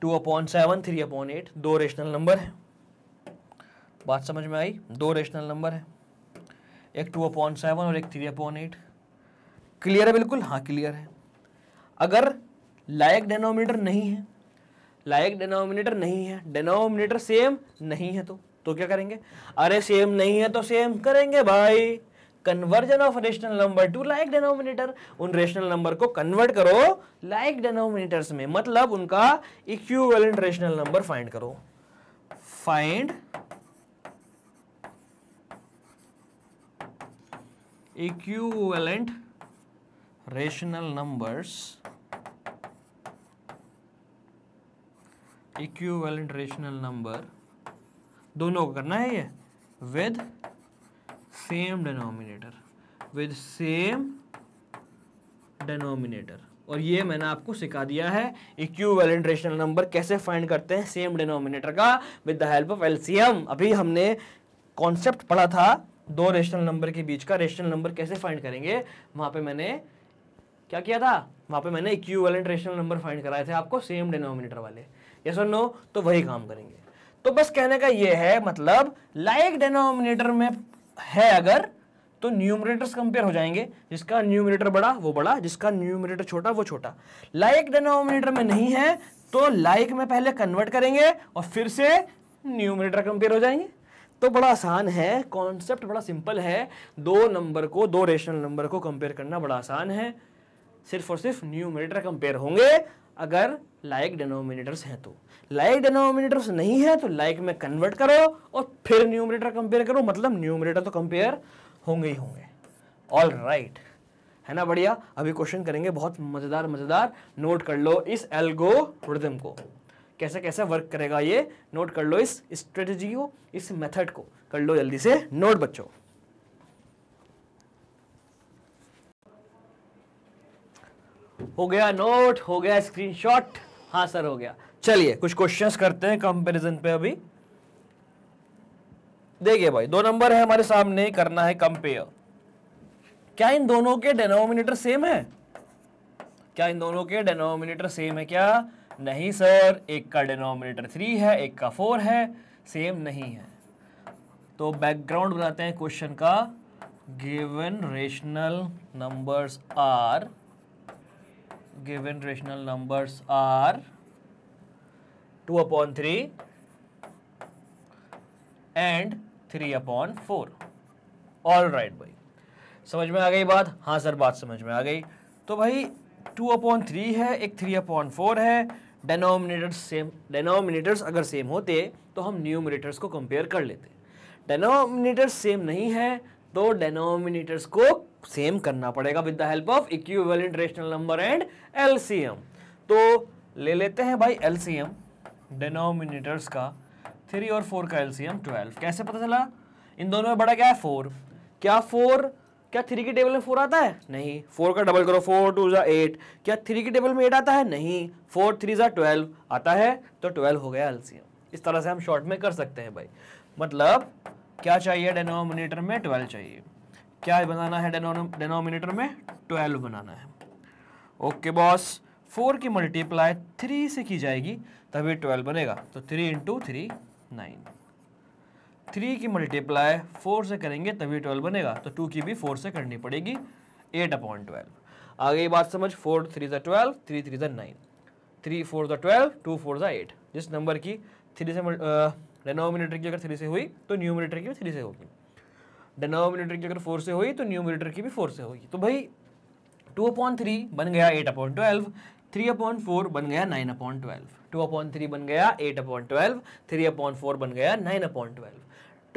टू अपॉन 7, 3/8 दो रेशनल नंबर है। बात समझ में आई? दो रेशनल नंबर है, एक 2/7 और एक 3/8। क्लियर है? बिल्कुल हाँ क्लियर है। अगर लायक डिनोमिनेटर नहीं है, लायक डिनोमिनेटर नहीं है, डिनोमिनेटर सेम नहीं है तो क्या करेंगे? अरे सेम नहीं है तो सेम करेंगे भाई, conversion of rational number to like denominator. उन रेशनल नंबर को कन्वर्ट करो लाइक डिनोमिनेटर्स में, मतलब उनका इक्विवेलेंट रेशनल नंबर फाइंड करो। Find equivalent rational numbers, equivalent rational number दोनों को करना है ये, with same denominator, with same denominator. और ये मैंने आपको सिखा दिया है इक्विवेलेंट रेशनल नंबर कैसे फाइंड करते हैं सेम डिनोमिनेटर का with the help of LCM. अभी हमने कॉन्सेप्ट पढ़ा था दो रेशनल नंबर के बीच का रेशनल नंबर कैसे फाइंड करेंगे, वहाँ पे मैंने क्या किया था, वहाँ पे मैंने इक्विवेलेंट रेशनल नंबर फाइंड कराए थे आपको सेम डिनोमिनेटर वाले, यस और नो, तो वही काम करेंगे। तो बस कहने का ये है, मतलब लाइक डिनोमिनेटर में है अगर तो न्यूमरेटर्स कंपेयर हो जाएंगे, जिसका न्यूमरेटर बड़ा वो बड़ा, जिसका न्यूमरेटर छोटा वो छोटा। लाइक डिनोमिनेटर में नहीं है तो लाइक में पहले कन्वर्ट करेंगे और फिर से न्यूमरेटर कंपेयर हो जाएंगे। तो बड़ा आसान है, कॉन्सेप्ट बड़ा सिंपल है, दो नंबर को, दो रेशनल नंबर को कंपेयर करना बड़ा आसान है, सिर्फ और सिर्फ न्यूमरेटर कंपेयर होंगे अगर लाइक डिनोमिनेटर्स हैं तो। लाइक डिनोमिनेटर्स नहीं है तो लाइक में कन्वर्ट करो और फिर न्यूमरेटर कंपेयर करो, मतलब न्यूमरेटर तो कंपेयर होंगे ही होंगे। ऑल राइट, है ना, बढ़िया। अभी क्वेश्चन करेंगे बहुत मज़ेदार मज़ेदार, नोट कर लो इस एल्गोरिथम को, कैसे कैसे वर्क करेगा ये, नोट कर लो इस स्ट्रेटजी को, इस मेथड को कर लो जल्दी से नोट बच्चों। हो गया नोट, हो गया स्क्रीनशॉट, हाँ सर हो गया। चलिए कुछ क्वेश्चंस करते हैं कंपैरिजन पे। अभी देखिए भाई, दो नंबर है हमारे सामने, करना है कंपेयर। क्या इन दोनों के डेनोमिनेटर सेम है? क्या इन दोनों के डेनोमिनेटर सेम है क्या? नहीं सर, एक का डेनोमिनेटर 3 है, एक का 4 है, सेम नहीं है। तो बैकग्राउंड बनाते हैं क्वेश्चन का, given rational numbers are 2/3 and 3/4। All right भाई, समझ में आ गई बात? हाँ सर बात समझ में आ गई। तो भाई 2/3 है, एक 3/4 है, डेनोमिनेटर्स अगर सेम होते तो हम न्यूमरेटर्स को कंपेयर कर लेते। डेनोमिनेटर्स सेम नहीं है तो डेनोमिनेटर्स को सेम करना पड़ेगा with the help of equivalent rational number and LCM. तो ले लेते हैं भाई एलसीएम डेनोमिनेटर्स का, 3 और 4 का एलसीएम 12। कैसे पता चला इन दोनों में बड़ा क्या है? 4। क्या 3 की टेबल में 4 आता है? नहीं। 4 का डबल करो, 4 2 8। क्या 3 की टेबल में 8 आता है? नहीं। 4 3 12 आता है, तो 12 हो गया एलसीएम। इस तरह से हम शॉर्ट में कर सकते हैं भाई। मतलब क्या चाहिए डेनोमिनेटर में? 12 चाहिए। क्या बनाना है डेनोमिनेटर में? 12 बनाना है। ओके बॉस, 4 की मल्टीप्लाई 3 से की जाएगी तभी 12 बनेगा। तो 3 × 3 9। 3 की मल्टीप्लाई 4 से करेंगे तभी 12 बनेगा, तो 2 की भी 4 से करनी पड़ेगी, 8/12। आ गई बात समझ? 4 3 12, 3 3 9, 3 4 12, 2 4 8। जिस नंबर की 3 से डेनोमिनेटर की अगर 3 से हुई तो न्यूमरेटर की भी 3 से होगी, डेनोमिनेटर की अगर 4 से हुई तो न्यूमरेटर की भी 4 से होगी। तो भाई 2/3 बन गया 8/12, 3/4 बन गया 9/12, 2/3 बन गया 8/12, 3/4 बन गया 9/12,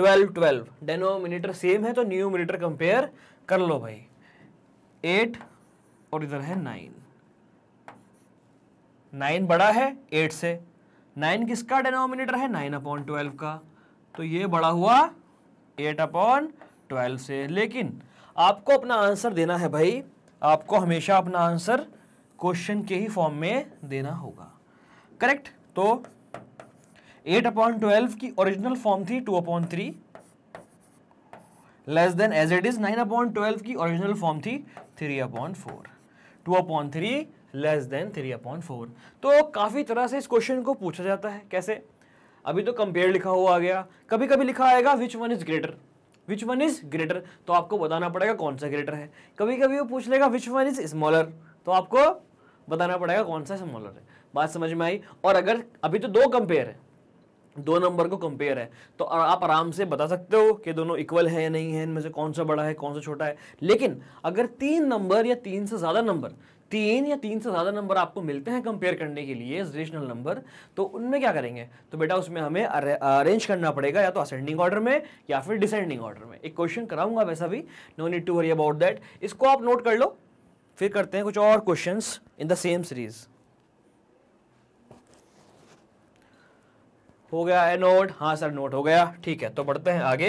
12 12। डेनोमिनेटर सेम है तो न्यूमरेटर कंपेयर कर लो भाई, 8 और इधर है 9 बड़ा है 8 से। 9 किसका डेनोमिनेटर है? 9/12 का, तो ये बड़ा हुआ 8/12 से। लेकिन आपको अपना आंसर देना है भाई, आपको हमेशा अपना आंसर क्वेश्चन के ही फॉर्म में देना होगा, करेक्ट? तो 8/12 की ओरिजिनल फॉर्म थी 2/3, less than as it is 9/12 की ओरिजिनल फॉर्म थी 3/4, 2/3 लेस देन 3/4। तो काफ़ी तरह से इस क्वेश्चन को पूछा जाता है। कैसे? अभी तो कंपेयर लिखा हुआ आ गया, कभी कभी लिखा आएगा विच वन इज ग्रेटर, तो आपको बताना पड़ेगा कौन सा ग्रेटर है। कभी कभी वो पूछ लेगा विच वन इज स्मॉलर, तो आपको बताना पड़ेगा कौन सा स्मॉलर है। बात समझ में आई? और अगर अभी तो दो कंपेयर है, दो नंबर को कंपेयर है, तो आप आराम से बता सकते हो कि दोनों इक्वल है या नहीं है, इनमें से कौन सा बड़ा है कौन सा छोटा है। लेकिन अगर 3 या 3 से ज़्यादा नंबर आपको मिलते हैं कंपेयर करने के लिए रेशनल नंबर, तो उनमें क्या करेंगे? तो बेटा उसमें हमें अरेंज करना पड़ेगा, या तो असेंडिंग ऑर्डर में या फिर डिसेंडिंग ऑर्डर में। एक क्वेश्चन कराऊंगा वैसा भी, no need to worry about that. इसको आप नोट कर लो, फिर करते हैं कुछ और questions in the same series. हो गया है नोट? हाँ सर नोट हो गया, ठीक है। तो बढ़ते हैं आगे।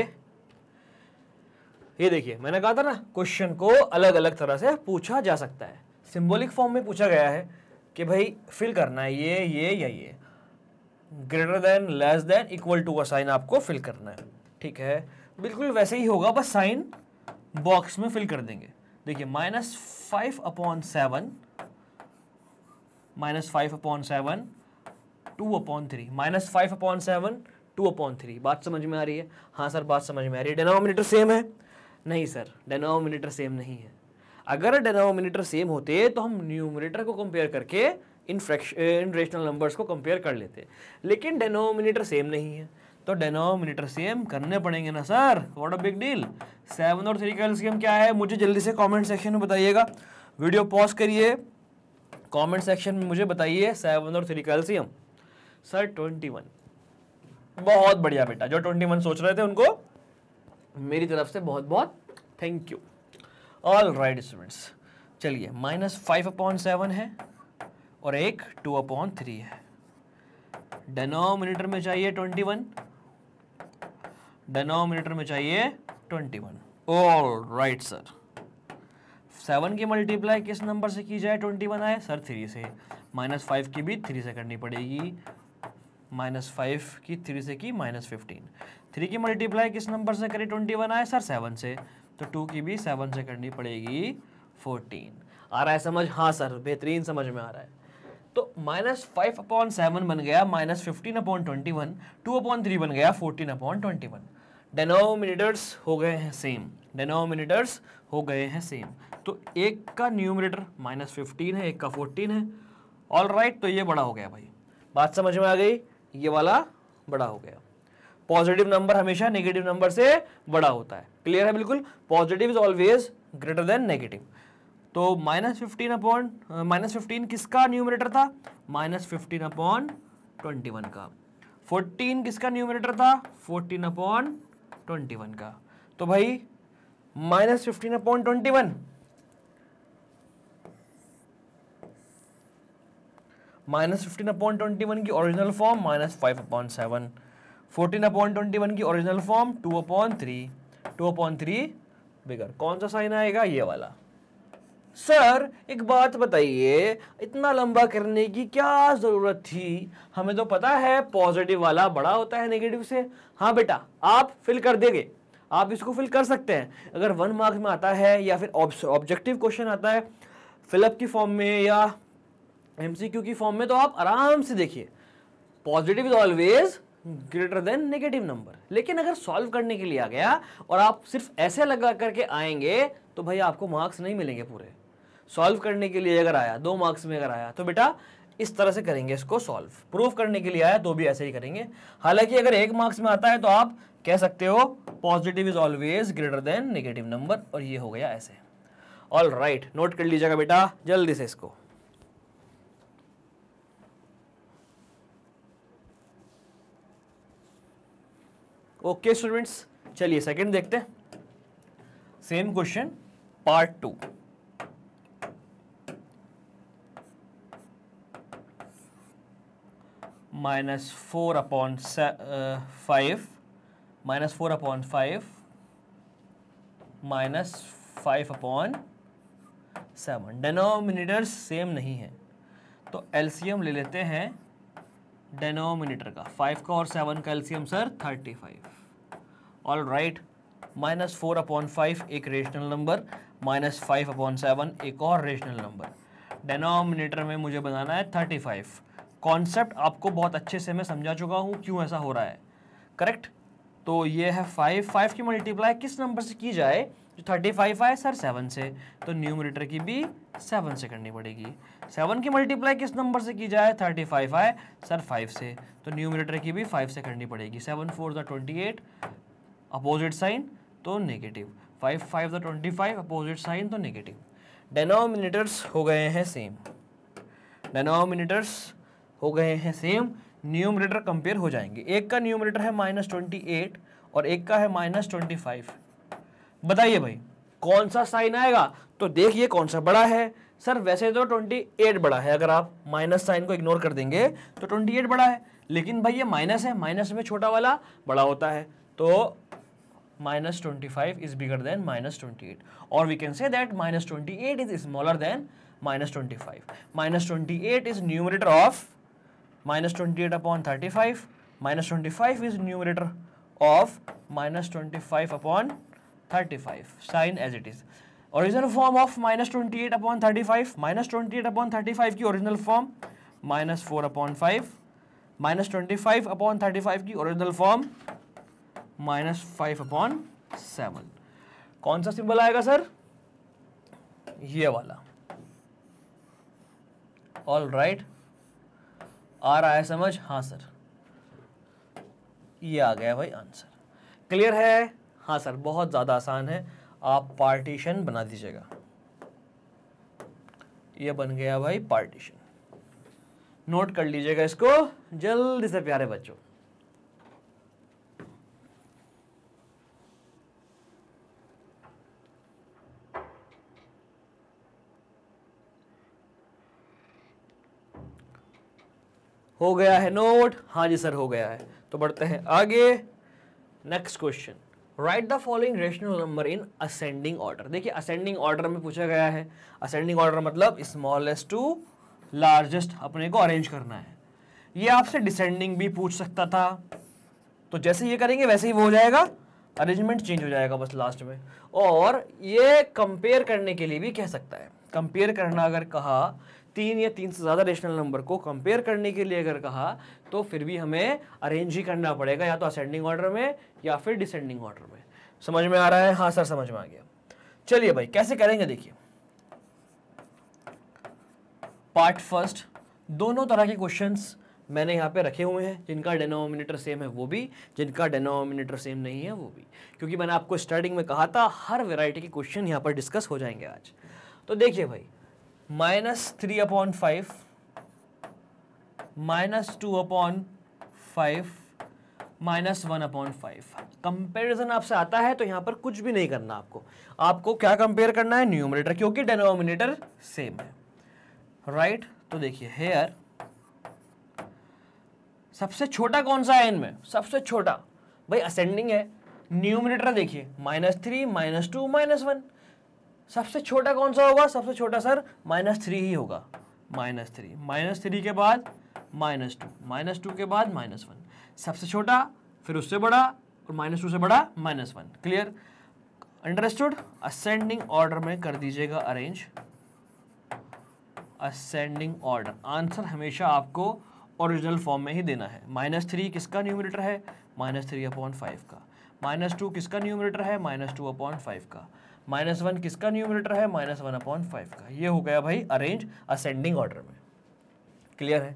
ये देखिए, मैंने कहा था ना क्वेश्चन को अलग अलग तरह से पूछा जा सकता है। सिंबॉलिक फॉर्म में पूछा गया है कि भाई फिल करना है ये या ये, greater than less than equal to का साइन आपको फिल करना है, ठीक है? बिल्कुल वैसे ही होगा, बस साइन बॉक्स में फिल कर देंगे। देखिए -5/7, -5/7, 2/3, -5/7, 2/3। बात समझ में आ रही है? हाँ सर बात समझ में आ रही है। डेनोमिनेटर सेम है? नहीं सर, डेनोमिनेटर सेम नहीं है। अगर डेनोमिनेटर सेम होते तो हम न्यूमरेटर को कंपेयर करके इन रेशनल नंबर्स को कंपेयर कर लेते, लेकिन डेनोमिनेटर सेम नहीं है, तो डेनोमिनेटर सेम करने पड़ेंगे ना sir, what a big deal. 7 और 3 का एलसीएम क्या है मुझे जल्दी से कमेंट सेक्शन में बताइएगा, वीडियो पॉज करिए, कमेंट सेक्शन में मुझे बताइए 7 और 3 का एलसीएम। सर 21, बहुत बढ़िया बेटा, जो 21 सोच रहे थे उनको मेरी तरफ से बहुत बहुत thank you. All right students, चलिए -5/7 है और एक 2/3 है। डेनोमिनेटर में चाहिए 21, डेनोमिनेटर में चाहिए 21। ऑल राइट सर, 7 की मल्टीप्लाई किस नंबर से की जाए, 21 आए सर 3 से, -5 की भी 3 से करनी पड़ेगी, -5 की 3 से की -15। 3 की मल्टीप्लाई किस नंबर से करें, 21 आए सर 7 से, तो 2 की भी 7 से करनी पड़ेगी 14। आ रहा है समझ? हाँ सर बेहतरीन समझ में आ रहा है। तो -5/7 बन गया -15/21, 2/3 बन गया 14/21। डेनोमिनेटर्स हो गए हैं सेम, डेनोमिनेटर्स हो गए हैं सेम। तो एक का न्यूमरेटर -15 है, एक का 14 है। ऑल राइट, तो ये बड़ा हो गया भाई, बात समझ में आ गई, ये वाला बड़ा हो गया। पॉजिटिव नंबर हमेशा नेगेटिव नंबर से बड़ा होता है, क्लियर है? बिल्कुल, positive is always greater than negative. तो -15 किसका न्यूमरेटर था, -15/21 का। 14 किसका न्यूमरेटर था, 14/21 का। तो भाई -15/21 की ओरिजिनल फॉर्म -5/7, 14/21 की ओरिजिनल फॉर्म 2/3, 2/3 बिगर। कौन सा साइन आएगा, ये वाला। सर एक बात बताइए, इतना लंबा करने की क्या ज़रूरत थी, हमें तो पता है पॉजिटिव वाला बड़ा होता है नेगेटिव से। हाँ बेटा, आप फिल कर देंगे, आप इसको फिल कर सकते हैं। अगर 1 मार्क में आता है या फिर ऑब्जेक्टिव क्वेश्चन आता है फिलअप की फॉर्म में या एमसीक्यू की फॉर्म में, तो आप आराम से देखिए। Positive is always greater than negative number. लेकिन अगर सॉल्व करने के लिए आ गया और आप सिर्फ ऐसे लगा करके आएंगे तो भाई आपको मार्क्स नहीं मिलेंगे पूरे। सॉल्व करने के लिए अगर आया, 2 मार्क्स में अगर आया, तो बेटा इस तरह से करेंगे इसको सॉल्व। प्रूफ करने के लिए आया तो भी ऐसे ही करेंगे। हालांकि अगर 1 मार्क्स में आता है तो आप कह सकते हो positive is always greater than negative number, और ये हो गया ऐसे। ऑल राइट, नोट कर लीजिएगा बेटा जल्दी से इसको। ओके स्टूडेंट्स, चलिए सेकंड देखते हैं। Same question part 2, -4/5, -5/7। Denominators same नहीं है तो एलसीएम ले लेते हैं डेनोमिनेटर का। 5 का और 7 का एलसीएम सर 35। ऑल राइट, -4/5 एक रेशनल नंबर, -5/7 एक और रेशनल नंबर। डेनोमिनेटर में मुझे बनाना है 35। कॉन्सेप्ट आपको बहुत अच्छे से मैं समझा चुका हूँ क्यों ऐसा हो रहा है, करेक्ट? तो ये है 5 की मल्टीप्लाई किस नंबर से की जाए, जो 35 आए सर 7 से, तो न्यूमरेटर की भी 7 से करनी पड़ेगी। 7 की मल्टीप्लाई किस नंबर से की जाए, 35 आए सर 5 से, तो न्यूमरेटर की भी 5 से करनी पड़ेगी। 7 4 = 28, अपोजिट साइन तो नेगेटिव। 5 5 = 25, अपोजिट साइन तो नेगेटिव। डेनोमिनेटर्स हो गए हैं सेम, डेनोमिनेटर्स हो गए हैं सेम, न्यूमरेटर कंपेयर हो जाएंगे। एक का न्यूमरेटर है -28 और एक का है -25। बताइए भाई कौन सा साइन आएगा, तो देखिए कौन सा बड़ा है। सर वैसे तो 28 बड़ा है, अगर आप माइनस साइन को इग्नोर कर देंगे तो 28 बड़ा है, लेकिन भाई ये माइनस है, माइनस में छोटा वाला बड़ा होता है, तो -25 इज बिगर देन -28, और we can say that -28 is smaller than -25। -28 is numerator of -28/35, -25 is numerator of -25/35, sign as it is. Original form of -28/35, -28/35 की original form -4/5, -25/35 की original form -5/7। कौन सा सिंबल आएगा सर, ये वाला। ऑल राइट, आ रहा है समझ? हाँ सर। ये आ गया भाई आंसर। क्लियर है? हाँ सर बहुत ज़्यादा आसान है, आप पार्टीशन बना दीजिएगा। ये बन गया भाई पार्टीशन, नोट कर लीजिएगा इसको जल्दी से प्यारे बच्चों। हो गया है नोट? हाँ जी सर हो गया है। तो बढ़ते हैं आगे, next question, right the following rational number in ascending order. देखिए असेंडिंग ऑर्डर में पूछा गया है, असेंडिंग ऑर्डर मतलब स्मॉलेस्ट टू लार्जेस्ट अपने को अरेंज करना है। ये आपसे डिसेंडिंग भी पूछ सकता था, तो जैसे ये करेंगे वैसे ही वो हो जाएगा, अरेंजमेंट चेंज हो जाएगा बस लास्ट में। और ये कंपेयर करने के लिए भी कह सकता है, कंपेयर करना अगर कहा, तीन या तीन से ज़्यादा रेशनल नंबर को कंपेयर करने के लिए अगर कहा, तो फिर भी हमें अरेंज ही करना पड़ेगा, या तो असेंडिंग ऑर्डर में या फिर डिसेंडिंग ऑर्डर में। समझ में आ रहा है? हाँ सर समझ में आ गया। चलिए भाई कैसे करेंगे, देखिए पार्ट फर्स्ट, दोनों तरह के क्वेश्चंस मैंने यहाँ पे रखे हुए हैं, जिनका डिनोमिनेटर सेम है वो भी, जिनका डिनोमिनेटर सेम नहीं है वो भी, क्योंकि मैंने आपको स्टार्टिंग में कहा था हर वेराइटी के क्वेश्चन यहाँ पर डिस्कस हो जाएंगे आज। तो देखिए भाई -3/5, -2/5, -1/5, कंपेरिजन आपसे आता है तो यहाँ पर कुछ भी नहीं करना आपको, आपको क्या कंपेयर करना है, न्यूमरेटर, क्योंकि डिनोमिनेटर सेम है, राइट। तो देखिए हेयर सबसे छोटा कौन सा है इनमें, सबसे छोटा भाई असेंडिंग है, न्यूमरेटर देखिए -3, -2, -1, सबसे छोटा कौन सा होगा, सबसे छोटा सर -3 ही होगा, -3, -3 के बाद -2, -2 के बाद -1, सबसे छोटा फिर उससे बड़ा और -2 से बड़ा -1। क्लियर? अंडरस्टूड? असेंडिंग ऑर्डर में कर दीजिएगा अरेंज, असेंडिंग ऑर्डर। आंसर हमेशा आपको ओरिजिनल फॉर्म में ही देना है। -3 किसका न्यूमरेटर है, -3/5 का, -2 किसका न्यूमरेटर है, -2/5 का, -1 किसका न्यूमरेटर है, -1/5 का। ये हो गया भाई अरेंज असेंडिंग ऑर्डर में। क्लियर है?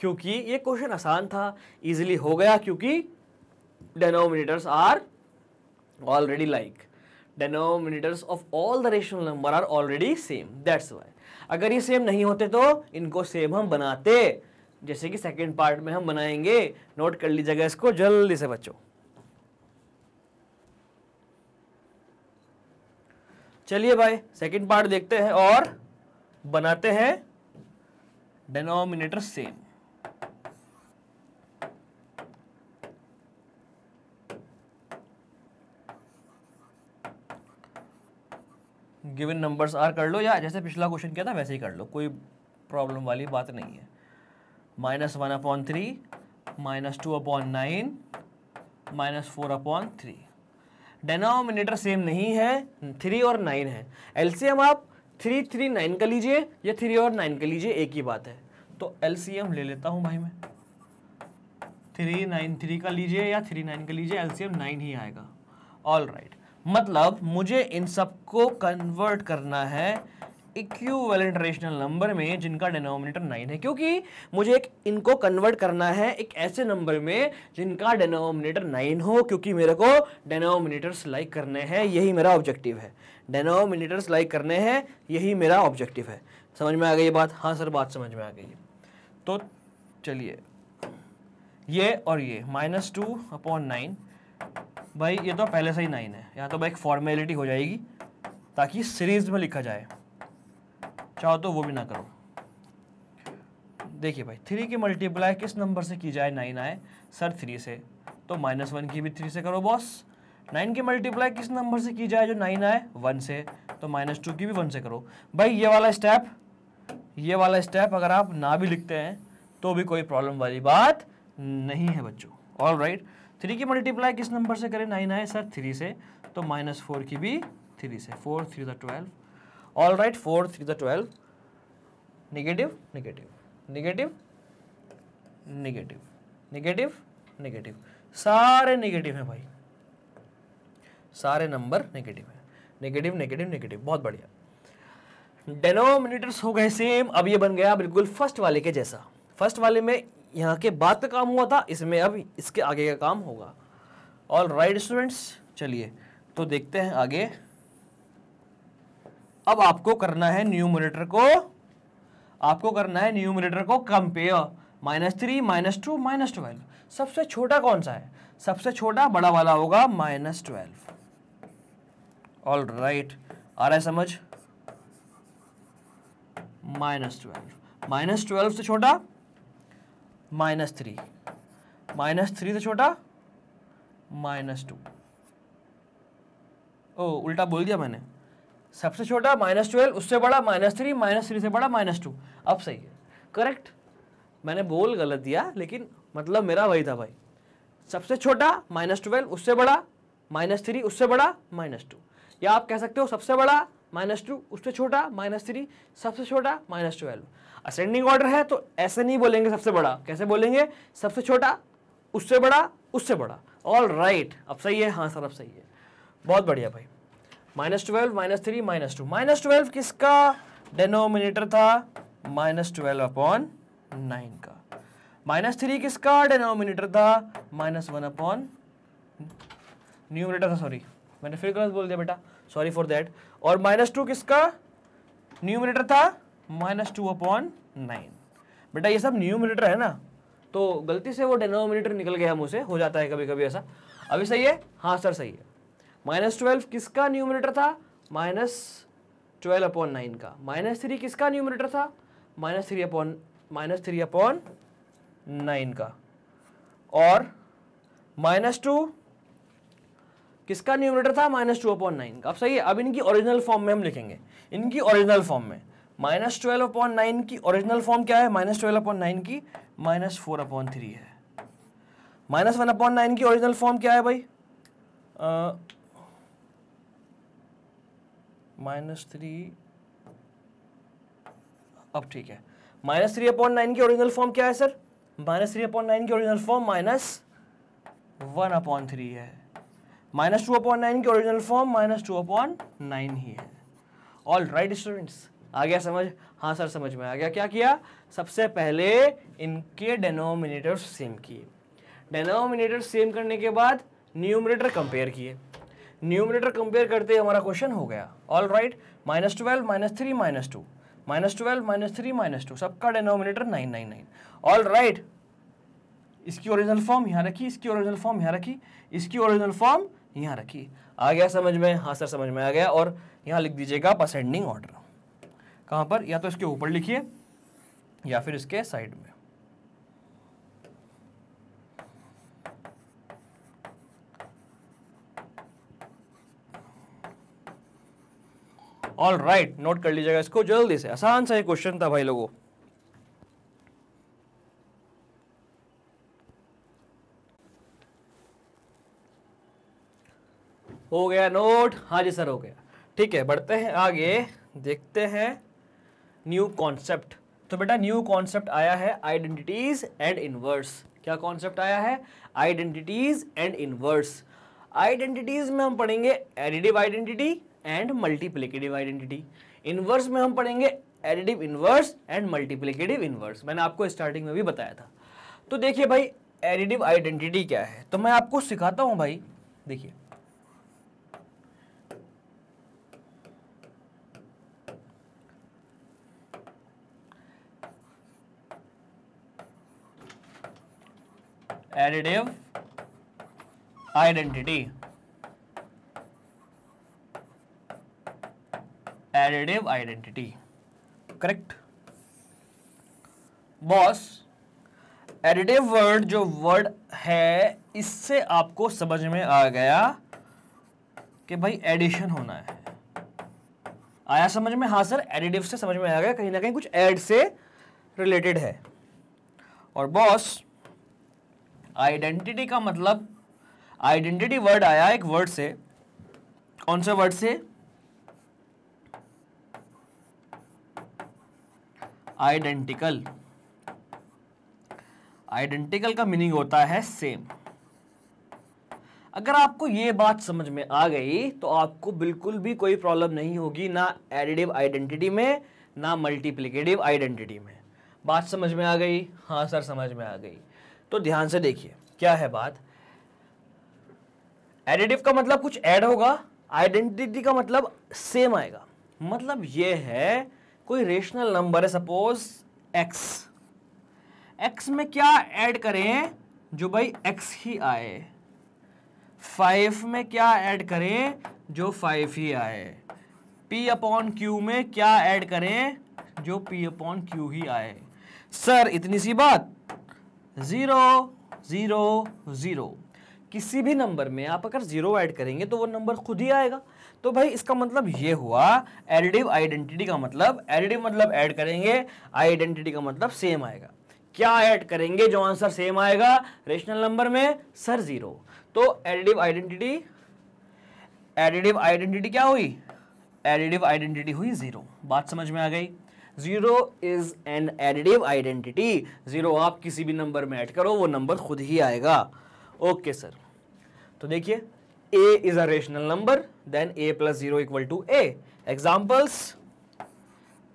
क्योंकि ये क्वेश्चन आसान था, इजीली हो गया, क्योंकि denominators are already like, denominators of all the rational number are already same, that's why. अगर ये सेम नहीं होते तो इनको सेम हम बनाते, जैसे कि सेकेंड पार्ट में हम बनाएंगे। नोट कर लीजिएगा इसको जल्दी से बच्चों। चलिए भाई सेकंड पार्ट देखते हैं और बनाते हैं denominator same. Given numbers are कर लो, या जैसे पिछला क्वेश्चन किया था वैसे ही कर लो, कोई प्रॉब्लम वाली बात नहीं है। -1/3, -2/9, -4/3। डिनोमिनेटर सेम नहीं है, 3 और 9 है। एलसीएम आप 3, 9 का लीजिए या 3 और 9 का लीजिए, एक ही बात है। तो एलसीएम ले लेता हूं भाई मैं, 3, 9, 3 का लीजिए या 3, 9 का लीजिए, एलसीएम 9 ही आएगा। ऑल राइट, मतलब मुझे इन सबको कन्वर्ट करना है इक्विवेलेंट रेशनल नंबर में जिनका डिनोमिनेटर 9 है, क्योंकि मुझे इनको कन्वर्ट करना है एक ऐसे नंबर में जिनका डिनोमिनेटर 9 हो, क्योंकि मेरे को डिनोमिनेटर्स लाइक करने हैं, यही मेरा ऑब्जेक्टिव है। डिनोमिनेटर्स लाइक करने हैं, यही मेरा ऑब्जेक्टिव है। समझ में आ गई ये बात? हाँ सर बात समझ में आ गई। तो चलिए ये और ये -2/9, भाई ये तो पहले से ही 9 है, यहाँ तो भाई एक फॉर्मेलिटी हो जाएगी ताकि सीरीज में लिखा जाए, चाहो तो वो भी ना करो। देखिए भाई 3 की मल्टीप्लाई किस नंबर से की जाए 9 आए, सर 3 से, तो -1 की भी 3 से करो बॉस। 9 की मल्टीप्लाई किस नंबर से की जाए जो 9 आए, 1 से, तो -2 की भी 1 से करो। भाई ये वाला स्टेप अगर आप ना भी लिखते हैं तो भी कोई प्रॉब्लम वाली बात नहीं है बच्चों। ऑल राइट, 3 की मल्टीप्लाई किस नंबर से करें 9 आए, सर 3 से, तो -4 की भी 3 से, 4, 3 = 12। All right, 4, 3 = 12, negative negative negative negative negative negative, सारे नेगेटिव हैं भाई, सारे नंबर नेगेटिव हैं, नेगेटिव नेगेटिव नेगेटिव। बहुत बढ़िया, डिनोमिनेटर्स हो गए सेम। अब ये बन गया बिल्कुल फर्स्ट वाले के जैसा, फर्स्ट वाले में यहाँ के बाद का काम हुआ था, इसमें अब इसके आगे का काम होगा। ऑल राइट स्टूडेंट्स, चलिए तो देखते हैं आगे। अब आपको करना है न्यूमरेटर को, आपको करना है न्यूमरेटर को कंपेयर। -3 -2 -12, सबसे छोटा कौन सा है? सबसे छोटा बड़ा वाला होगा -12। ऑल राइट, आ रहा है समझ? -12 से छोटा -3, -3 से छोटा -2। ओ उल्टा बोल दिया मैंने, सबसे छोटा -12, उससे बड़ा -3, -3 से बड़ा -2। अब सही है, करेक्ट। मैंने बोल गलत दिया लेकिन मतलब मेरा वही था भाई। सबसे छोटा -12, उससे बड़ा -3, उससे बड़ा -2, या आप कह सकते हो सबसे बड़ा -2, उससे छोटा -3, सबसे छोटा -12। असेंडिंग ऑर्डर है तो ऐसे नहीं बोलेंगे सबसे बड़ा, कैसे बोलेंगे? सबसे छोटा, उससे बड़ा, उससे बड़ा। ऑल राइट, अब सही है, हाँ सर अब सही है, बहुत बढ़िया भाई। -12 -3 -2, -12 किसका डेनोमिनेटर था? -12/9 का। -3 किसका डेनोमिनेटर था? -1/न्यूमरेटर था, सॉरी मैंने फिर गलत बोल दिया बेटा, सॉरी फॉर दैट। और -2 किसका न्यूमरेटर था? -2/9। बेटा ये सब न्यूमरेटर है ना, तो गलती से वो डेनोमिनेटर निकल गया मुझसे, हो जाता है कभी कभी ऐसा। अभी सही है, हाँ सर सही है। -12 किसका न्यूमरेटर था? -12/9 का। -3 किसका न्यूमरेटर था? -3/9 का। और -2 किसका न्यूमरेटर था? -2/9 का। अब सही है, अब इनकी ओरिजिनल फॉर्म में हम लिखेंगे, इनकी ओरिजिनल फॉर्म में। -12/9 की ओरिजिनल फॉर्म क्या है? -12/9 की -4/3 है। -1/9 की ओरिजिनल फॉर्म क्या है भाई? -3, अब ठीक है। -3/9 की ओरिजिनल फॉर्म क्या है सर? -3/9 की ओरिजिनल फॉर्म -1/3 है। -2/9 की ओरिजिनल फॉर्म -2/9 ही है। ऑल राइट स्टूडेंट्स, आ गया समझ? हाँ सर समझ में आ गया। क्या किया? सबसे पहले इनके डेनोमिनेटर सेम किए, डेनोमिनेटर सेम करने के बाद न्यूमरेटर कंपेयर किए, न्यूमरेटर कंपेयर करते हमारा क्वेश्चन हो गया। ऑल राइट, -12 -3 -2, -12 -3 -2, सबका डेनोमिनेटर 9 9 9। ऑल राइट, इसकी ओरिजिनल फॉर्म यहाँ रखी, इसकी ओरिजिनल फॉर्म यहाँ रखी, इसकी ओरिजिनल फॉर्म यहाँ रखी। आ गया समझ में? हाँ सर समझ में आ गया। और यहाँ लिख दीजिएगा असेंडिंग ऑर्डर, कहाँ पर? या तो इसके ऊपर लिखिए या फिर इसके साइड में। ऑल राइट, नोट कर लीजिएगा इसको जल्दी से, आसान सा ये क्वेश्चन था भाई लोगों। हो गया नोट? हाँ जी सर हो गया। ठीक है, बढ़ते हैं आगे, देखते हैं न्यू कॉन्सेप्ट। तो बेटा न्यू कॉन्सेप्ट आया है आइडेंटिटीज एंड इनवर्स। क्या कॉन्सेप्ट आया है? Identities and inverse. आइडेंटिटीज में हम पढ़ेंगे additive identity and multiplicative identity. Inverse में हम पढ़ेंगे additive inverse and multiplicative inverse, मैंने आपको स्टार्टिंग में भी बताया था। तो देखिए भाई एडिटिव आइडेंटिटी क्या है, तो मैं आपको सिखाता हूं भाई। देखिए additive identity, additive identity, correct boss. Additive word जो वर्ड है, इससे आपको समझ में आ गया कि भाई एडिशन होना है। आया समझ में? हाँ सर, एडिटिव से समझ में आ गया कहीं ना कहीं कुछ एड से रिलेटेड है। और बॉस आइडेंटिटी का मतलब, आइडेंटिटी वर्ड आया एक वर्ड से, कौन से वर्ड से? आइडेंटिकल। आइडेंटिकल का मीनिंग होता है सेम। अगर आपको ये बात समझ में आ गई तो आपको बिल्कुल भी कोई प्रॉब्लम नहीं होगी, ना एडिटिव आइडेंटिटी में ना मल्टीप्लिकेटिव आइडेंटिटी में। बात समझ में आ गई? हाँ सर समझ में आ गई। तो ध्यान से देखिए क्या है बात। एडिटिव का मतलब कुछ ऐड होगा, आइडेंटिटी का मतलब सेम आएगा। मतलब ये है कोई रेशनल नंबर है, सपोज x, x में क्या ऐड करें जो भाई x ही आए, 5 में क्या ऐड करें जो 5 ही आए, p अपॉन q में क्या ऐड करें जो p अपॉन q ही आए। सर इतनी सी बात, 0 0 0। किसी भी नंबर में आप अगर 0 ऐड करेंगे तो वो नंबर खुद ही आएगा। तो भाई इसका मतलब ये हुआ एडिटिव आइडेंटिटी का मतलब, एडिटिव मतलब ऐड करेंगे, आइडेंटिटी का मतलब सेम आएगा। क्या ऐड करेंगे जो आंसर सेम आएगा रेशनल नंबर में? सर 0। तो एडिटिव आइडेंटिटी क्या हुई? एडिटिव आइडेंटिटी हुई 0। बात समझ में आ गई? 0 इज एन एडिटिव आइडेंटिटी। 0 आप किसी भी नंबर में ऐड करो वो नंबर खुद ही आएगा। ओके सर, तो देखिए a is a rational number, then a plus 0 equal to a। Examples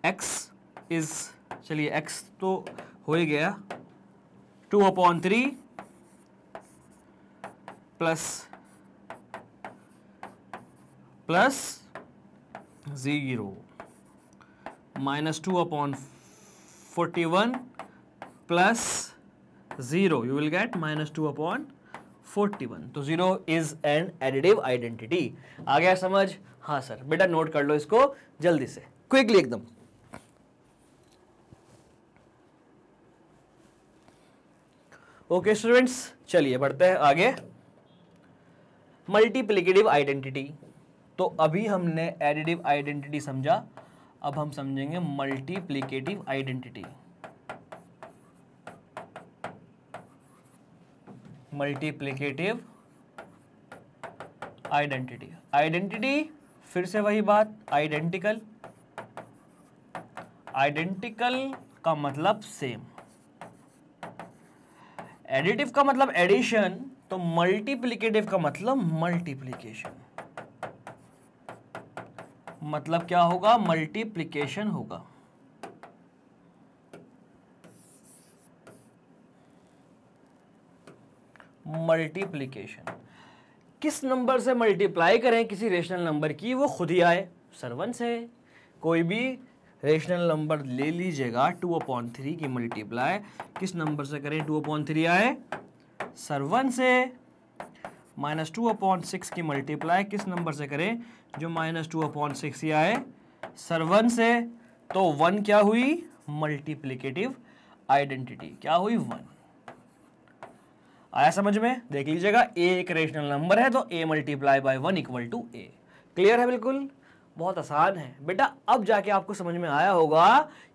x is, चलिए x तो हो ही गया, 2/3 plus 0 minus 2/41 plus 0, you will get -2/41। तो 0 इज एन एडिटिव आइडेंटिटी। आ गया समझ? हाँ सर। बेटा नोट कर लो इसको जल्दी से, क्विकली एकदम। ओके स्टूडेंट्स, चलिए बढ़ते हैं आगे। Multiplicative identity. तो अभी हमने एडिटिव आइडेंटिटी समझा, अब हम समझेंगे multiplicative identity. Multiplicative identity, identity फिर से वही बात, आइडेंटिकल। आइडेंटिकल का मतलब सेम, एडिटिव का मतलब एडिशन, तो मल्टीप्लिकेटिव का मतलब मल्टीप्लिकेशन। मतलब क्या होगा? मल्टीप्लिकेशन होगा। मल्टीप्लिकेशन, किस नंबर से मल्टीप्लाई करें किसी रेशनल नंबर की वो खुद ही आए? सर 1 से। कोई भी रेशनल नंबर ले लीजिएगा, 2/3 की मल्टीप्लाई किस नंबर से करें 2/3 आए? सर 1 से। माइनस 2/6 की मल्टीप्लाई किस नंबर से करें जो -2/6 ही आए? सर 1 से। तो 1 क्या हुई? Multiplicative identity. क्या हुई? 1। आया समझ में? देख लीजिएगा a एक रेशनल नंबर है तो a multiply by 1 equal to a। Clear है? बिल्कुल, बहुत आसान है बेटा। अब जाके आपको समझ में आया होगा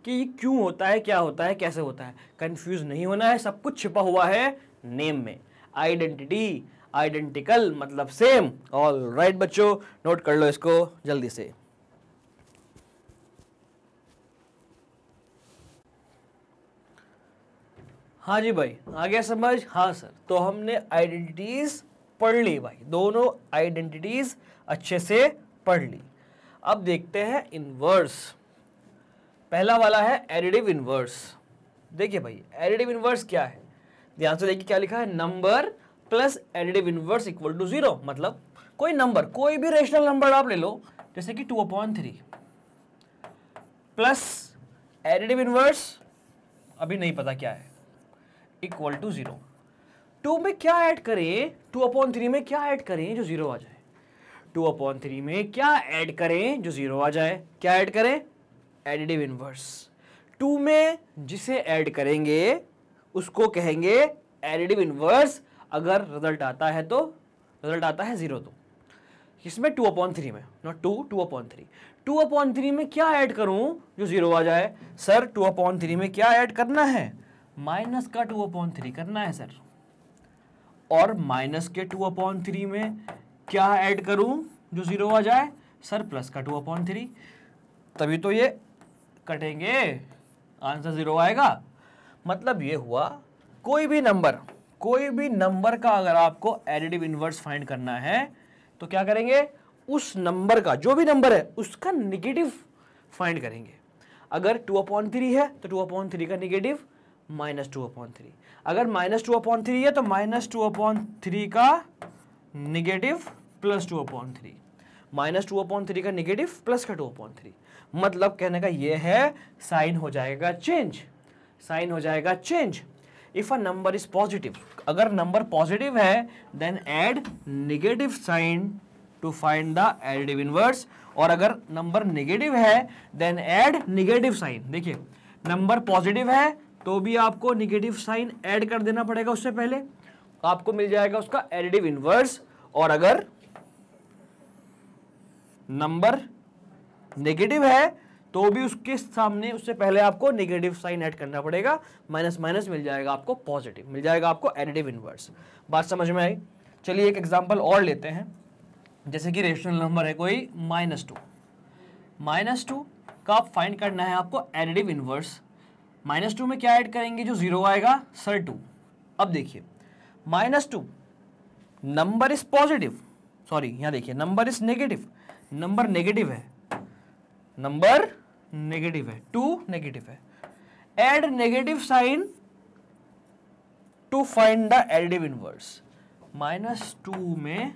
कि ये क्यों होता है, क्या होता है, कैसे होता है। कंफ्यूज नहीं होना है, सब कुछ छिपा हुआ है नेम में। आइडेंटिटी, आइडेंटिकल मतलब सेम। ऑल राइट बच्चों, नोट कर लो इसको जल्दी से। हाँ जी भाई, आ गया समझ? हाँ सर। तो हमने आइडेंटिटीज पढ़ ली भाई, दोनों आइडेंटिटीज अच्छे से पढ़ ली। अब देखते हैं इन्वर्स। पहला वाला है एडिटिव इन्वर्स। देखिए भाई एडिटिव इन्वर्स क्या है, ध्यान से देखिए क्या लिखा है, number plus additive inverse equal to 0। मतलब कोई नंबर, कोई भी रेशनल नंबर आप ले लो, जैसे कि 2/3 प्लस एडिटिव इन्वर्स अभी नहीं पता क्या है, इक्वल टू 0। 2 में क्या ऐड करें, 2/3 में क्या ऐड करें जो 0 आ जाए? 2/3 में क्या ऐड करें जो 0 आ जाए? क्या ऐड करें? Additive inverse. 2 में जिसे ऐड करेंगे उसको कहेंगे एडिटिव इन्वर्स, अगर रिजल्ट आता है तो, रिजल्ट आता है 0 तो। इसमें 2/3 में, नॉट 2/3। 2/3 में क्या ऐड करूं जो 0 आ जाए? सर 2/3 में क्या ऐड करना है? माइनस का 2/3 करना है सर। और माइनस के 2/3 में क्या ऐड करूं जो 0 आ जाए? सर प्लस का 2/3। तभी तो ये कटेंगे, आंसर 0 आएगा। मतलब ये हुआ कोई भी नंबर का अगर आपको एडिटिव इन्वर्स फाइंड करना है तो क्या करेंगे? उस नंबर का, जो भी नंबर है उसका नेगेटिव फाइंड करेंगे। अगर 2/3 है तो 2/3 का निगेटिव -2/3, अगर -2/3 है तो -2/3 का निगेटिव +2/3, -2/3 का निगेटिव प्लस का 2/3। मतलब कहने का ये है साइन हो जाएगा चेंज, साइन हो जाएगा change. If a number is positive, अगर नंबर पॉजिटिव है then add negative sign to find the additive inverse, और अगर नंबर निगेटिव है देन ऐड निगेटिव साइन। देखिए नंबर पॉजिटिव है तो भी आपको निगेटिव साइन ऐड कर देना पड़ेगा, उससे पहले आपको मिल जाएगा उसका एडिटिव इनवर्स, और अगर नंबर नेगेटिव है तो भी उसके सामने उससे पहले आपको नेगेटिव साइन ऐड करना पड़ेगा, माइनस माइनस मिल जाएगा आपको पॉजिटिव, मिल जाएगा आपको एडिटिव इनवर्स। बात समझ में आई। चलिए एक एग्जांपल और लेते हैं, जैसे कि रेशनल नंबर है कोई -2, -2 का आप फाइंड करना है आपको एडिटिव इनवर्स। -2 में क्या ऐड करेंगे, जो 0 आएगा सर 2। अब देखिए -2 नंबर इज पॉजिटिव, सॉरी यहाँ देखिए number is negative, number negative है, नंबर नेगेटिव है, 2 नेगेटिव है, add negative sign to find the additive inverse. -2 में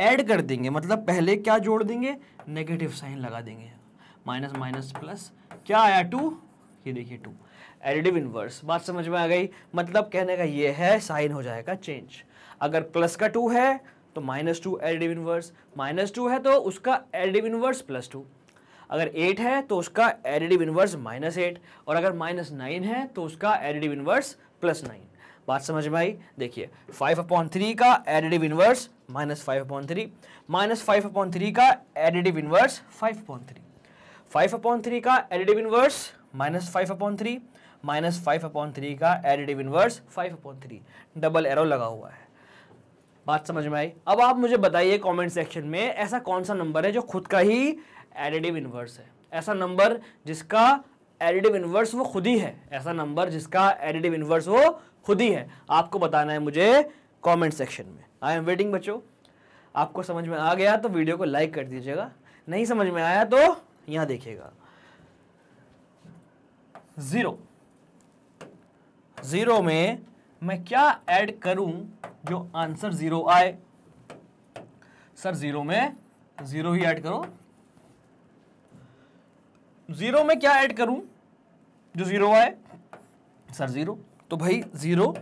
ऐड कर देंगे, मतलब पहले क्या जोड़ देंगे, नेगेटिव साइन लगा देंगे, माइनस माइनस प्लस, क्या आया 2, ये देखिए 2, एडिटिव इनवर्स। बात समझ में आ गई। मतलब कहने का ये है साइन हो जाएगा चेंज, अगर प्लस का 2 है तो -2 एडिटिव इनवर्स, -2 है तो उसका एडिटिव इनवर्स +2, अगर 8 है तो उसका एडिटिव इनवर्स -8, और अगर -9 है तो उसका एडिटिव इनवर्स +9। बात समझ में आई। देखिए 5/3 का एडिटिव इनवर्स -5/3, -5/3 का एडिटिव इनवर्स 5/3, 5/3 का एडिटिव इनवर्स -5/3, -5/3 का एडिटिव इनवर्स 5/3, डबल एरो लगा हुआ है। बात समझ में आई। अब आप मुझे बताइए कमेंट सेक्शन में ऐसा कौन सा नंबर है जो खुद का ही एडिटिव इनवर्स है, ऐसा नंबर जिसका एडिटिव इनवर्स वो खुद ही है, ऐसा नंबर जिसका एडिटिव इनवर्स वो खुद ही है। आपको बताना है मुझे कमेंट सेक्शन में। आई एम वेटिंग बच्चों। आपको समझ में आ गया तो वीडियो को लाइक कर दीजिएगा, नहीं समझ में आया तो यहाँ देखिएगा 0 में मैं क्या ऐड करूँ जो आंसर 0 आए। सर 0 में 0 ही ऐड करो, 0 में क्या ऐड करूं जो 0 आए, सर 0, तो भाई 0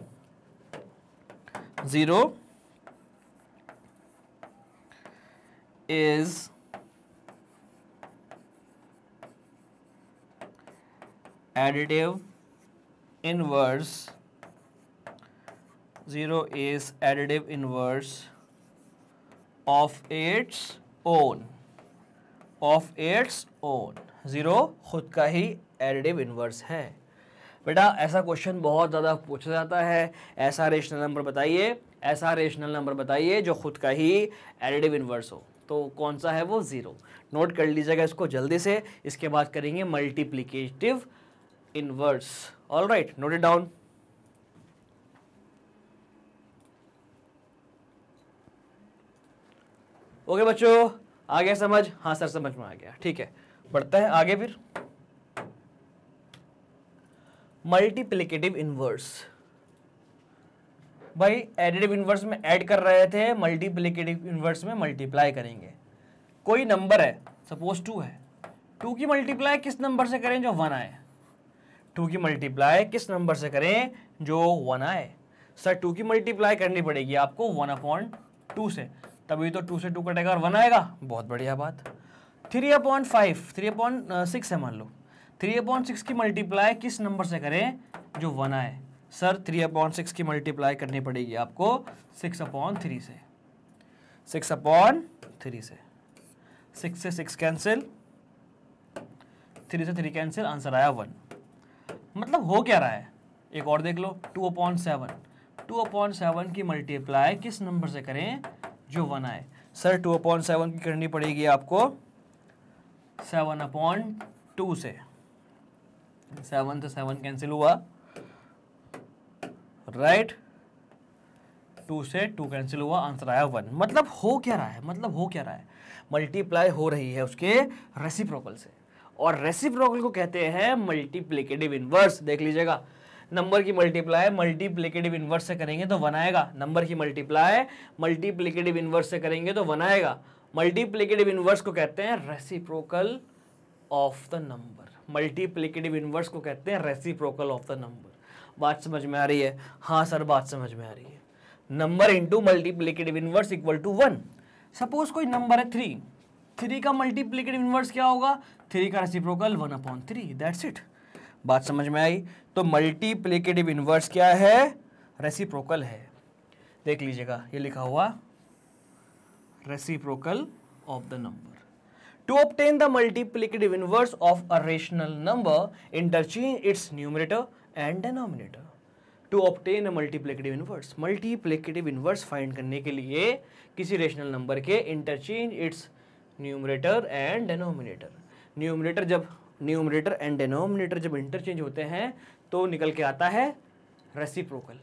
is additive inverse, 0 is additive inverse of its own, of its own। 0 खुद का ही additive inverse है। बेटा ऐसा क्वेश्चन बहुत ज़्यादा पूछा जाता है, ऐसा रेशनल नंबर बताइए, ऐसा रेशनल नंबर बताइए जो खुद का ही additive inverse हो, तो कौन सा है वो 0। नोट कर लीजिएगा इसको जल्दी से। इसके बाद करेंगे multiplicative inverse. All right, note it down. Okay बच्चों, आ गया समझ? हाँ सर समझ में आ गया। ठीक है, बढ़ते हैं आगे। फिर मल्टीप्लिकेटिव इनवर्स, भाई एडिटिव इनवर्स में ऐड कर रहे थे, मल्टीप्लिकेटिव इनवर्स में मल्टीप्लाई करेंगे। कोई नंबर है, सपोज 2 है, 2 की मल्टीप्लाई किस नंबर से करें जो 1 आए, 2 की मल्टीप्लाई किस नंबर से करें जो 1 आए। सर 2 की मल्टीप्लाई करनी पड़ेगी आपको 1/2 से, तभी तो 2 से 2 कटेगा और 1 आएगा। बहुत बढ़िया बात। 3/5, 3/6 है मान लो, 3/6 की मल्टीप्लाई किस नंबर से करें जो 1 आए। सर 3/6 की मल्टीप्लाई करनी पड़ेगी आपको 6/3 से, 6/3 से। 6 से 6 कैंसिल, 3 से 3 कैंसिल, आंसर आया 1। मतलब हो क्या रहा है, एक और देख लो, 2/7, 2/7 की मल्टीप्लाई किस नंबर से करें जो 1 आए। सर 2/7 की करनी पड़ेगी आपको 7/2 से, 7 से 7 कैंसिल हुआ, राइट, 2 से 2 कैंसिल हुआ, आंसर आया 1। मतलब हो क्या रहा है, मतलब हो क्या रहा है, मल्टीप्लाई हो रही है उसके रेसिप्रोकल से, और रेसिप्रोकल को कहते हैं मल्टीप्लिकेटिव इनवर्स। देख लीजिएगा, नंबर की मल्टीप्लाई मल्टीप्लिकेटिव इनवर्स से करेंगे तो वन आएगा, नंबर की मल्टीप्लाई मल्टीप्लिकेटिव इनवर्स से करेंगे तो वन आएगा। मल्टीप्लिकेटिव इनवर्स को कहते हैं reciprocal of the number, multiplicative inverse को कहते हैं रेसिप्रोकल ऑफ द नंबर। बात समझ में आ रही है? हाँ सर बात समझ में आ रही है। Number into multiplicative inverse equal to one. Suppose कोई नंबर है थ्री, थ्री का मल्टीप्लिकेटिव इनवर्स क्या होगा? थ्री का reciprocal one upon three, that's it. बात समझ में आई? तो मल्टीप्लिकेटिव इनवर्स क्या है? रेसिप्रोकल है। देख लीजिएगा, ये लिखा हुआ reciprocal of the number. To obtain the multiplicative inverse of a rational number interchange its numerator and denominator. To obtain a multiplicative inverse, multiplicative inverse find करने के लिए किसी रेशनल नंबर के interchange its numerator and denominator. Numerator जब numerator and denominator जब interchange होते हैं तो निकल के आता है रेसिप्रोकल।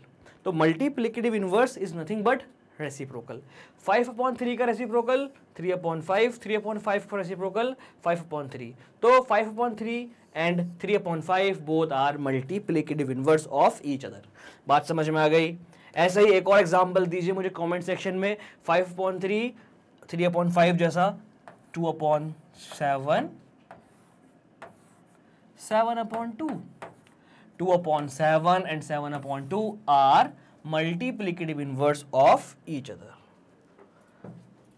तो multiplicative inverse is nothing but reciprocal. 5/3 का रेसिप्रोकल 3/5, 3/5 का रेसिप्रोकल 5/3। तो 5/3 and 3/5 both are multiplicative inverse of each other. बात समझ में आ गई? ऐसा ही एक और एग्जाम्पल दीजिए मुझे कॉमेंट सेक्शन में। 5/3 3/5 जैसा 2/7 7/2, 2/7 and 7/2 are multiplicative inverse of each other.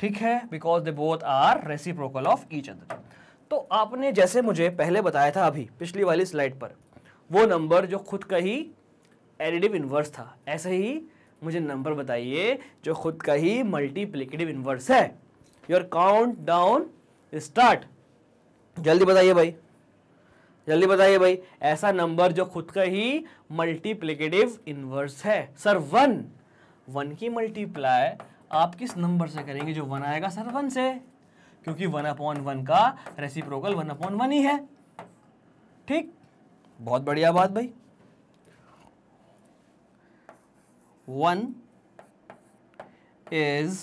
ठीक है, because they both are reciprocal of each other. तो आपने जैसे मुझे पहले बताया था, अभी पिछली वाली स्लाइड पर, वो नंबर जो खुद का ही एडिटिव इनवर्स था, ऐसे ही मुझे नंबर बताइए जो खुद का ही मल्टीप्लिकेटिव इनवर्स है। योर काउंट डाउन स्टार्ट, जल्दी बताइए भाई, जल्दी बताइए भाई, ऐसा नंबर जो खुद का ही मल्टीप्लिकेटिव इनवर्स है। सर वन, वन की मल्टीप्लाई आप किस नंबर से करेंगे जो वन आएगा? सर वन से, क्योंकि 1/1 का रेसिप्रोकल 1/1 ही है। ठीक, बहुत बढ़िया बात भाई। 1 is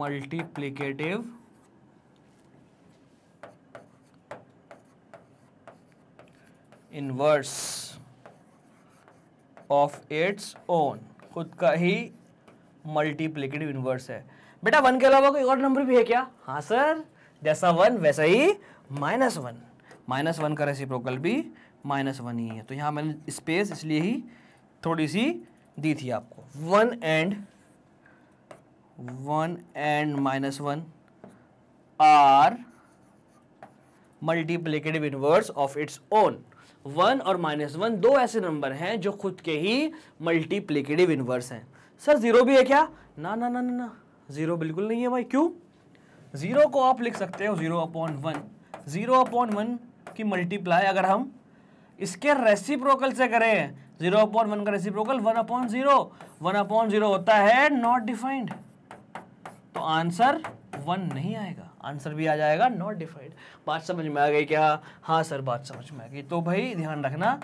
multiplicative inverse of its own, खुद का ही मल्टीप्लिकेटिव इनवर्स है। बेटा वन के अलावा कोई और नंबर भी है क्या? हाँ सर, जैसा वन वैसा ही -1, -1 का रेसिप्रोकल भी -1 ही है। तो यहाँ मैंने स्पेस इसलिए ही थोड़ी सी दी थी आपको। 1 and -1 are multiplicative inverse of its own. 1 और -1 दो ऐसे नंबर हैं जो खुद के ही मल्टीप्लिकेटिव इनवर्स हैं। सर जीरो भी है क्या? ना ना ना ना, जीरो बिल्कुल नहीं है भाई। क्यों? जीरो को आप लिख सकते हो 0/1। 0/1 की मल्टीप्लाई अगर हम इसके रेसिप्रोकल से करें, 0/1 का रेसिप्रोकल 1/0, 1/0 होता है नॉट डिफाइंड, तो आंसर 1 नहीं आएगा, आंसर भी आ जाएगा नॉट डिफाइंड। बात समझ में आ गई क्या? हाँ सर बात समझ में आ गई। तो भाई ध्यान रखना,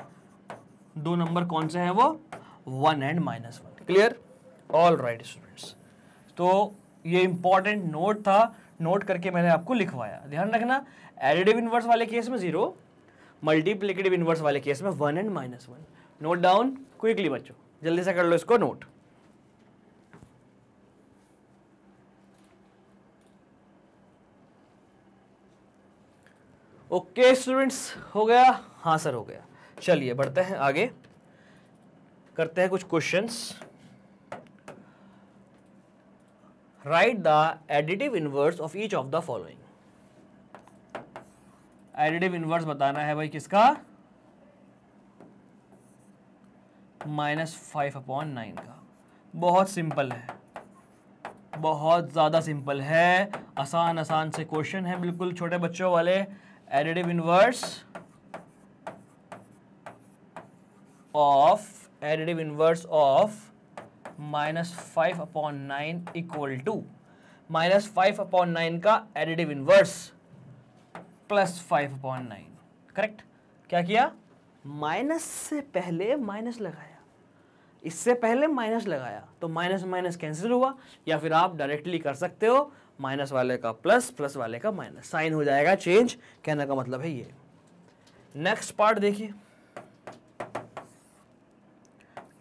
दो नंबर कौन से हैं वो? 1 and -1। Clear? All right students, तो ये इंपॉर्टेंट नोट था, नोट करके मैंने आपको लिखवाया। ध्यान रखना, एडिटिव इनवर्स वाले केस में 0, मल्टीप्लिकेटिव इनवर्स वाले केस में 1 एंड -1। नोट डाउन क्विकली बच्चों, जल्दी से कर लो इसको नोट। ओके स्टूडेंट्स, हो गया? हाँ सर हो गया। चलिए बढ़ते हैं आगे, करते हैं कुछ questions. Write the additive inverse of each of the following. Additive inverse बताना है भाई किसका? -5/9 का। बहुत सिंपल है, बहुत ज़्यादा सिंपल है, आसान आसान से क्वेश्चन है, बिल्कुल छोटे बच्चों वाले। Additive inverse of -5/9 equal to -5/9 का एडिटिव इनवर्स +5/9, करेक्ट? क्या किया, माइनस से पहले माइनस लगाया, इससे पहले माइनस लगाया, तो माइनस माइनस कैंसिल हुआ। या फिर आप डायरेक्टली कर सकते हो, माइनस वाले का प्लस, प्लस वाले का माइनस, साइन हो जाएगा चेंज, कहने का मतलब है ये। नेक्स्ट पार्ट देखिए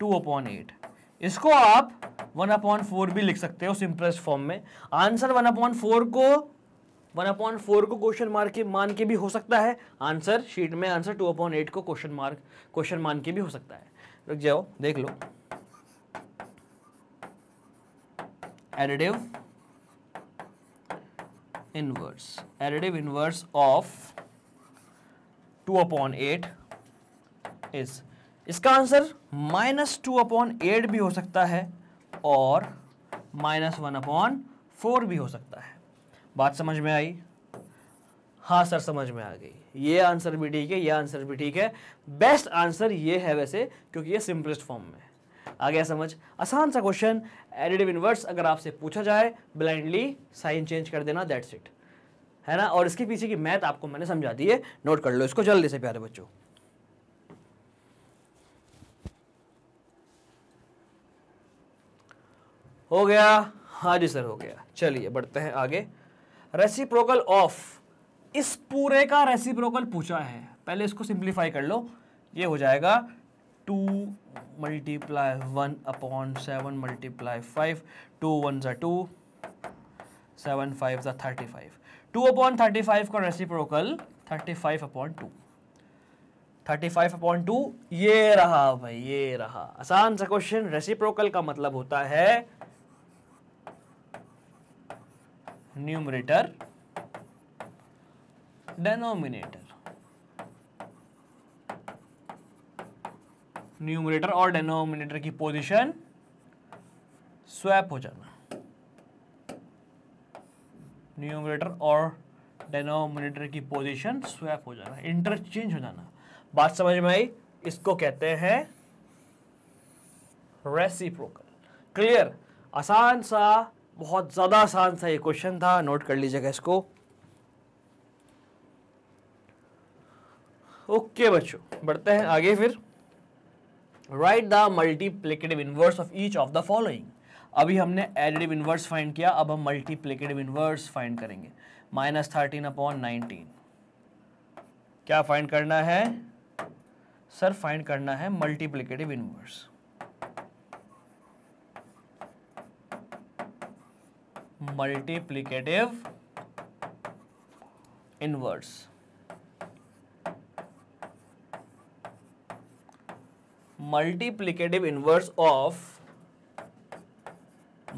2/8, इसको आप 1/4 भी लिख सकते हो सिंपलेस्ट फॉर्म में। आंसर 1/4 को 1/4 को क्वेश्चन मार्क के मान के भी हो सकता है, आंसर शीट में आंसर 2/8 को क्वेश्चन मार्क क्वेश्चन मान के भी हो सकता है। रुक जाओ देख लो, additive inverse, additive inverse of 2/8 is, इसका आंसर -2/8 भी हो सकता है और -1/4 भी हो सकता है। बात समझ में आई? हाँ सर समझ में आ गई। ये आंसर भी ठीक है, ये आंसर भी ठीक है। बेस्ट आंसर ये है वैसे, क्योंकि ये सिंपलेस्ट फॉर्म में है। आ गया समझ? आसान सा क्वेश्चन, एडिटिव इनवर्स अगर आपसे पूछा जाए ब्लाइंडली साइन चेंज कर देना, दैट्स इट, है ना। और इसके पीछे की मैथ आपको मैंने समझा दी है, नोट कर लो इसको जल्दी से प्यारे बच्चों। हो गया? हाँ जी सर हो गया। चलिए बढ़ते हैं आगे। रेसिप्रोकल ऑफ, इस पूरे का रेसिप्रोकल पूछा है, पहले इसको सिंप्लीफाई कर लो। ये हो जाएगा 2 × 1/7 × 5, 2 1s are 2, 7 5s are 35, 2/35 का रेसिप्रोकल 35/2, 35/2 ये रहा भाई, ये रहा। आसान सा क्वेश्चन, रेसिप्रोकल का मतलब होता है न्यूमरेटर डेनोमिनेटर, न्यूमरेटर और डेनोमिनेटर की पोजीशन स्वैप हो जाना, न्यूमरेटर और डेनोमिनेटर की पोजीशन स्वैप हो जाना, इंटरचेंज हो जाना। बात समझ में आई? इसको कहते हैं रेसिप्रोकल। क्लियर? आसान सा, बहुत ज्यादा आसान सा ये क्वेश्चन था, नोट कर लीजिएगा इसको। ओके बच्चों बढ़ते हैं आगे। फिर write the multiplicative inverse of each of the following. अभी हमने एडिटिव इनवर्स फाइंड किया, अब हम मल्टीप्लिकेटिव इनवर्स फाइंड करेंगे। -13/19 क्या फाइंड करना है सर? फाइंड करना है multiplicative inverse, multiplicative inverse. Multiplicative inverse of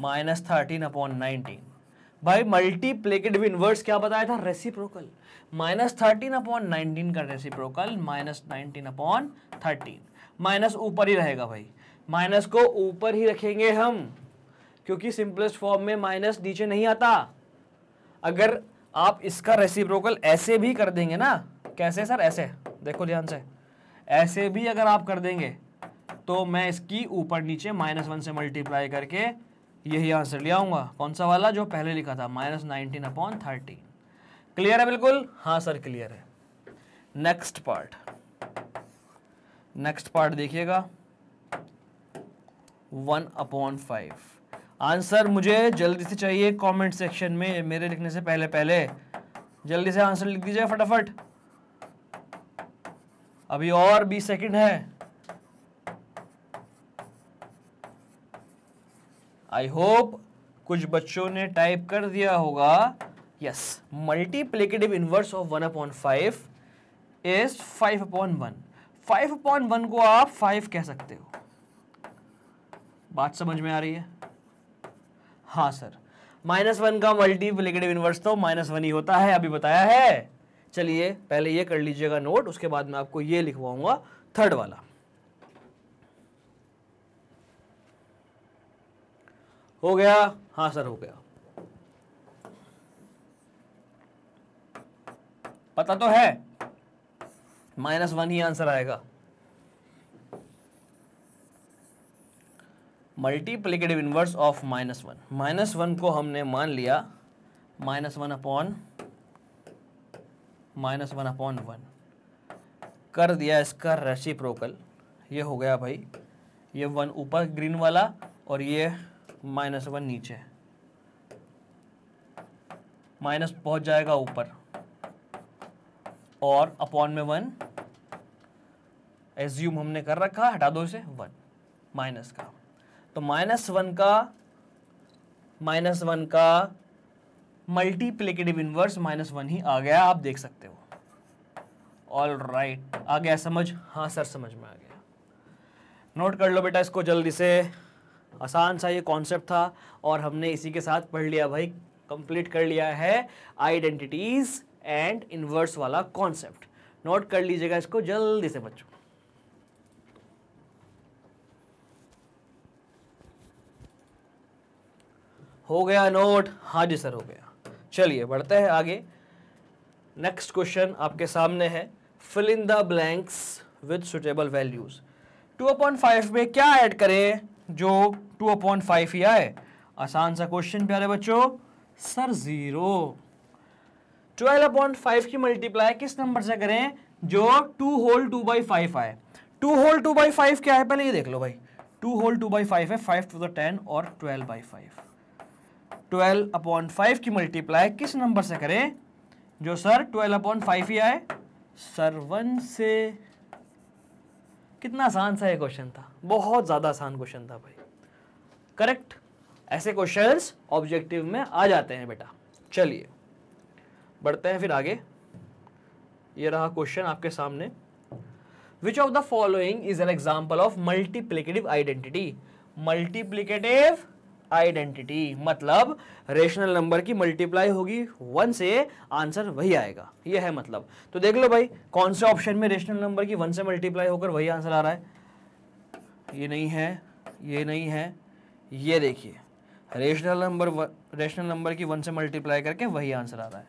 -13/19। भाई मल्टीप्लिकेटिव इनवर्स क्या बताया था? रेसिप्रोकल। -13/19 का रेसिप्रोकल -19/13, माइनस ऊपर ही रहेगा भाई, माइनस को ऊपर ही रखेंगे हम, क्योंकि सिंपलेस्ट फॉर्म में माइनस नीचे नहीं आता। अगर आप इसका रेसिप्रोकल ऐसे भी कर देंगे ना, कैसे सर? ऐसे देखो ध्यान से, ऐसे भी अगर आप कर देंगे तो मैं इसकी ऊपर नीचे -1 से मल्टीप्लाई करके यही आंसर ले आऊँगा। कौन सा वाला? जो पहले लिखा था -19/13। क्लियर है बिल्कुल? हाँ सर क्लियर है। नेक्स्ट पार्ट, नेक्स्ट पार्ट देखिएगा 1/5। आंसर मुझे जल्दी से चाहिए कमेंट सेक्शन में, मेरे लिखने से पहले पहले जल्दी से आंसर लिख दीजिए फटाफट। अभी और 20 सेकंड है। आई होप कुछ बच्चों ने टाइप कर दिया होगा। Yes, multiplicative inverse of 1/5 is 5/1। 5/1 को आप 5 कह सकते हो। बात समझ में आ रही है? हाँ सर। -1 का मल्टीप्लिकेटिव इनवर्स तो -1 ही होता है, अभी बताया है। चलिए पहले ये कर लीजिएगा नोट, उसके बाद मैं आपको ये लिखवाऊंगा थर्ड वाला। हो गया? हाँ सर हो गया। पता तो है -1 ही आंसर आएगा। मल्टीप्लिकेटिव इनवर्स ऑफ -1, -1 को हमने मान लिया -1/(1/1। कर दिया इसका रेसिप्रोकल, ये हो गया भाई ये 1 ऊपर ग्रीन वाला और ये -1 नीचे, माइनस पहुंच जाएगा ऊपर और अपॉन में 1 एज्यूम हमने कर रखा, हटा दो इसे 1 माइनस का, तो -1 का मल्टीप्लिकेटिव इनवर्स -1 ही आ गया, आप देख सकते हो। ऑल राइट, आ गया समझ? हाँ सर समझ में आ गया। नोट कर लो बेटा इसको जल्दी से, आसान सा ये कॉन्सेप्ट था और हमने इसी के साथ पढ़ लिया भाई, कंप्लीट कर लिया है आइडेंटिटीज एंड इनवर्स वाला कॉन्सेप्ट। नोट कर लीजिएगा इसको जल्दी से बच्चों। हो गया नोट? हाँ जी सर हो गया। चलिए बढ़ते हैं आगे। नेक्स्ट क्वेश्चन आपके सामने है, fill in the blanks with suitable values. 2/5 में क्या ऐड करें जो 2/5 ही आए? आसान सा क्वेश्चन प्यारे बच्चों। सर 0। 12/5 की मल्टीप्लाई किस नंबर से करें जो 2 होल 2/5 आए? 2 होल 2/5 क्या है पहले ये देख लो भाई। 2 होल 2/5 है, 5 to the 10 और 12/5। 12/5 की मल्टीप्लाई किस नंबर से करें जो सर 12/5 ही आए? सर 1 से। कितना आसान सा ये क्वेश्चन था, बहुत ज़्यादा आसान क्वेश्चन था भाई। करेक्ट, ऐसे क्वेश्चंस ऑब्जेक्टिव में आ जाते हैं बेटा। चलिए बढ़ते हैं फिर आगे। ये रहा क्वेश्चन आपके सामने, which of the following is an example of multiplicative identity. Multiplicative identity मतलब रेशनल नंबर की मल्टीप्लाई होगी 1 से, आंसर वही आएगा, ये है मतलब। तो देख लो भाई कौन से ऑप्शन में रेशनल नंबर की 1 से मल्टीप्लाई होकर वही आंसर आ रहा है। ये नहीं है, ये नहीं है, ये देखिए रेशनल नंबर की 1 से मल्टीप्लाई करके वही आंसर आ रहा है।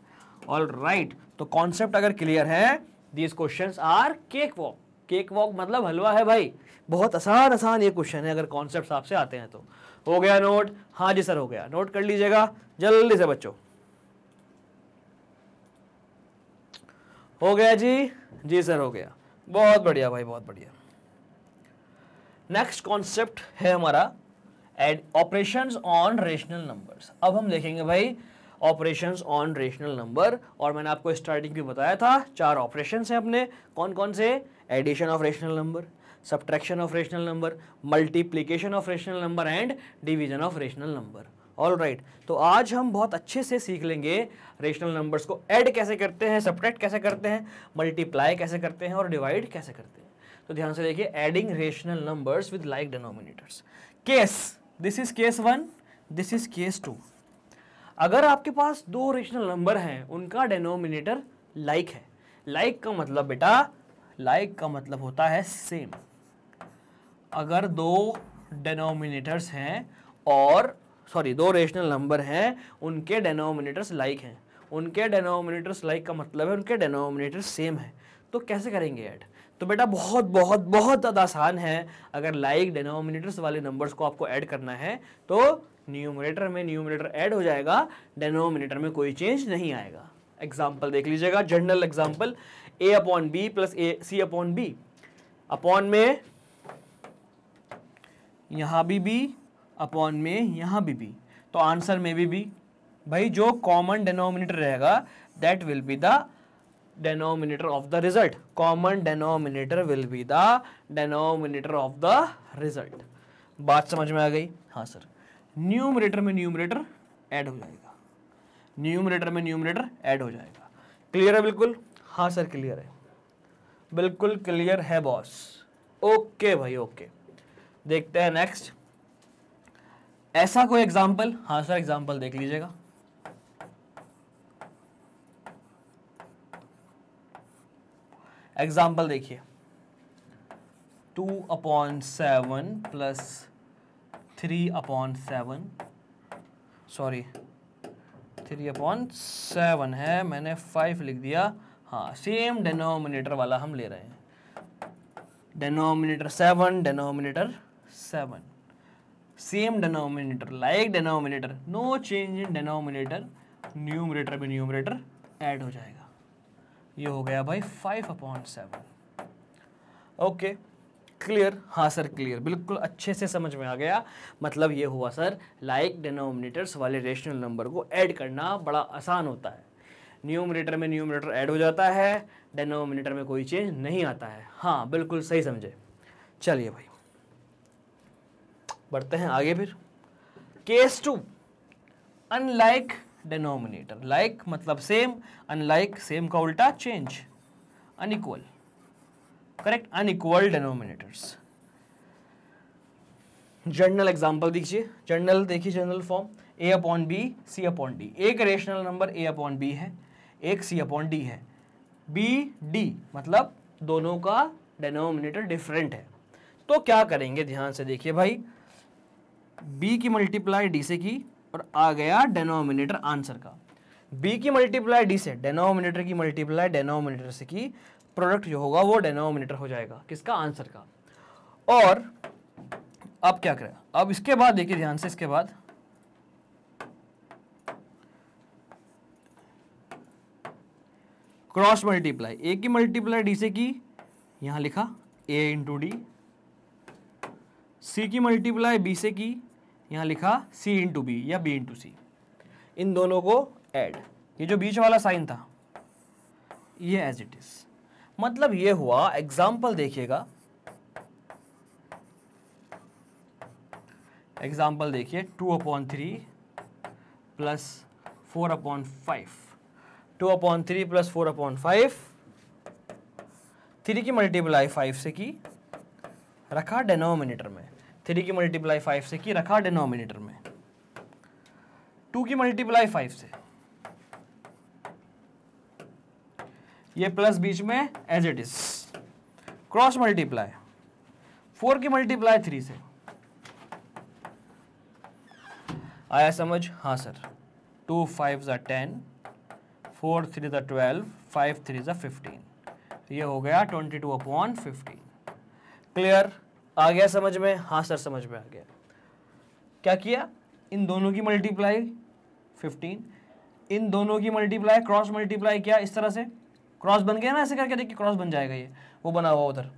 ऑल राइट, तो कॉन्सेप्ट अगर क्लियर है, these questions are cake walk. Cake walk मतलब हलवा है भाई, बहुत आसान आसान ये क्वेश्चन है अगर कॉन्सेप्ट आपसे आते हैं तो। हो गया नोट? हाँ जी सर हो गया। नोट कर लीजिएगा जल्दी से बच्चों। हो गया जी? जी सर हो गया। बहुत बढ़िया भाई, बहुत बढ़िया। नेक्स्ट कॉन्सेप्ट है हमारा ऑपरेशंस ऑन रेशनल नंबर्स। अब हम देखेंगे भाई ऑपरेशंस ऑन रेशनल नंबर, और मैंने आपको स्टार्टिंग में बताया था 4 ऑपरेशंस हैं अपने। कौन कौन से? Addition of rational number, subtraction of rational number, multiplication of rational number and division of rational number. All right, तो आज हम बहुत अच्छे से सीख लेंगे रेशनल नंबर्स को ऐड कैसे करते हैं, सब्ट्रैक्ट कैसे करते हैं, मल्टीप्लाई कैसे करते हैं और डिवाइड कैसे करते हैं। तो ध्यान से देखिए, adding rational numbers with like denominators. Case, this is case 1, this is case 2। अगर आपके पास 2 रेशनल नंबर हैं, उनका डिनोमिनेटर लाइक है। लाइक का मतलब बेटा, लाइक का मतलब होता है सेम। अगर 2 डिनोमिनेटर्स हैं और सॉरी 2 रेशनल नंबर हैं, उनके डिनोमिनेटर्स लाइक हैं, उनके डिनोमिनेटर्स लाइक का मतलब है उनके डिनोमिनेटर्स सेम है, तो कैसे करेंगे ऐड? तो बेटा बहुत बहुत बहुत ज़्यादा आसान है। अगर लाइक डिनोमिनेटर्स वाले नंबर्स को आपको ऐड करना है तो न्यूमरेटर में न्यूमरेटर ऐड हो जाएगा, डिनोमिनेटर में कोई चेंज नहीं आएगा। एग्जाम्पल देख लीजिएगा, general example, A/B + C/B, upon में यहाँ भी B, अपॉन में यहाँ भी B, तो आंसर में भी B। भाई जो कॉमन डिनोमिनेटर रहेगा that will be the denominator of the result. Common denominator will be the denominator of the result. बात समझ में आ गई? हाँ सर। न्यूमरेटर में न्यूमरेटर ऐड हो जाएगा, न्यूमरेटर में न्यूमरेटर ऐड हो जाएगा। क्लियर है? बिल्कुल हाँ सर क्लियर है, बिल्कुल क्लियर है बॉस। ओके भाई ओके, देखते हैं नेक्स्ट। ऐसा कोई एग्जाम्पल? हाँ सर एग्जाम्पल देख लीजिएगा। एग्जाम्पल देखिए, 3/7 है, मैंने 5 लिख दिया। हाँ सेम डिनोमिनेटर वाला हम ले रहे हैं, denominator 7, same denominator, like denominator, no change in denominator, numerator में न्यूमरेटर ऐड हो जाएगा। ये हो गया भाई 5/7। ओके क्लियर, हाँ सर क्लियर, बिल्कुल अच्छे से समझ में आ गया। मतलब ये हुआ सर लाइक डिनोमिनेटर्स वाले रेशनल नंबर को ऐड करना बड़ा आसान होता है। न्यूमरेटर में न्यूमरेटर ऐड हो जाता है, डिनोमिनेटर में कोई चेंज नहीं आता है। हाँ बिल्कुल सही समझे। चलिए भाई बढ़ते हैं आगे। फिर case two, unlike denominator. Like मतलब सेम, अनलाइक सेम का उल्टा change, unequal, correct, unequal denominators. General example दीजिए, जनरल देखिए, general form a upon B C upon D. एक rational number a upon B है, एक c अपॉन डी है, b d मतलब दोनों का डिनोमिनेटर डिफरेंट है। तो क्या करेंगे, ध्यान से देखिए भाई, b की मल्टीप्लाई d से की और आ गया डिनोमिनेटर आंसर का। b की मल्टीप्लाई d से, डिनोमिनेटर की मल्टीप्लाई डिनोमिनेटर से की, प्रोडक्ट जो होगा वो डिनोमिनेटर हो जाएगा किसका, आंसर का। और अब क्या करें, अब इसके बाद देखिए ध्यान से, इसके बाद क्रॉस मल्टीप्लाई, ए की मल्टीप्लाई डी से की, यहां लिखा ए इंटू डी, सी की मल्टीप्लाई बी से की, यहाँ लिखा C इंटू बी या B इंटू सी। इन दोनों को ऐड, ये जो बीच वाला साइन था ये एज इट इज। मतलब ये हुआ, एग्जाम्पल देखिएगा, एग्जाम्पल देखिए 2/3 प्लस 4/5, 2/3 प्लस 4/5, 3 की मल्टीप्लाई 5 से की, रखा डिनोमिनेटर में, 3 की मल्टीप्लाई 5 से की, रखा डिनोमिनेटर में, 2 की मल्टीप्लाई 5 से, ये प्लस बीच में as it is, cross multiply 4 की मल्टीप्लाई 3 से। आया समझ? हाँ sir. 2 5s are 10, 4 3s are 12, 5 3s are 15, ये हो गया 22/15। क्लियर आ गया समझ में? हाँ सर समझ में आ गया। क्या किया, इन दोनों की मल्टीप्लाई 15, इन दोनों की मल्टीप्लाई क्रॉस मल्टीप्लाई किया, इस तरह से क्रॉस बन गया ना, ऐसे करके देखिए क्रॉस बन जाएगा, ये वो बना हुआ उधर।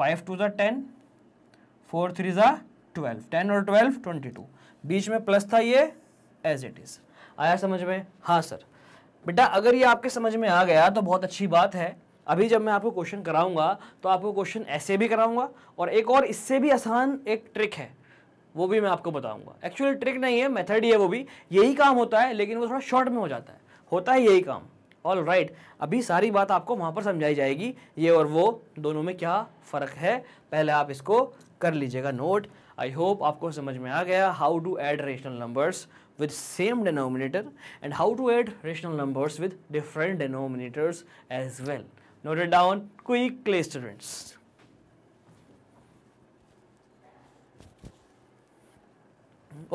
5 2s are 10, 4 3s are 12, 10 और 12 22, बीच में प्लस था, ये एज इट इज। आया समझ में? हाँ सर। बेटा अगर ये आपके समझ में आ गया तो बहुत अच्छी बात है। अभी जब मैं आपको क्वेश्चन कराऊंगा तो आपको क्वेश्चन ऐसे भी कराऊंगा, और एक और इससे भी आसान एक ट्रिक है वो भी मैं आपको बताऊंगा। एक्चुअली ट्रिक नहीं है, मेथड ही है, वो भी यही काम होता है, लेकिन वो थोड़ा शॉर्ट में हो जाता है, होता है यही काम। ऑल राइट, अभी सारी बात आपको वहाँ पर समझाई जाएगी, ये और वो दोनों में क्या फ़र्क है। पहले आप इसको कर लीजिएगा नोट। आई होप आपको समझ में आ गया how to add rational numbers with same denominator and how to add rational numbers with different denominators as well. Note it down quickly students.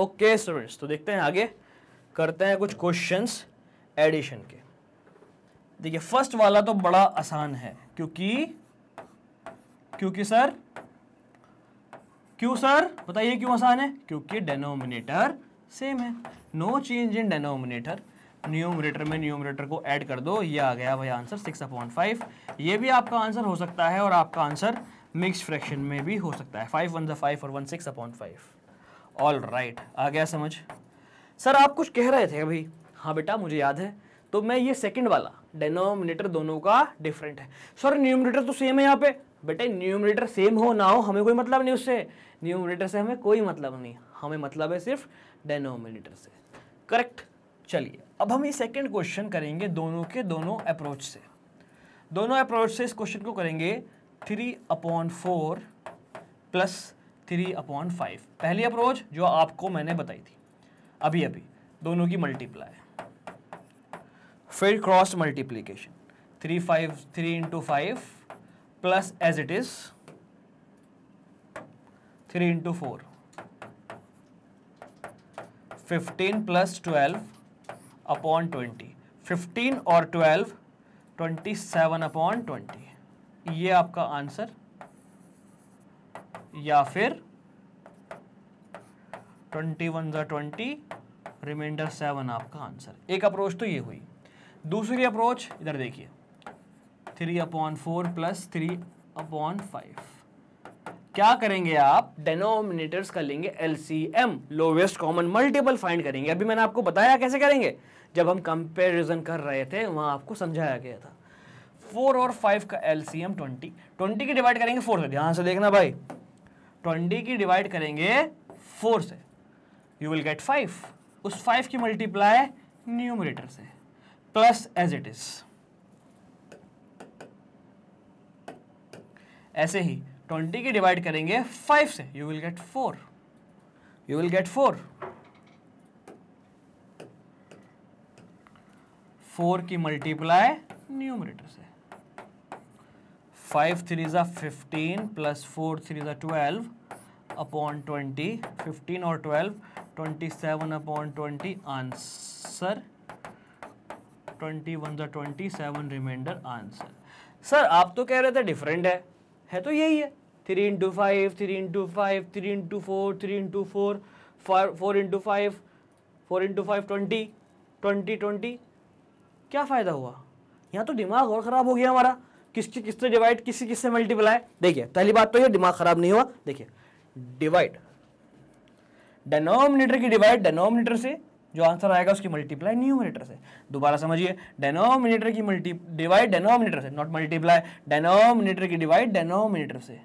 Okay students, तो देखते हैं आगे, करते हैं कुछ questions addition के। देखिए first वाला तो बड़ा आसान है, क्योंकि सर, क्यों सर बताइए क्यों आसान है? क्योंकि denominator सेम है, no change in denominator. Numerator में न्यूमरेटर को ऐड कर दो, ये आ गया भाई आंसर 6/5। ये भी आपका आंसर हो सकता है और आपका आंसर मिक्स फ्रैक्शन में भी हो सकता है, 5 1s are 5 और 1 6/5। ऑल राइट, आ गया समझ? सर आप कुछ कह रहे थे अभी। हाँ बेटा मुझे याद है, तो मैं ये सेकंड वाला डिनोमिनेटर दोनों का डिफरेंट है। सर न्यूमरेटर तो सेम है यहाँ पे। बेटे न्यूमरेटर सेम हो ना हो हमें कोई मतलब नहीं उससे, न्यूमरेटर से हमें कोई मतलब नहीं, हमें मतलब है सिर्फ डिनोमिनेटर से, करेक्ट। चलिए अब हम ये सेकंड क्वेश्चन करेंगे दोनों के दोनों अप्रोच से। दोनों अप्रोच से इस क्वेश्चन को करेंगे 3/4 प्लस 3/5। पहली अप्रोच जो आपको मैंने बताई थी अभी अभी, दोनों की मल्टीप्लाई, फिर cross multiplication, 3 into 5 plus as it is 3 into 4, 15 plus 12/20, 15 और 12 27/20, ये आपका आंसर, या फिर 21s are 20, रिमाइंडर 7 आपका आंसर। एक अप्रोच तो ये हुई। दूसरी अप्रोच इधर देखिए, 3/4 प्लस 3 अपॉन 5। क्या करेंगे आप, डेनोमिनेटर्स कर लेंगे LCM, lowest common multiple find करेंगे। अभी मैंने आपको बताया कैसे करेंगे, जब हम कंपेरिजन कर रहे थे वहां आपको समझाया गया था। 4 और 5 का LCM 20, 20 की डिवाइड करेंगे 4 से, ध्यान से देखना भाई, 20 की डिवाइड करेंगे 4 से, यू विल गेट 5, उस 5 की मल्टीप्लाई न्यूमरेटर से, प्लस एज इट इज। ऐसे ही 20 की डिवाइड करेंगे 5 से, you will get 4, you will get 4, 4 की मल्टीप्लाई न्यूमरेटर से, 5 3 = 15 प्लस 4 3 = 12 अपॉन 20, 15 और 12 27 upon 20 answer, 21 = 27 reminder answer. Sir आप तो कह रहे थे डिफरेंट है तो यही है, 3 × 5, 3 × 5, 3 × 4, 3 × 4, 4 × 5, 4 × 5, 20 20 20। क्या फ़ायदा हुआ, यहाँ तो दिमाग और ख़राब हो गया हमारा, किसकी किससे डिवाइड, किसी किससे मल्टीप्लाई। देखिए पहली बात तो ये दिमाग ख़राब नहीं हुआ, देखिए डिवाइड, डेनोमिनेटर की डिवाइड डेनोमिनेटर से, जो आंसर आएगा उसकी मल्टीप्लाई न्यूमिनेटर से। दोबारा समझिए, डेनोमिनेटर की डिवाइड डेनोमिनेटर से, नॉट मल्टीप्लाई, डेनोमिनेटर की डिवाइड डेनोमिनेटर से,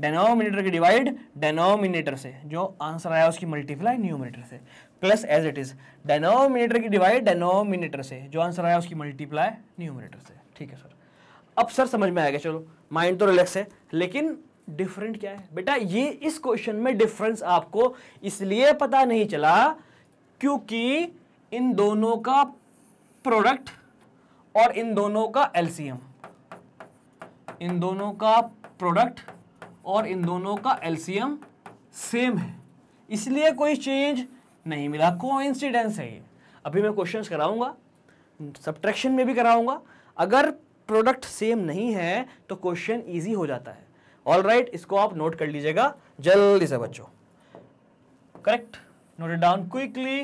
डेनोमिनेटर की डिवाइड डेनोमिनेटर से, जो आंसर आया उसकी मल्टीप्लाई न्यूमिनेटर से, plus as it is, denominator की डिवाइड डेनोमिनेटर से, जो आंसर आया उसकी मल्टीप्लाई न्यूमिनेटर से। ठीक है सर, अब सर समझ में आएगा, चलो माइंड तो रिलैक्स है, लेकिन डिफरेंट क्या है बेटा, ये इस क्वेश्चन में डिफरेंस आपको इसलिए पता नहीं चला क्योंकि इन दोनों का प्रोडक्ट और इन दोनों का LCM, इन दोनों का प्रोडक्ट और इन दोनों का LCM सेम है, इसलिए कोई चेंज नहीं मिला, कोइंसिडेंस है ये। अभी मैं क्वेश्चंस कराऊंगा, सब्ट्रैक्शन में भी कराऊंगा, अगर प्रोडक्ट सेम नहीं है तो क्वेश्चन इजी हो जाता है। ऑलराइट, इसको आप नोट कर लीजिएगा जल्दी से बच्चों, correct, note it down quickly,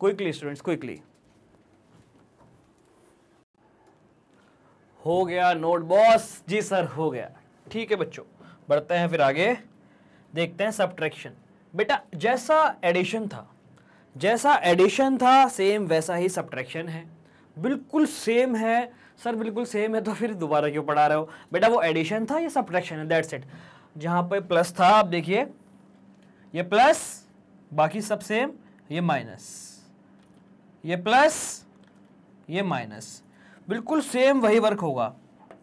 quickly students, quickly. हो गया नोट बॉस? जी सर हो गया। ठीक है बच्चों, बढ़ते हैं फिर आगे, देखते हैं सब्ट्रैक्शन। बेटा जैसा एडिशन था, जैसा एडिशन था सेम वैसा ही सब्ट्रैक्शन है, बिल्कुल सेम है। सर बिल्कुल सेम है तो फिर दोबारा क्यों पढ़ा रहे हो? बेटा वो एडिशन था, ये सब्ट्रैक्शन है, दैट्स इट। जहाँ पे प्लस था, आप देखिए ये प्लस, बाकी सब सेम, ये माइनस, ये प्लस, ये माइनस, बिल्कुल सेम वही वर्क होगा।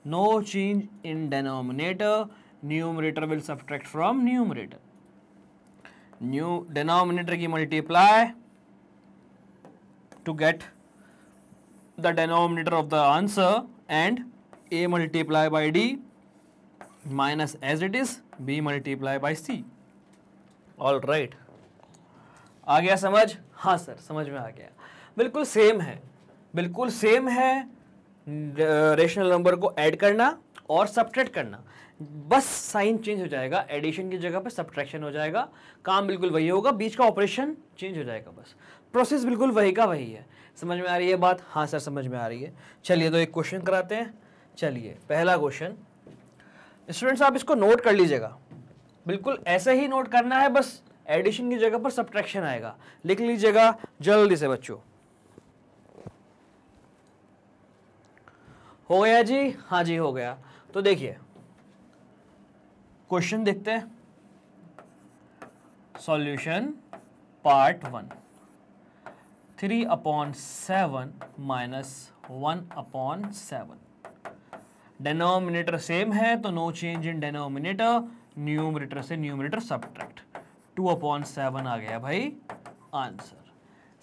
No change in denominator, numerator will subtract from numerator, new denominator की multiply to get the denominator of the answer, and A multiply by D minus as it is B multiply by C. all right, आ गया समझ? हाँ sir समझ में आ गया, बिल्कुल सेम है, बिल्कुल सेम है। रेशनल नंबर को ऐड करना और सब्ट्रैक्ट करना, बस साइन चेंज हो जाएगा, एडिशन की जगह पे सब्ट्रैक्शन हो जाएगा, काम बिल्कुल वही होगा, बीच का ऑपरेशन चेंज हो जाएगा, बस प्रोसेस बिल्कुल वही का वही है। समझ में आ रही है बात? हाँ सर समझ में आ रही है। चलिए तो एक क्वेश्चन कराते हैं। चलिए पहला क्वेश्चन, स्टूडेंट्स आप इसको नोट कर लीजिएगा, बिल्कुल ऐसे ही नोट करना है, बस एडिशन की जगह पर सब्ट्रैक्शन आएगा, लिख लीजिएगा जल्दी से बच्चों। हो गया जी? हाँ जी हो गया। तो देखिए क्वेश्चन देखते हैं, solution part 1, 3/7 minus 1/7, denominator same है तो no change in denominator, numerator से न्यूमरेटर सब्ट्रैक्ट, 2/7 आ गया भाई आंसर।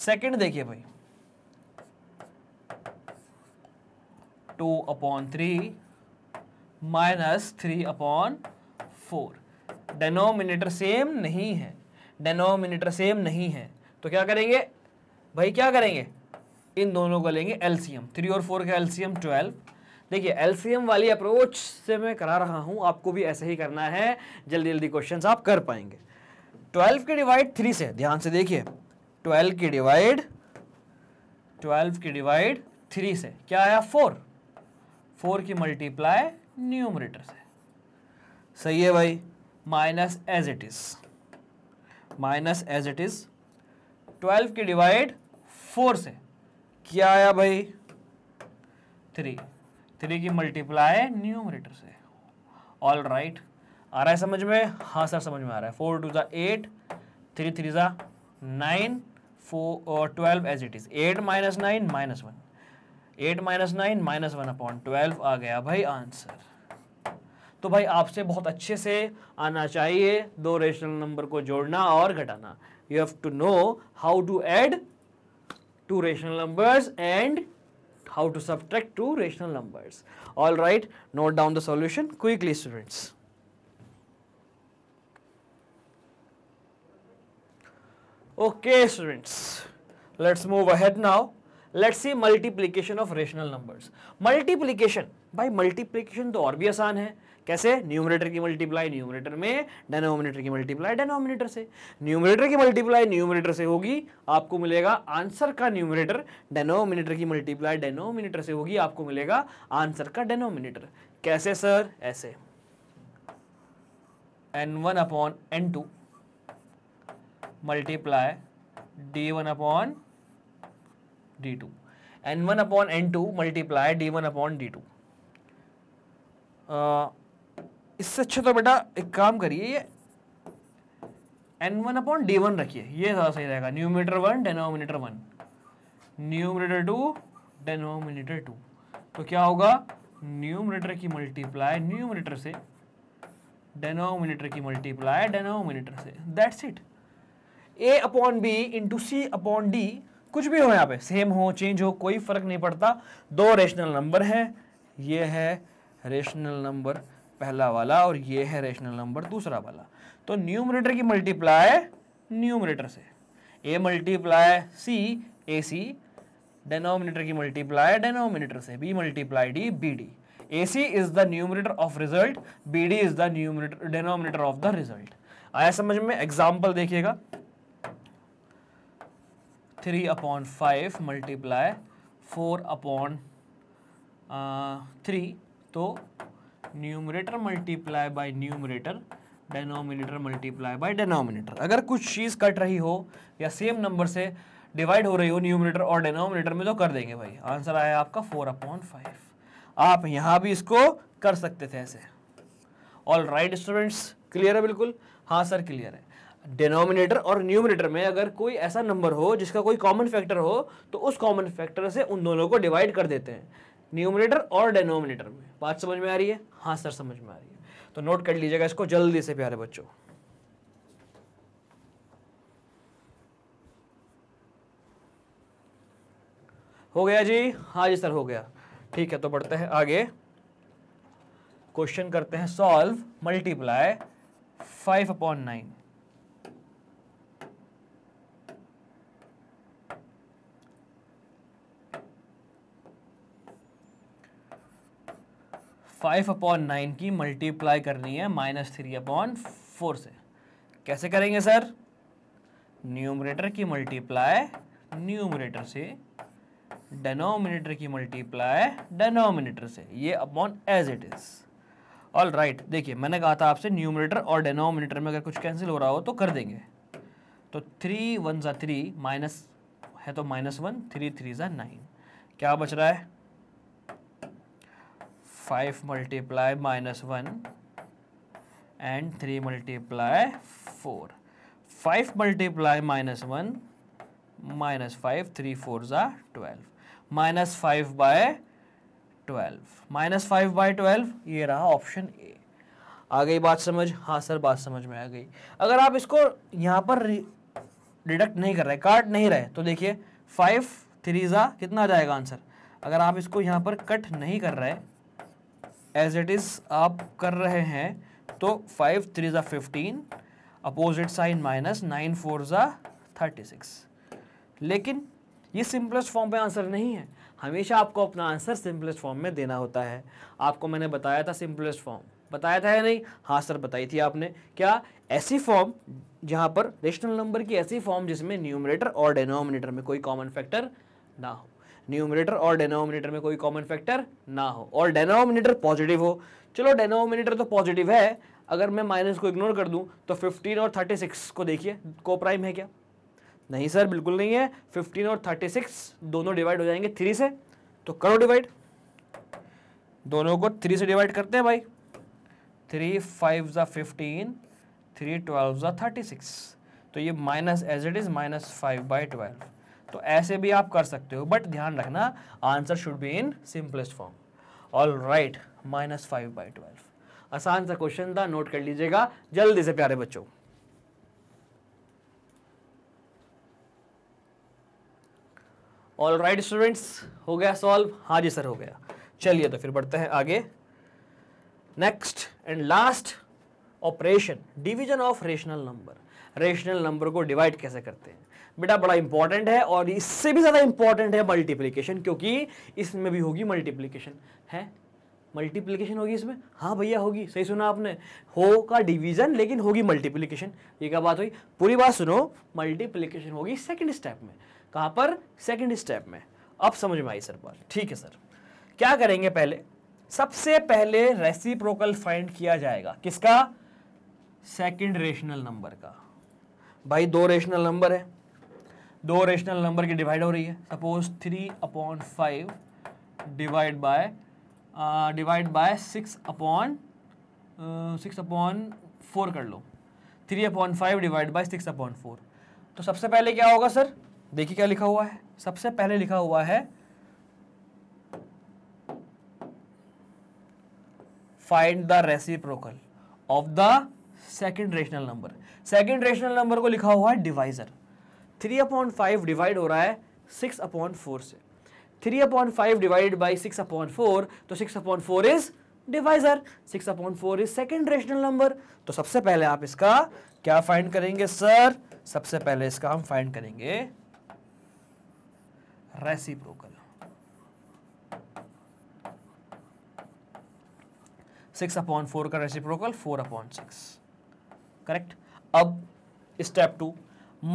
सेकंड देखिए भाई, 2/3 माइनस 3/4, डेनोमिनेटर सेम नहीं है, डेनोमिनेटर सेम नहीं है तो क्या करेंगे भाई, क्या करेंगे, इन दोनों को लेंगे LCM, 3 और 4 का LCM 12। देखिए LCM वाली अप्रोच से मैं करा रहा हूँ, आपको भी ऐसे ही करना है, जल्दी जल्दी क्वेश्चंस आप कर पाएंगे। 12 की डिवाइड 3 से, ध्यान से देखिए, 12 की डिवाइड 3 से क्या आया, 4, 4 की मल्टीप्लाई न्यूमरेटर से, सही है भाई, minus as it is, minus as it is 12 की डिवाइड 4 से क्या आया भाई 3, 3 की मल्टीप्लाई न्यूमरेटर से। ऑल राइट, आ रहा है समझ में? हाँ सर समझ में आ रहा है। 4 2 ज़ा 8, 3 3 ज़ा 9, 4 12 as it is 8 minus 9 minus 1, 8 minus 9 minus 1 upon 12 आ गया भाई आंसर। तो भाई आपसे बहुत अच्छे से आना चाहिए दो रेशनल नंबर को जोड़ना और घटाना। You have to know how to add two rational numbers and how to subtract two rational numbers. All right, note down the solution quickly students. Okay students, let's move ahead now. Let's see multiplication of rational numbers. Multiplication भाई multiplication तो और भी आसान है। कैसे? Numerator की multiply numerator में, denominator की मल्टीप्लाई डेनोमिनेटर से। न्यूमरेटर की मल्टीप्लाई न्यूमरेटर से होगी, आपको मिलेगा आंसर का न्यूमरेटर। डेनोमिनेटर की मल्टीप्लाई डेनोमिनेटर से होगी, आपको मिलेगा आंसर का डेनोमिनेटर। कैसे सर? ऐसे n1 upon n2 multiply d1 upon d2, n1 upon n2 multiply d1 upon d2। इससे अच्छा तो बेटा एक काम करिए, ये n1 अपॉन d1 रखिए, ये ज़्यादा सही रहेगा। न्यूमरेटर 1 डेनोमिनेटर 1, न्यूमरेटर 2 डेनोमिनेटर 2, तो क्या होगा न्यूमरेटर की मल्टीप्लाई न्यूमरेटर से, डेनोमिनेटर की मल्टीप्लाई डेनोमिनेटर से। That's it. a upon b into C upon D, कुछ भी हो यहाँ पे, सेम हो चेंज हो कोई फर्क नहीं पड़ता। दो रेशनल नंबर हैं, ये है रेशनल नंबर पहला वाला और ये है रेशनल नंबर दूसरा वाला। तो न्यूमरेटर की मल्टीप्लाई न्यूमरेटर से, a multiply c a c, denominator की मल्टीप्लाई डेनोमिनेटर से, B multiply D B D. A C is the numerator of result, B D is the numerator denominator of the result. आया समझ में? Example देखिएगा, 3 upon 5 multiply 4 upon 3, तो numerator multiply by numerator, denominator multiply by denominator. अगर कुछ चीज़ cut रही हो या सेम नंबर से डिवाइड हो रही हो न्यूमरेटर और डेनोमिनेटर में, तो कर देंगे भाई। आंसर आया आपका 4 अपॉन 5। आप यहाँ भी इसको कर सकते थे ऐसे। ऑल राइट स्टूडेंट्स, क्लियर है बिल्कुल? हाँ सर क्लियर है। डेनोमिनेटर और न्यूमरेटर में अगर कोई ऐसा नंबर हो जिसका कोई कॉमन फैक्टर हो, तो उस कॉमन फैक्टर से उन दोनों को डिवाइड कर देते हैं न्यूमरेटर और डेनोमिनेटर में। बात समझ में आ रही है? हाँ सर समझ में आ रही है। तो नोट कर लीजिएगा इसको जल्दी से प्यारे बच्चों। हो गया जी? हाँ जी सर हो गया। ठीक है, तो बढ़ते हैं आगे, क्वेश्चन करते हैं सॉल्व। मल्टीप्लाई 5 अपॉन 9, 5 अपॉन 9 की मल्टीप्लाई करनी है -3 अपॉन 4 से। कैसे करेंगे सर? न्यूमरेटर की मल्टीप्लाई न्यूमरेटर से, डेनोमिनेटर की मल्टीप्लाई डेनोमिनेटर से, ये upon as it is. All right, देखिए मैंने कहा था आपसे न्यूमरेटर और डेनोमिनेटर में अगर कुछ कैंसिल हो रहा हो तो कर देंगे। तो 3 1 ज़ा 3 माइनस है तो -1, 3 3 ज़ा 9, क्या बच रहा है 5 मल्टीप्लाई -1 एंड 3 मल्टीप्लाई 4, 5 मल्टीप्लाई -1 -5, 3 4 ज़ा 12, -5 बाय 12, -5 बाय 12, ये रहा ऑप्शन ए। आ गई बात समझ? हाँ सर बात समझ में आ गई। अगर आप इसको यहाँ पर डिडक्ट नहीं कर रहे, काट नहीं रहे, तो देखिए 5 3 ज़ा कितना आ जाएगा आंसर। अगर आप इसको यहाँ पर कट नहीं कर रहे, एज इट इज आप कर रहे हैं, तो 5 3 ज़ा 15, अपोजिट साइन माइनस, 9 4 ज़ा 36। लेकिन ये सिंपलेस्ट फॉर्म पे आंसर नहीं है, हमेशा आपको अपना आंसर सिंपलेस्ट फॉर्म में देना होता है। आपको मैंने बताया था सिंपलेस्ट फॉर्म, बताया था या नहीं? हाँ सर बताई थी आपने। क्या? ऐसी फॉर्म जहाँ पर रेशनल नंबर की, ऐसी फॉर्म जिसमें न्यूमरेटर और डेनोमिनेटर में कोई कॉमन फैक्टर ना हो, न्यूमरेटर और डेनोमिनेटर में कोई कॉमन फैक्टर ना हो, और डेनोमिनेटर पॉजिटिव हो। चलो डेनोमिनेटर तो पॉजिटिव है, अगर मैं माइनस को इग्नोर कर दूं तो 15 और 36 को देखिए को प्राइम है क्या? नहीं सर, बिल्कुल नहीं है। 15 और 36 दोनों डिवाइड हो जाएंगे 3 से, तो करो डिवाइड, दोनों को 3 से डिवाइड करते हैं भाई। 3 5 ज़ा 15, 3 12 ज़ा 36, तो ये माइनस एज इट इज़ -5/12। तो ऐसे भी आप कर सकते हो, बट ध्यान रखना answer should be in simplest form. All right, -5/12 आसान सा क्वेश्चन था, नोट कर लीजिएगा जल्दी से प्यारे बच्चों। ऑल राइट स्टूडेंट्स, हो गया सॉल्व? हाँ जी सर हो गया। चलिए तो फिर बढ़ते हैं आगे। Next and last operation, division of rational number. Rational number को डिवाइड कैसे करते हैं? बेटा बड़ा इंपॉर्टेंट है, और इससे भी ज़्यादा इंपॉर्टेंट है मल्टीप्लिकेशन, क्योंकि इसमें भी होगी मल्टीप्लिकेशन। है मल्टीप्लिकेशन होगी इसमें? हाँ भैया होगी, सही सुना आपने, हो का डिवीज़न लेकिन होगी मल्टीप्लिकेशन। ये क्या बात हुई? पूरी बात सुनो, मल्टीप्लिकेशन होगी सेकेंड स्टेप में। कहाँ पर? सेकेंड स्टेप में। अब समझ में आई सर बात? ठीक है सर। क्या करेंगे पहले? सबसे पहले रेसिप्रोकल फाइंड किया जाएगा। किसका? सेकंड रेशनल नंबर का। भाई दो रेशनल नंबर है, दो रेशनल नंबर की डिवाइड हो रही है। सपोज 3/5 डिवाइड बाय 6/4 कर लो। 3/5 डिवाइड बाय 6/4। तो सबसे पहले क्या होगा सर? देखिए क्या लिखा हुआ है। सबसे पहले लिखा हुआ है 'find the reciprocal of the second rational number'. Second rational number को लिखा हुआ है डिवाइजर। 3/5 डिवाइड हो रहा है 6/4 से। 3/5 डिवाइड बाई 6/4, तो 6/4 is divisor, 6/4 is second rational number. तो सबसे पहले आप इसका क्या फाइंड करेंगे सर? सबसे पहले इसका हम फाइंड करेंगे रेसिप्रोकल। 6/4 का रेसिप्रोकल 4/6, करेक्ट। अब step 2,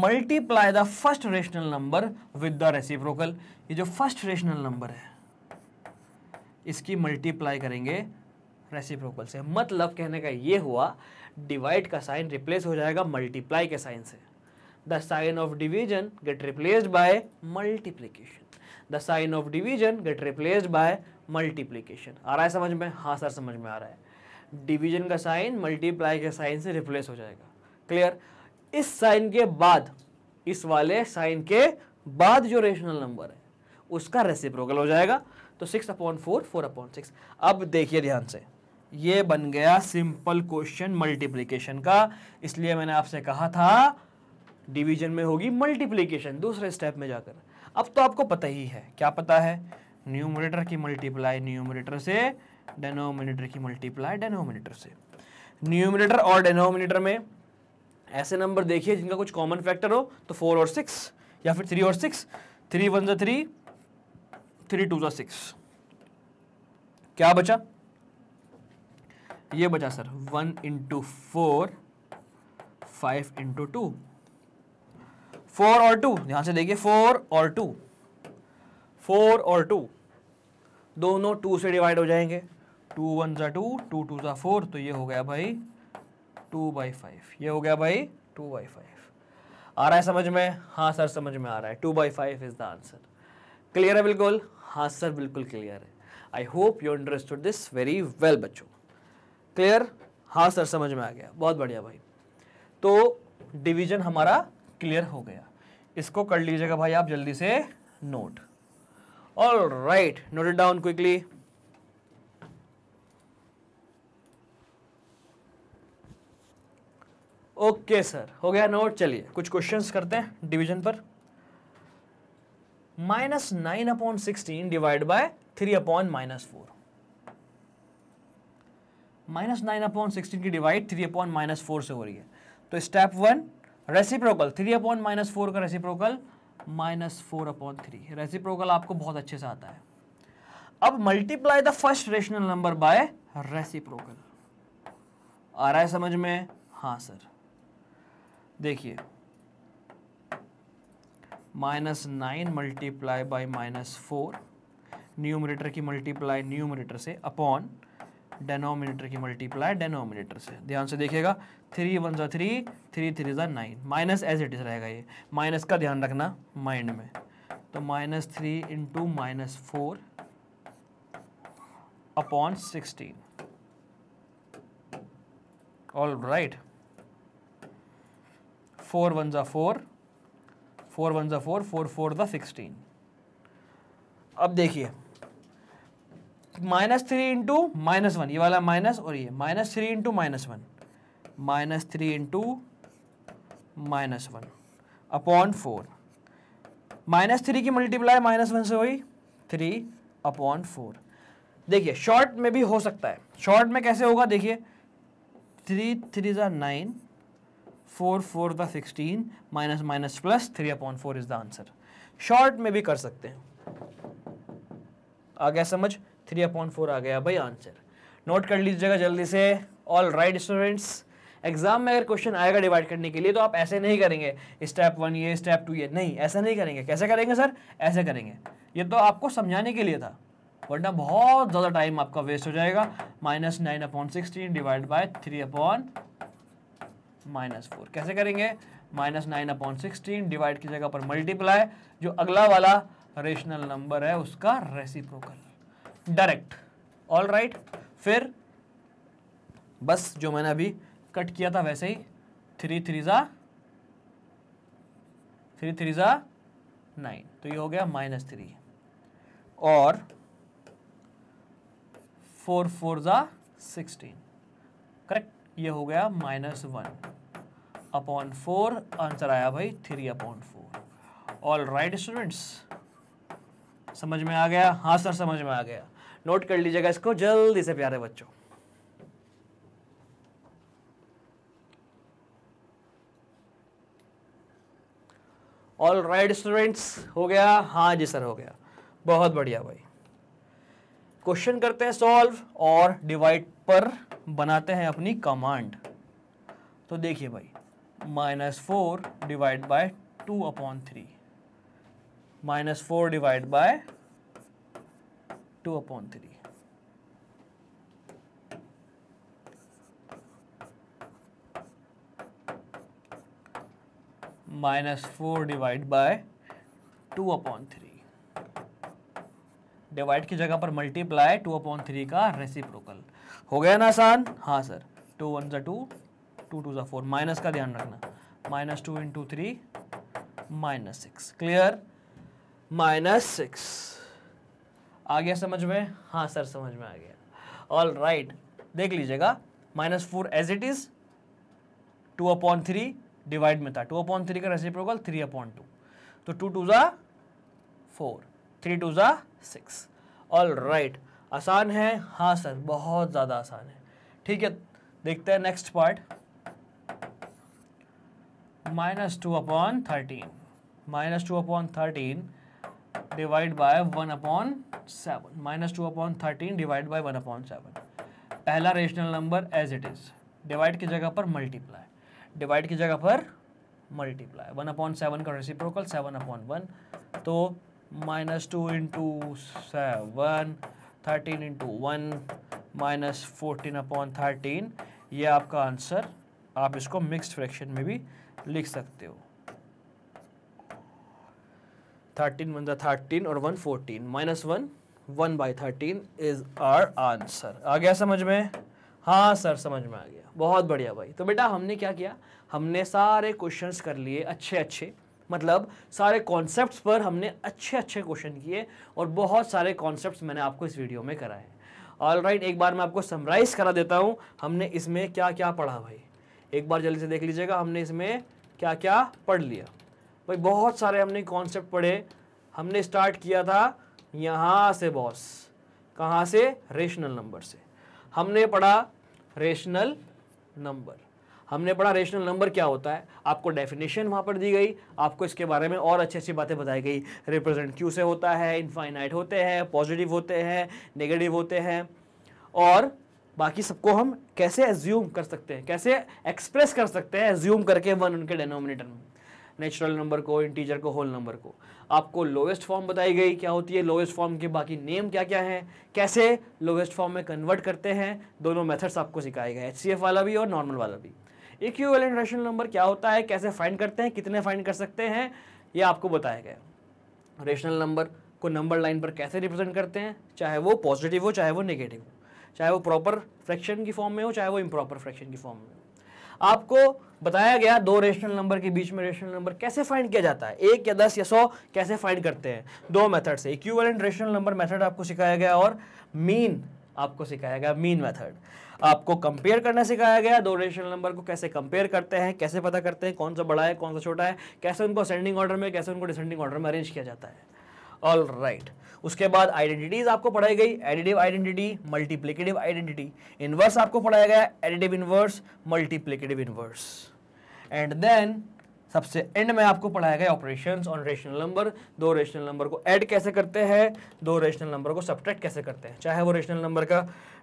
multiply the first rational number with the reciprocal. ये जो फर्स्ट रेशनल नंबर है इसकी मल्टीप्लाई करेंगे रेसिप्रोकल से। मतलब कहने का ये हुआ, डिवाइड का साइन रिप्लेस हो जाएगा मल्टीप्लाई के साइन से। The sign of division get replaced by multiplication. The sign of division get replaced by multiplication. आ रहा है समझ में? हाँ सर समझ में आ रहा है। डिवीजन का साइन मल्टीप्लाई के साइन से रिप्लेस हो जाएगा, क्लियर। इस साइन के बाद, इस वाले साइन के बाद जो रेशनल नंबर है उसका रेसिप्रोकल हो जाएगा। तो 6/4 4/6। अब देखिए ध्यान से, ये बन गया सिंपल क्वेश्चन मल्टीप्लिकेशन का। इसलिए मैंने आपसे कहा था डिवीजन में होगी मल्टीप्लिकेशन दूसरे स्टेप में जाकर। अब तो आपको पता ही है, क्या पता है? न्यूमरेटर की मल्टीप्लाई न्यूमरेटर से, डेनोमिनेटर की मल्टीप्लाई डेनोमिनेटर से। न्यूमरेटर और डेनोमिनेटर में ऐसे नंबर देखिए जिनका कुछ कॉमन फैक्टर हो, तो 4 और 6 या फिर 3 और 6। 3 1 ज़ा 3, 3 2 ज़ा 6। क्या बचा? ये बचा सर 1 × 4, 5 × 2। 4 और 2, ध्यान से देखिए, 4 और 2, 4 और 2 दोनों 2 से डिवाइड हो जाएंगे। 2 1 ज़ा 2, 2 2 ज़ा 4, तो ये हो गया भाई 2/5। ये हो गया भाई 2/5। आ रहा है समझ में? हाँ सर समझ में आ रहा है। 2/5 इज द आंसर। क्लियर है बिल्कुल? हाँ सर बिल्कुल क्लियर है। I hope you understood this very well बच्चों। क्लियर? हाँ सर समझ में आ गया, बहुत बढ़िया भाई। तो डिवीजन हमारा क्लियर हो गया। इसको कर लीजिएगा भाई आप जल्दी से note. All right, note it down quickly. Okay sir, हो गया नोट। चलिए कुछ क्वेश्चंस करते हैं डिवीजन पर। -9/16 डिवाइड बाय 3/-4। -9/16 की डिवाइड 3/-4 से हो रही है। तो स्टेप 1, रेसिप्रोकल। 3/-4 का रेसिप्रोकल -4/3। रेसिप्रोकल आपको बहुत अच्छे से आता है। अब multiply the first rational number by reciprocal. आ रहा है समझ में? हाँ सर। देखिए -9 मल्टीप्लाई बाई -4, न्यूमरेटर की मल्टीप्लाई न्यूमरेटर से, अपॉन डेनोमिनेटर की मल्टीप्लाई डेनोमिनेटर से। ध्यान से देखिएगा 3 × 1 = 3, 3 × 3 = 9, माइनस एज इट इज रहेगा। ये माइनस का ध्यान रखना माइंड में। तो -3 × -4 / 16। All right. 4 × 1 = 4, 4 × 4 = 4, 4 × 16। अब देखिए -3 × -1, ये वाला माइनस और ये -3 × -1, -3 × -1 / 4। -3 की मल्टीप्लाई -1 से हुई 3 / 4। देखिए शॉर्ट में भी हो सकता है। शॉर्ट में कैसे होगा देखिए 3 × 3 = 9, 4 × 4 = 16, -/+ 3/4 इज द आंसर। शॉर्ट में भी कर सकते हैं। आ गया समझ? 3/4 आ गया भाई आंसर। नोट कर लीजिएगा जल्दी से। ऑल राइट स्टूडेंट्स, एग्जाम में अगर क्वेश्चन आएगा डिवाइड करने के लिए तो आप ऐसे नहीं करेंगे स्टेप 1 ये, स्टेप 2 ये, नहीं ऐसा नहीं करेंगे। कैसे करेंगे सर? ऐसे करेंगे। ये तो आपको समझाने के लिए था, वरना बहुत ज़्यादा टाइम आपका वेस्ट हो जाएगा। -9/16 / 3/-4 कैसे करेंगे? -9/16 डिवाइड की जगह पर मल्टीप्लाई, जो अगला वाला रेशनल नंबर है उसका रेसिप्रोकल डायरेक्ट। All right. फिर बस जो मैंने अभी कट किया था वैसे ही 3 × 3 = 9, तो ये हो गया -3, और 4 × 4 = 16, करेक्ट। ये हो गया -1/4, आंसर आया भाई 3/4। ऑल राइट स्टूडेंट्स, समझ में आ गया? हाँ सर समझ में आ गया। नोट कर लीजिएगा इसको जल्दी से प्यारे बच्चों। ऑल राइट स्टूडेंट्स, हो गया? हाँ जी सर हो गया। बहुत बढ़िया भाई। क्वेश्चन करते हैं सॉल्व और डिवाइड पर बनाते हैं अपनी कमांड। तो देखिए भाई -4 / 2/3, -4 / 2/3, -4 / 2/3। डिवाइड की जगह पर मल्टीप्लाई 2/3 का रेसिप्रोकल। हो गया ना आसान? हाँ सर। 2 × 1 = 2, 2 × 2 = 4, माइनस का ध्यान रखना। -2 × 3 -6, क्लियर? -6 आ गया समझ में? हाँ सर समझ में आ गया। ऑल राइट, देख लीजिएगा -4 एज इट इज, 2/3 डिवाइड में था, 2/3 का रेसिप्रोकल 3/2, तो 2 × 2 = 4, 3 × 2 = 6। ऑल राइट, आसान है? हाँ सर बहुत ज़्यादा आसान है। ठीक है, देखते हैं नेक्स्ट पार्ट। -2/13, -2/13 / 1/7, -2/13 / 1/7। पहला rational number as it is, divide की जगह पर मल्टीप्लाई, डिवाइड की जगह पर मल्टीप्लाई, 1/7 का रेसिप्रोकल 7/1, तो -2 × 7, 13 × 1, -14/13, ये आपका आंसर। आप इसको मिक्स्ड फ्रैक्शन में भी लिख सकते हो। 13 × 13 और 1 × 14, -1 / 13 इज आवर आंसर। आ गया समझ में? हाँ सर समझ में आ गया। बहुत बढ़िया भाई। तो बेटा हमने क्या किया, हमने सारे क्वेश्चंस कर लिए अच्छे, मतलब सारे कॉन्सेप्ट्स पर हमने अच्छे क्वेश्चन किए, और बहुत सारे कॉन्सेप्ट्स मैंने आपको इस वीडियो में कराए। ऑल राइट, एक बार मैं आपको समराइज़ करा देता हूँ हमने इसमें क्या क्या पढ़ा भाई। एक बार जल्दी से देख लीजिएगा हमने इसमें क्या क्या पढ़ लिया भाई। बहुत सारे हमने कॉन्सेप्ट पढ़े। हमने स्टार्ट किया था यहाँ से बॉस, कहाँ से? रेशनल नंबर से। हमने पढ़ा रेशनल नंबर, क्या होता है, आपको डेफिनेशन वहाँ पर दी गई, आपको इसके बारे में और अच्छी अच्छी बातें बताई गई। रिप्रेजेंट क्यू से होता है, इनफाइनाइट होते हैं, पॉजिटिव होते हैं, नेगेटिव होते हैं, और बाकी सबको हम कैसे एज्यूम कर सकते हैं, कैसे एक्सप्रेस कर सकते हैं एज्यूम करके 1 उनके डेनोमिनेटर में। नेचुरल नंबर को, इंटीजर को, होल नंबर को। आपको लोवेस्ट फॉर्म बताई गई क्या होती है, लोवेस्ट फॉर्म के बाकी नेम क्या क्या हैं, कैसे लोवेस्ट फॉर्म में कन्वर्ट करते हैं, दोनों मेथड्स आपको सिखाए गए, एचसीएफ वाला भी और नॉर्मल वाला भी। इक्विवेलेंट रैशनल नंबर क्या होता है, कैसे फाइंड करते हैं, कितने फाइंड कर सकते हैं, ये आपको बताया गया। रेशनल नंबर को नंबर लाइन पर कैसे रिप्रेजेंट करते हैं, चाहे वो पॉजिटिव हो चाहे वो नेगेटिव हो, चाहे वो प्रॉपर फ्रैक्शन की फॉर्म में हो चाहे वो इम्प्रॉपर फ्रैक्शन की फॉर्म में हो। आपको बताया गया दो रेशनल नंबर के बीच में रेशनल नंबर कैसे फाइंड किया जाता है, 1 या 10 या 100 कैसे फाइंड करते हैं, दो मेथड से। इक्विवेलेंट रेशनल नंबर मेथड आपको सिखाया गया और मीन आपको सिखाया गया, मीन मेथड। आपको कंपेयर करना सिखाया गया, दो रेशनल नंबर को कैसे कंपेयर करते हैं, कैसे पता करते हैं कौन सा बड़ा है कौन सा छोटा है, कैसे उनको असेंडिंग ऑर्डर में कैसे उनको डिसेंडिंग ऑर्डर में अरेंज किया जाता है। ऑल राइट, उसके बाद आइडेंटिटीज आपको पढ़ाई गई, additive identity, multiplicative identity. Inverse आपको पढ़ाया गया, additive inverse, multiplicative inverse. And then सबसे एंड में आपको पढ़ाया गया ऑपरेशंस ऑन रेशनल नंबर, दो रेशनल नंबर को ऐड कैसे करते हैं, दो रेशनल नंबर को सब्ट्रैक्ट कैसे करते हैं, चाहे वो रेशनल नंबर का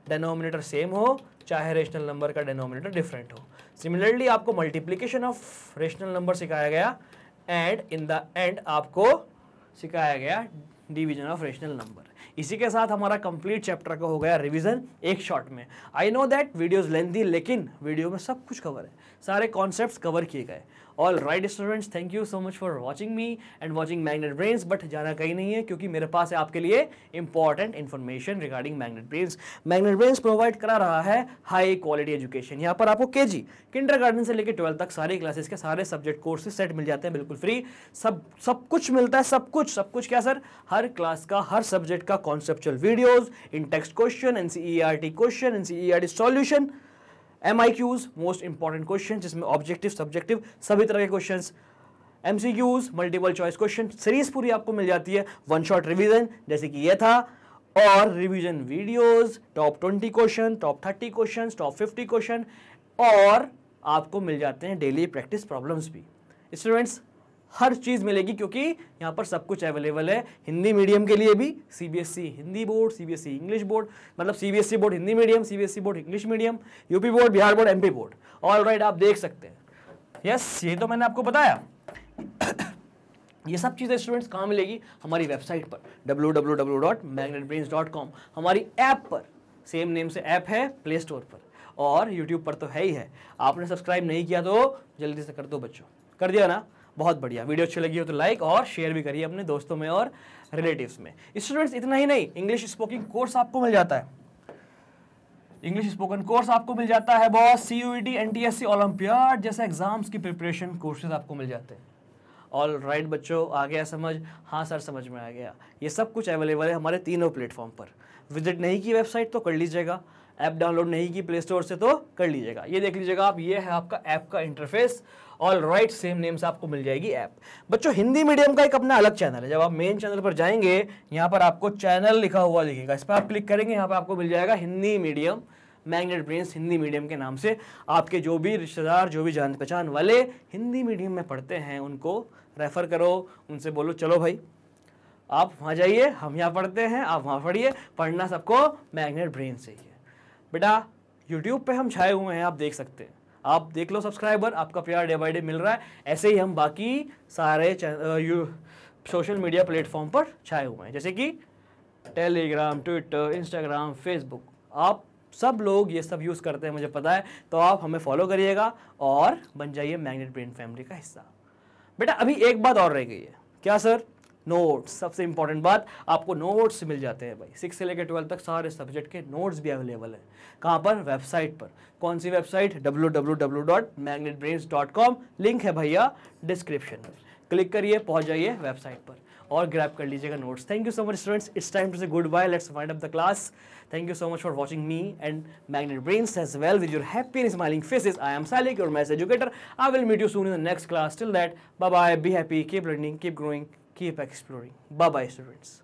डेनोमिनेटर सेम हो चाहे रेशनल नंबर का डेनोमिनेटर डिफरेंट हो। सिमिलरली आपको मल्टीप्लिकेशन ऑफ रेशनल नंबर सिखाया गया एंड इन द एंड आपको सिखाया गया डिवीजन ऑफ रेशनल नंबर। इसी के साथ हमारा कंप्लीट चैप्टर का हो गया रिवीजन एक शॉट में। I know that videos lengthy, लेकिन वीडियो में सब कुछ कवर है, सारे कॉन्सेप्ट्स कवर किए गए। All right students, thank you so much for watching me and watching magnet brains. But जाना कहीं नहीं है, क्योंकि मेरे पास है आपके लिए important information regarding magnet brains. Magnet brains provide करा रहा है हाई क्वालिटी एजुकेशन। यहाँ पर आपको KG किंडरगार्टन से लेकर 12 तक सारी क्लासेस के सारे सब्जेक्ट कोर्सेज सेट मिल जाते हैं, बिल्कुल फ्री। सब कुछ मिलता है, सब कुछ क्या सर, हर क्लास का हर सब्जेक्ट का conceptual videos, in text question, NCERT question, NCERT solution, MIQs most important question जिसमें ऑब्जेक्टिव सब्जेक्टिव सभी तरह के questions, MCQs multiple choice question, series पूरी आपको मिल जाती है। वन शॉट रिवीजन जैसे कि ये था, और revision videos, top 20 question, top 30 question, top 50 question, और आपको मिल जाते हैं डेली प्रैक्टिस प्रॉब्लम्स भी। स्टूडेंट्स हर चीज़ मिलेगी, क्योंकि यहाँ पर सब कुछ अवेलेबल है, हिंदी मीडियम के लिए भी, CBSE Hindi board, CBSE English board, मतलब CBSE board Hindi medium, CBSE board English medium, UP board, Bihar board, MP board. All right, आप देख सकते हैं। यस, ये तो मैंने आपको बताया। ये सब चीज़ें स्टूडेंट्स कहाँ मिलेगी, हमारी वेबसाइट पर www.magnetbrains.com, हमारी ऐप पर, सेम नेम से ऐप है प्ले स्टोर पर, और यूट्यूब पर तो है ही है। आपने सब्सक्राइब नहीं किया तो जल्दी से कर दो बच्चों, कर दिया ना, बहुत बढ़िया। वीडियो अच्छी लगी हो तो लाइक और शेयर भी करिए अपने दोस्तों में और रिलेटिव्स में। स्टूडेंट्स इतना ही नहीं, इंग्लिश स्पोकिंग कोर्स आपको मिल जाता है, इंग्लिश स्पोकन कोर्स आपको मिल जाता है बॉस। CUET, NTSE, ओलंपियाड जैसे एग्जाम्स की प्रिपरेशन कोर्सेज आपको मिल जाते हैं। ऑल राइट बच्चों, आ गया समझ? हाँ सर समझ में आ गया। ये सब कुछ अवेलेबल है हमारे तीनों प्लेटफॉर्म पर। विजिट नहीं की वेबसाइट तो कर लीजिएगा, ऐप डाउनलोड नहीं की प्ले स्टोर से तो कर लीजिएगा। ये देख लीजिएगा आप, ये है आपका ऐप का interface. All right, same name से आपको मिल जाएगी ऐप। बच्चों हिंदी मीडियम का एक अपना अलग चैनल है, जब आप मेन चैनल पर जाएंगे यहाँ पर आपको चैनल लिखा हुआ दिखेगा, इस पर आप क्लिक करेंगे, यहाँ पर आपको मिल जाएगा Hindi medium, magnet brains Hindi medium के नाम से। आपके जो भी रिश्तेदार, जो भी जान पहचान वाले हिंदी मीडियम में पढ़ते हैं, उनको रेफ़र करो, उनसे बोलो चलो भाई आप वहाँ जाइए, हम यहाँ पढ़ते हैं, आप वहाँ पढ़िए, पढ़ना सबको मैग्नेट ब्रेन्स से ही है बेटा। यूट्यूब पे हम छाए हुए हैं, आप देख सकते हैं, आप देख लो सब्सक्राइबर, आपका प्यार डे बाय डे मिल रहा है। ऐसे ही हम बाकी सारे सोशल मीडिया प्लेटफॉर्म पर छाए हुए हैं, जैसे कि टेलीग्राम, ट्विटर, इंस्टाग्राम, फेसबुक। आप सब लोग ये सब यूज़ करते हैं, मुझे पता है, तो आप हमें फॉलो करिएगा और बन जाइए मैग्नेट ब्रेन फैमिली का हिस्सा। बेटा अभी एक बात और रह गई है, क्या सर? नोट्स। सबसे इंपॉर्टेंट बात, आपको नोट्स मिल जाते हैं भाई, 6 से लेकर 12 तक सारे सब्जेक्ट के नोट्स भी अवेलेबल हैं। कहाँ पर? वेबसाइट पर। कौन सी वेबसाइट? www.magnetbrains.com, लिंक है भैया डिस्क्रिप्शन में, क्लिक करिए, पहुँच जाइए वेबसाइट पर और ग्रैब कर लीजिएगा notes. Thank you so much students, it's time to say good bye, let's wind up the class. Thank you so much for watching me and Magnet Brains as well with your happy and smiling faces. I am Malik, your math educator. I will meet you soon in the next class. Till that, bye-bye, be happy, keep learning, keep growing, keep exploring. Bye-bye, students.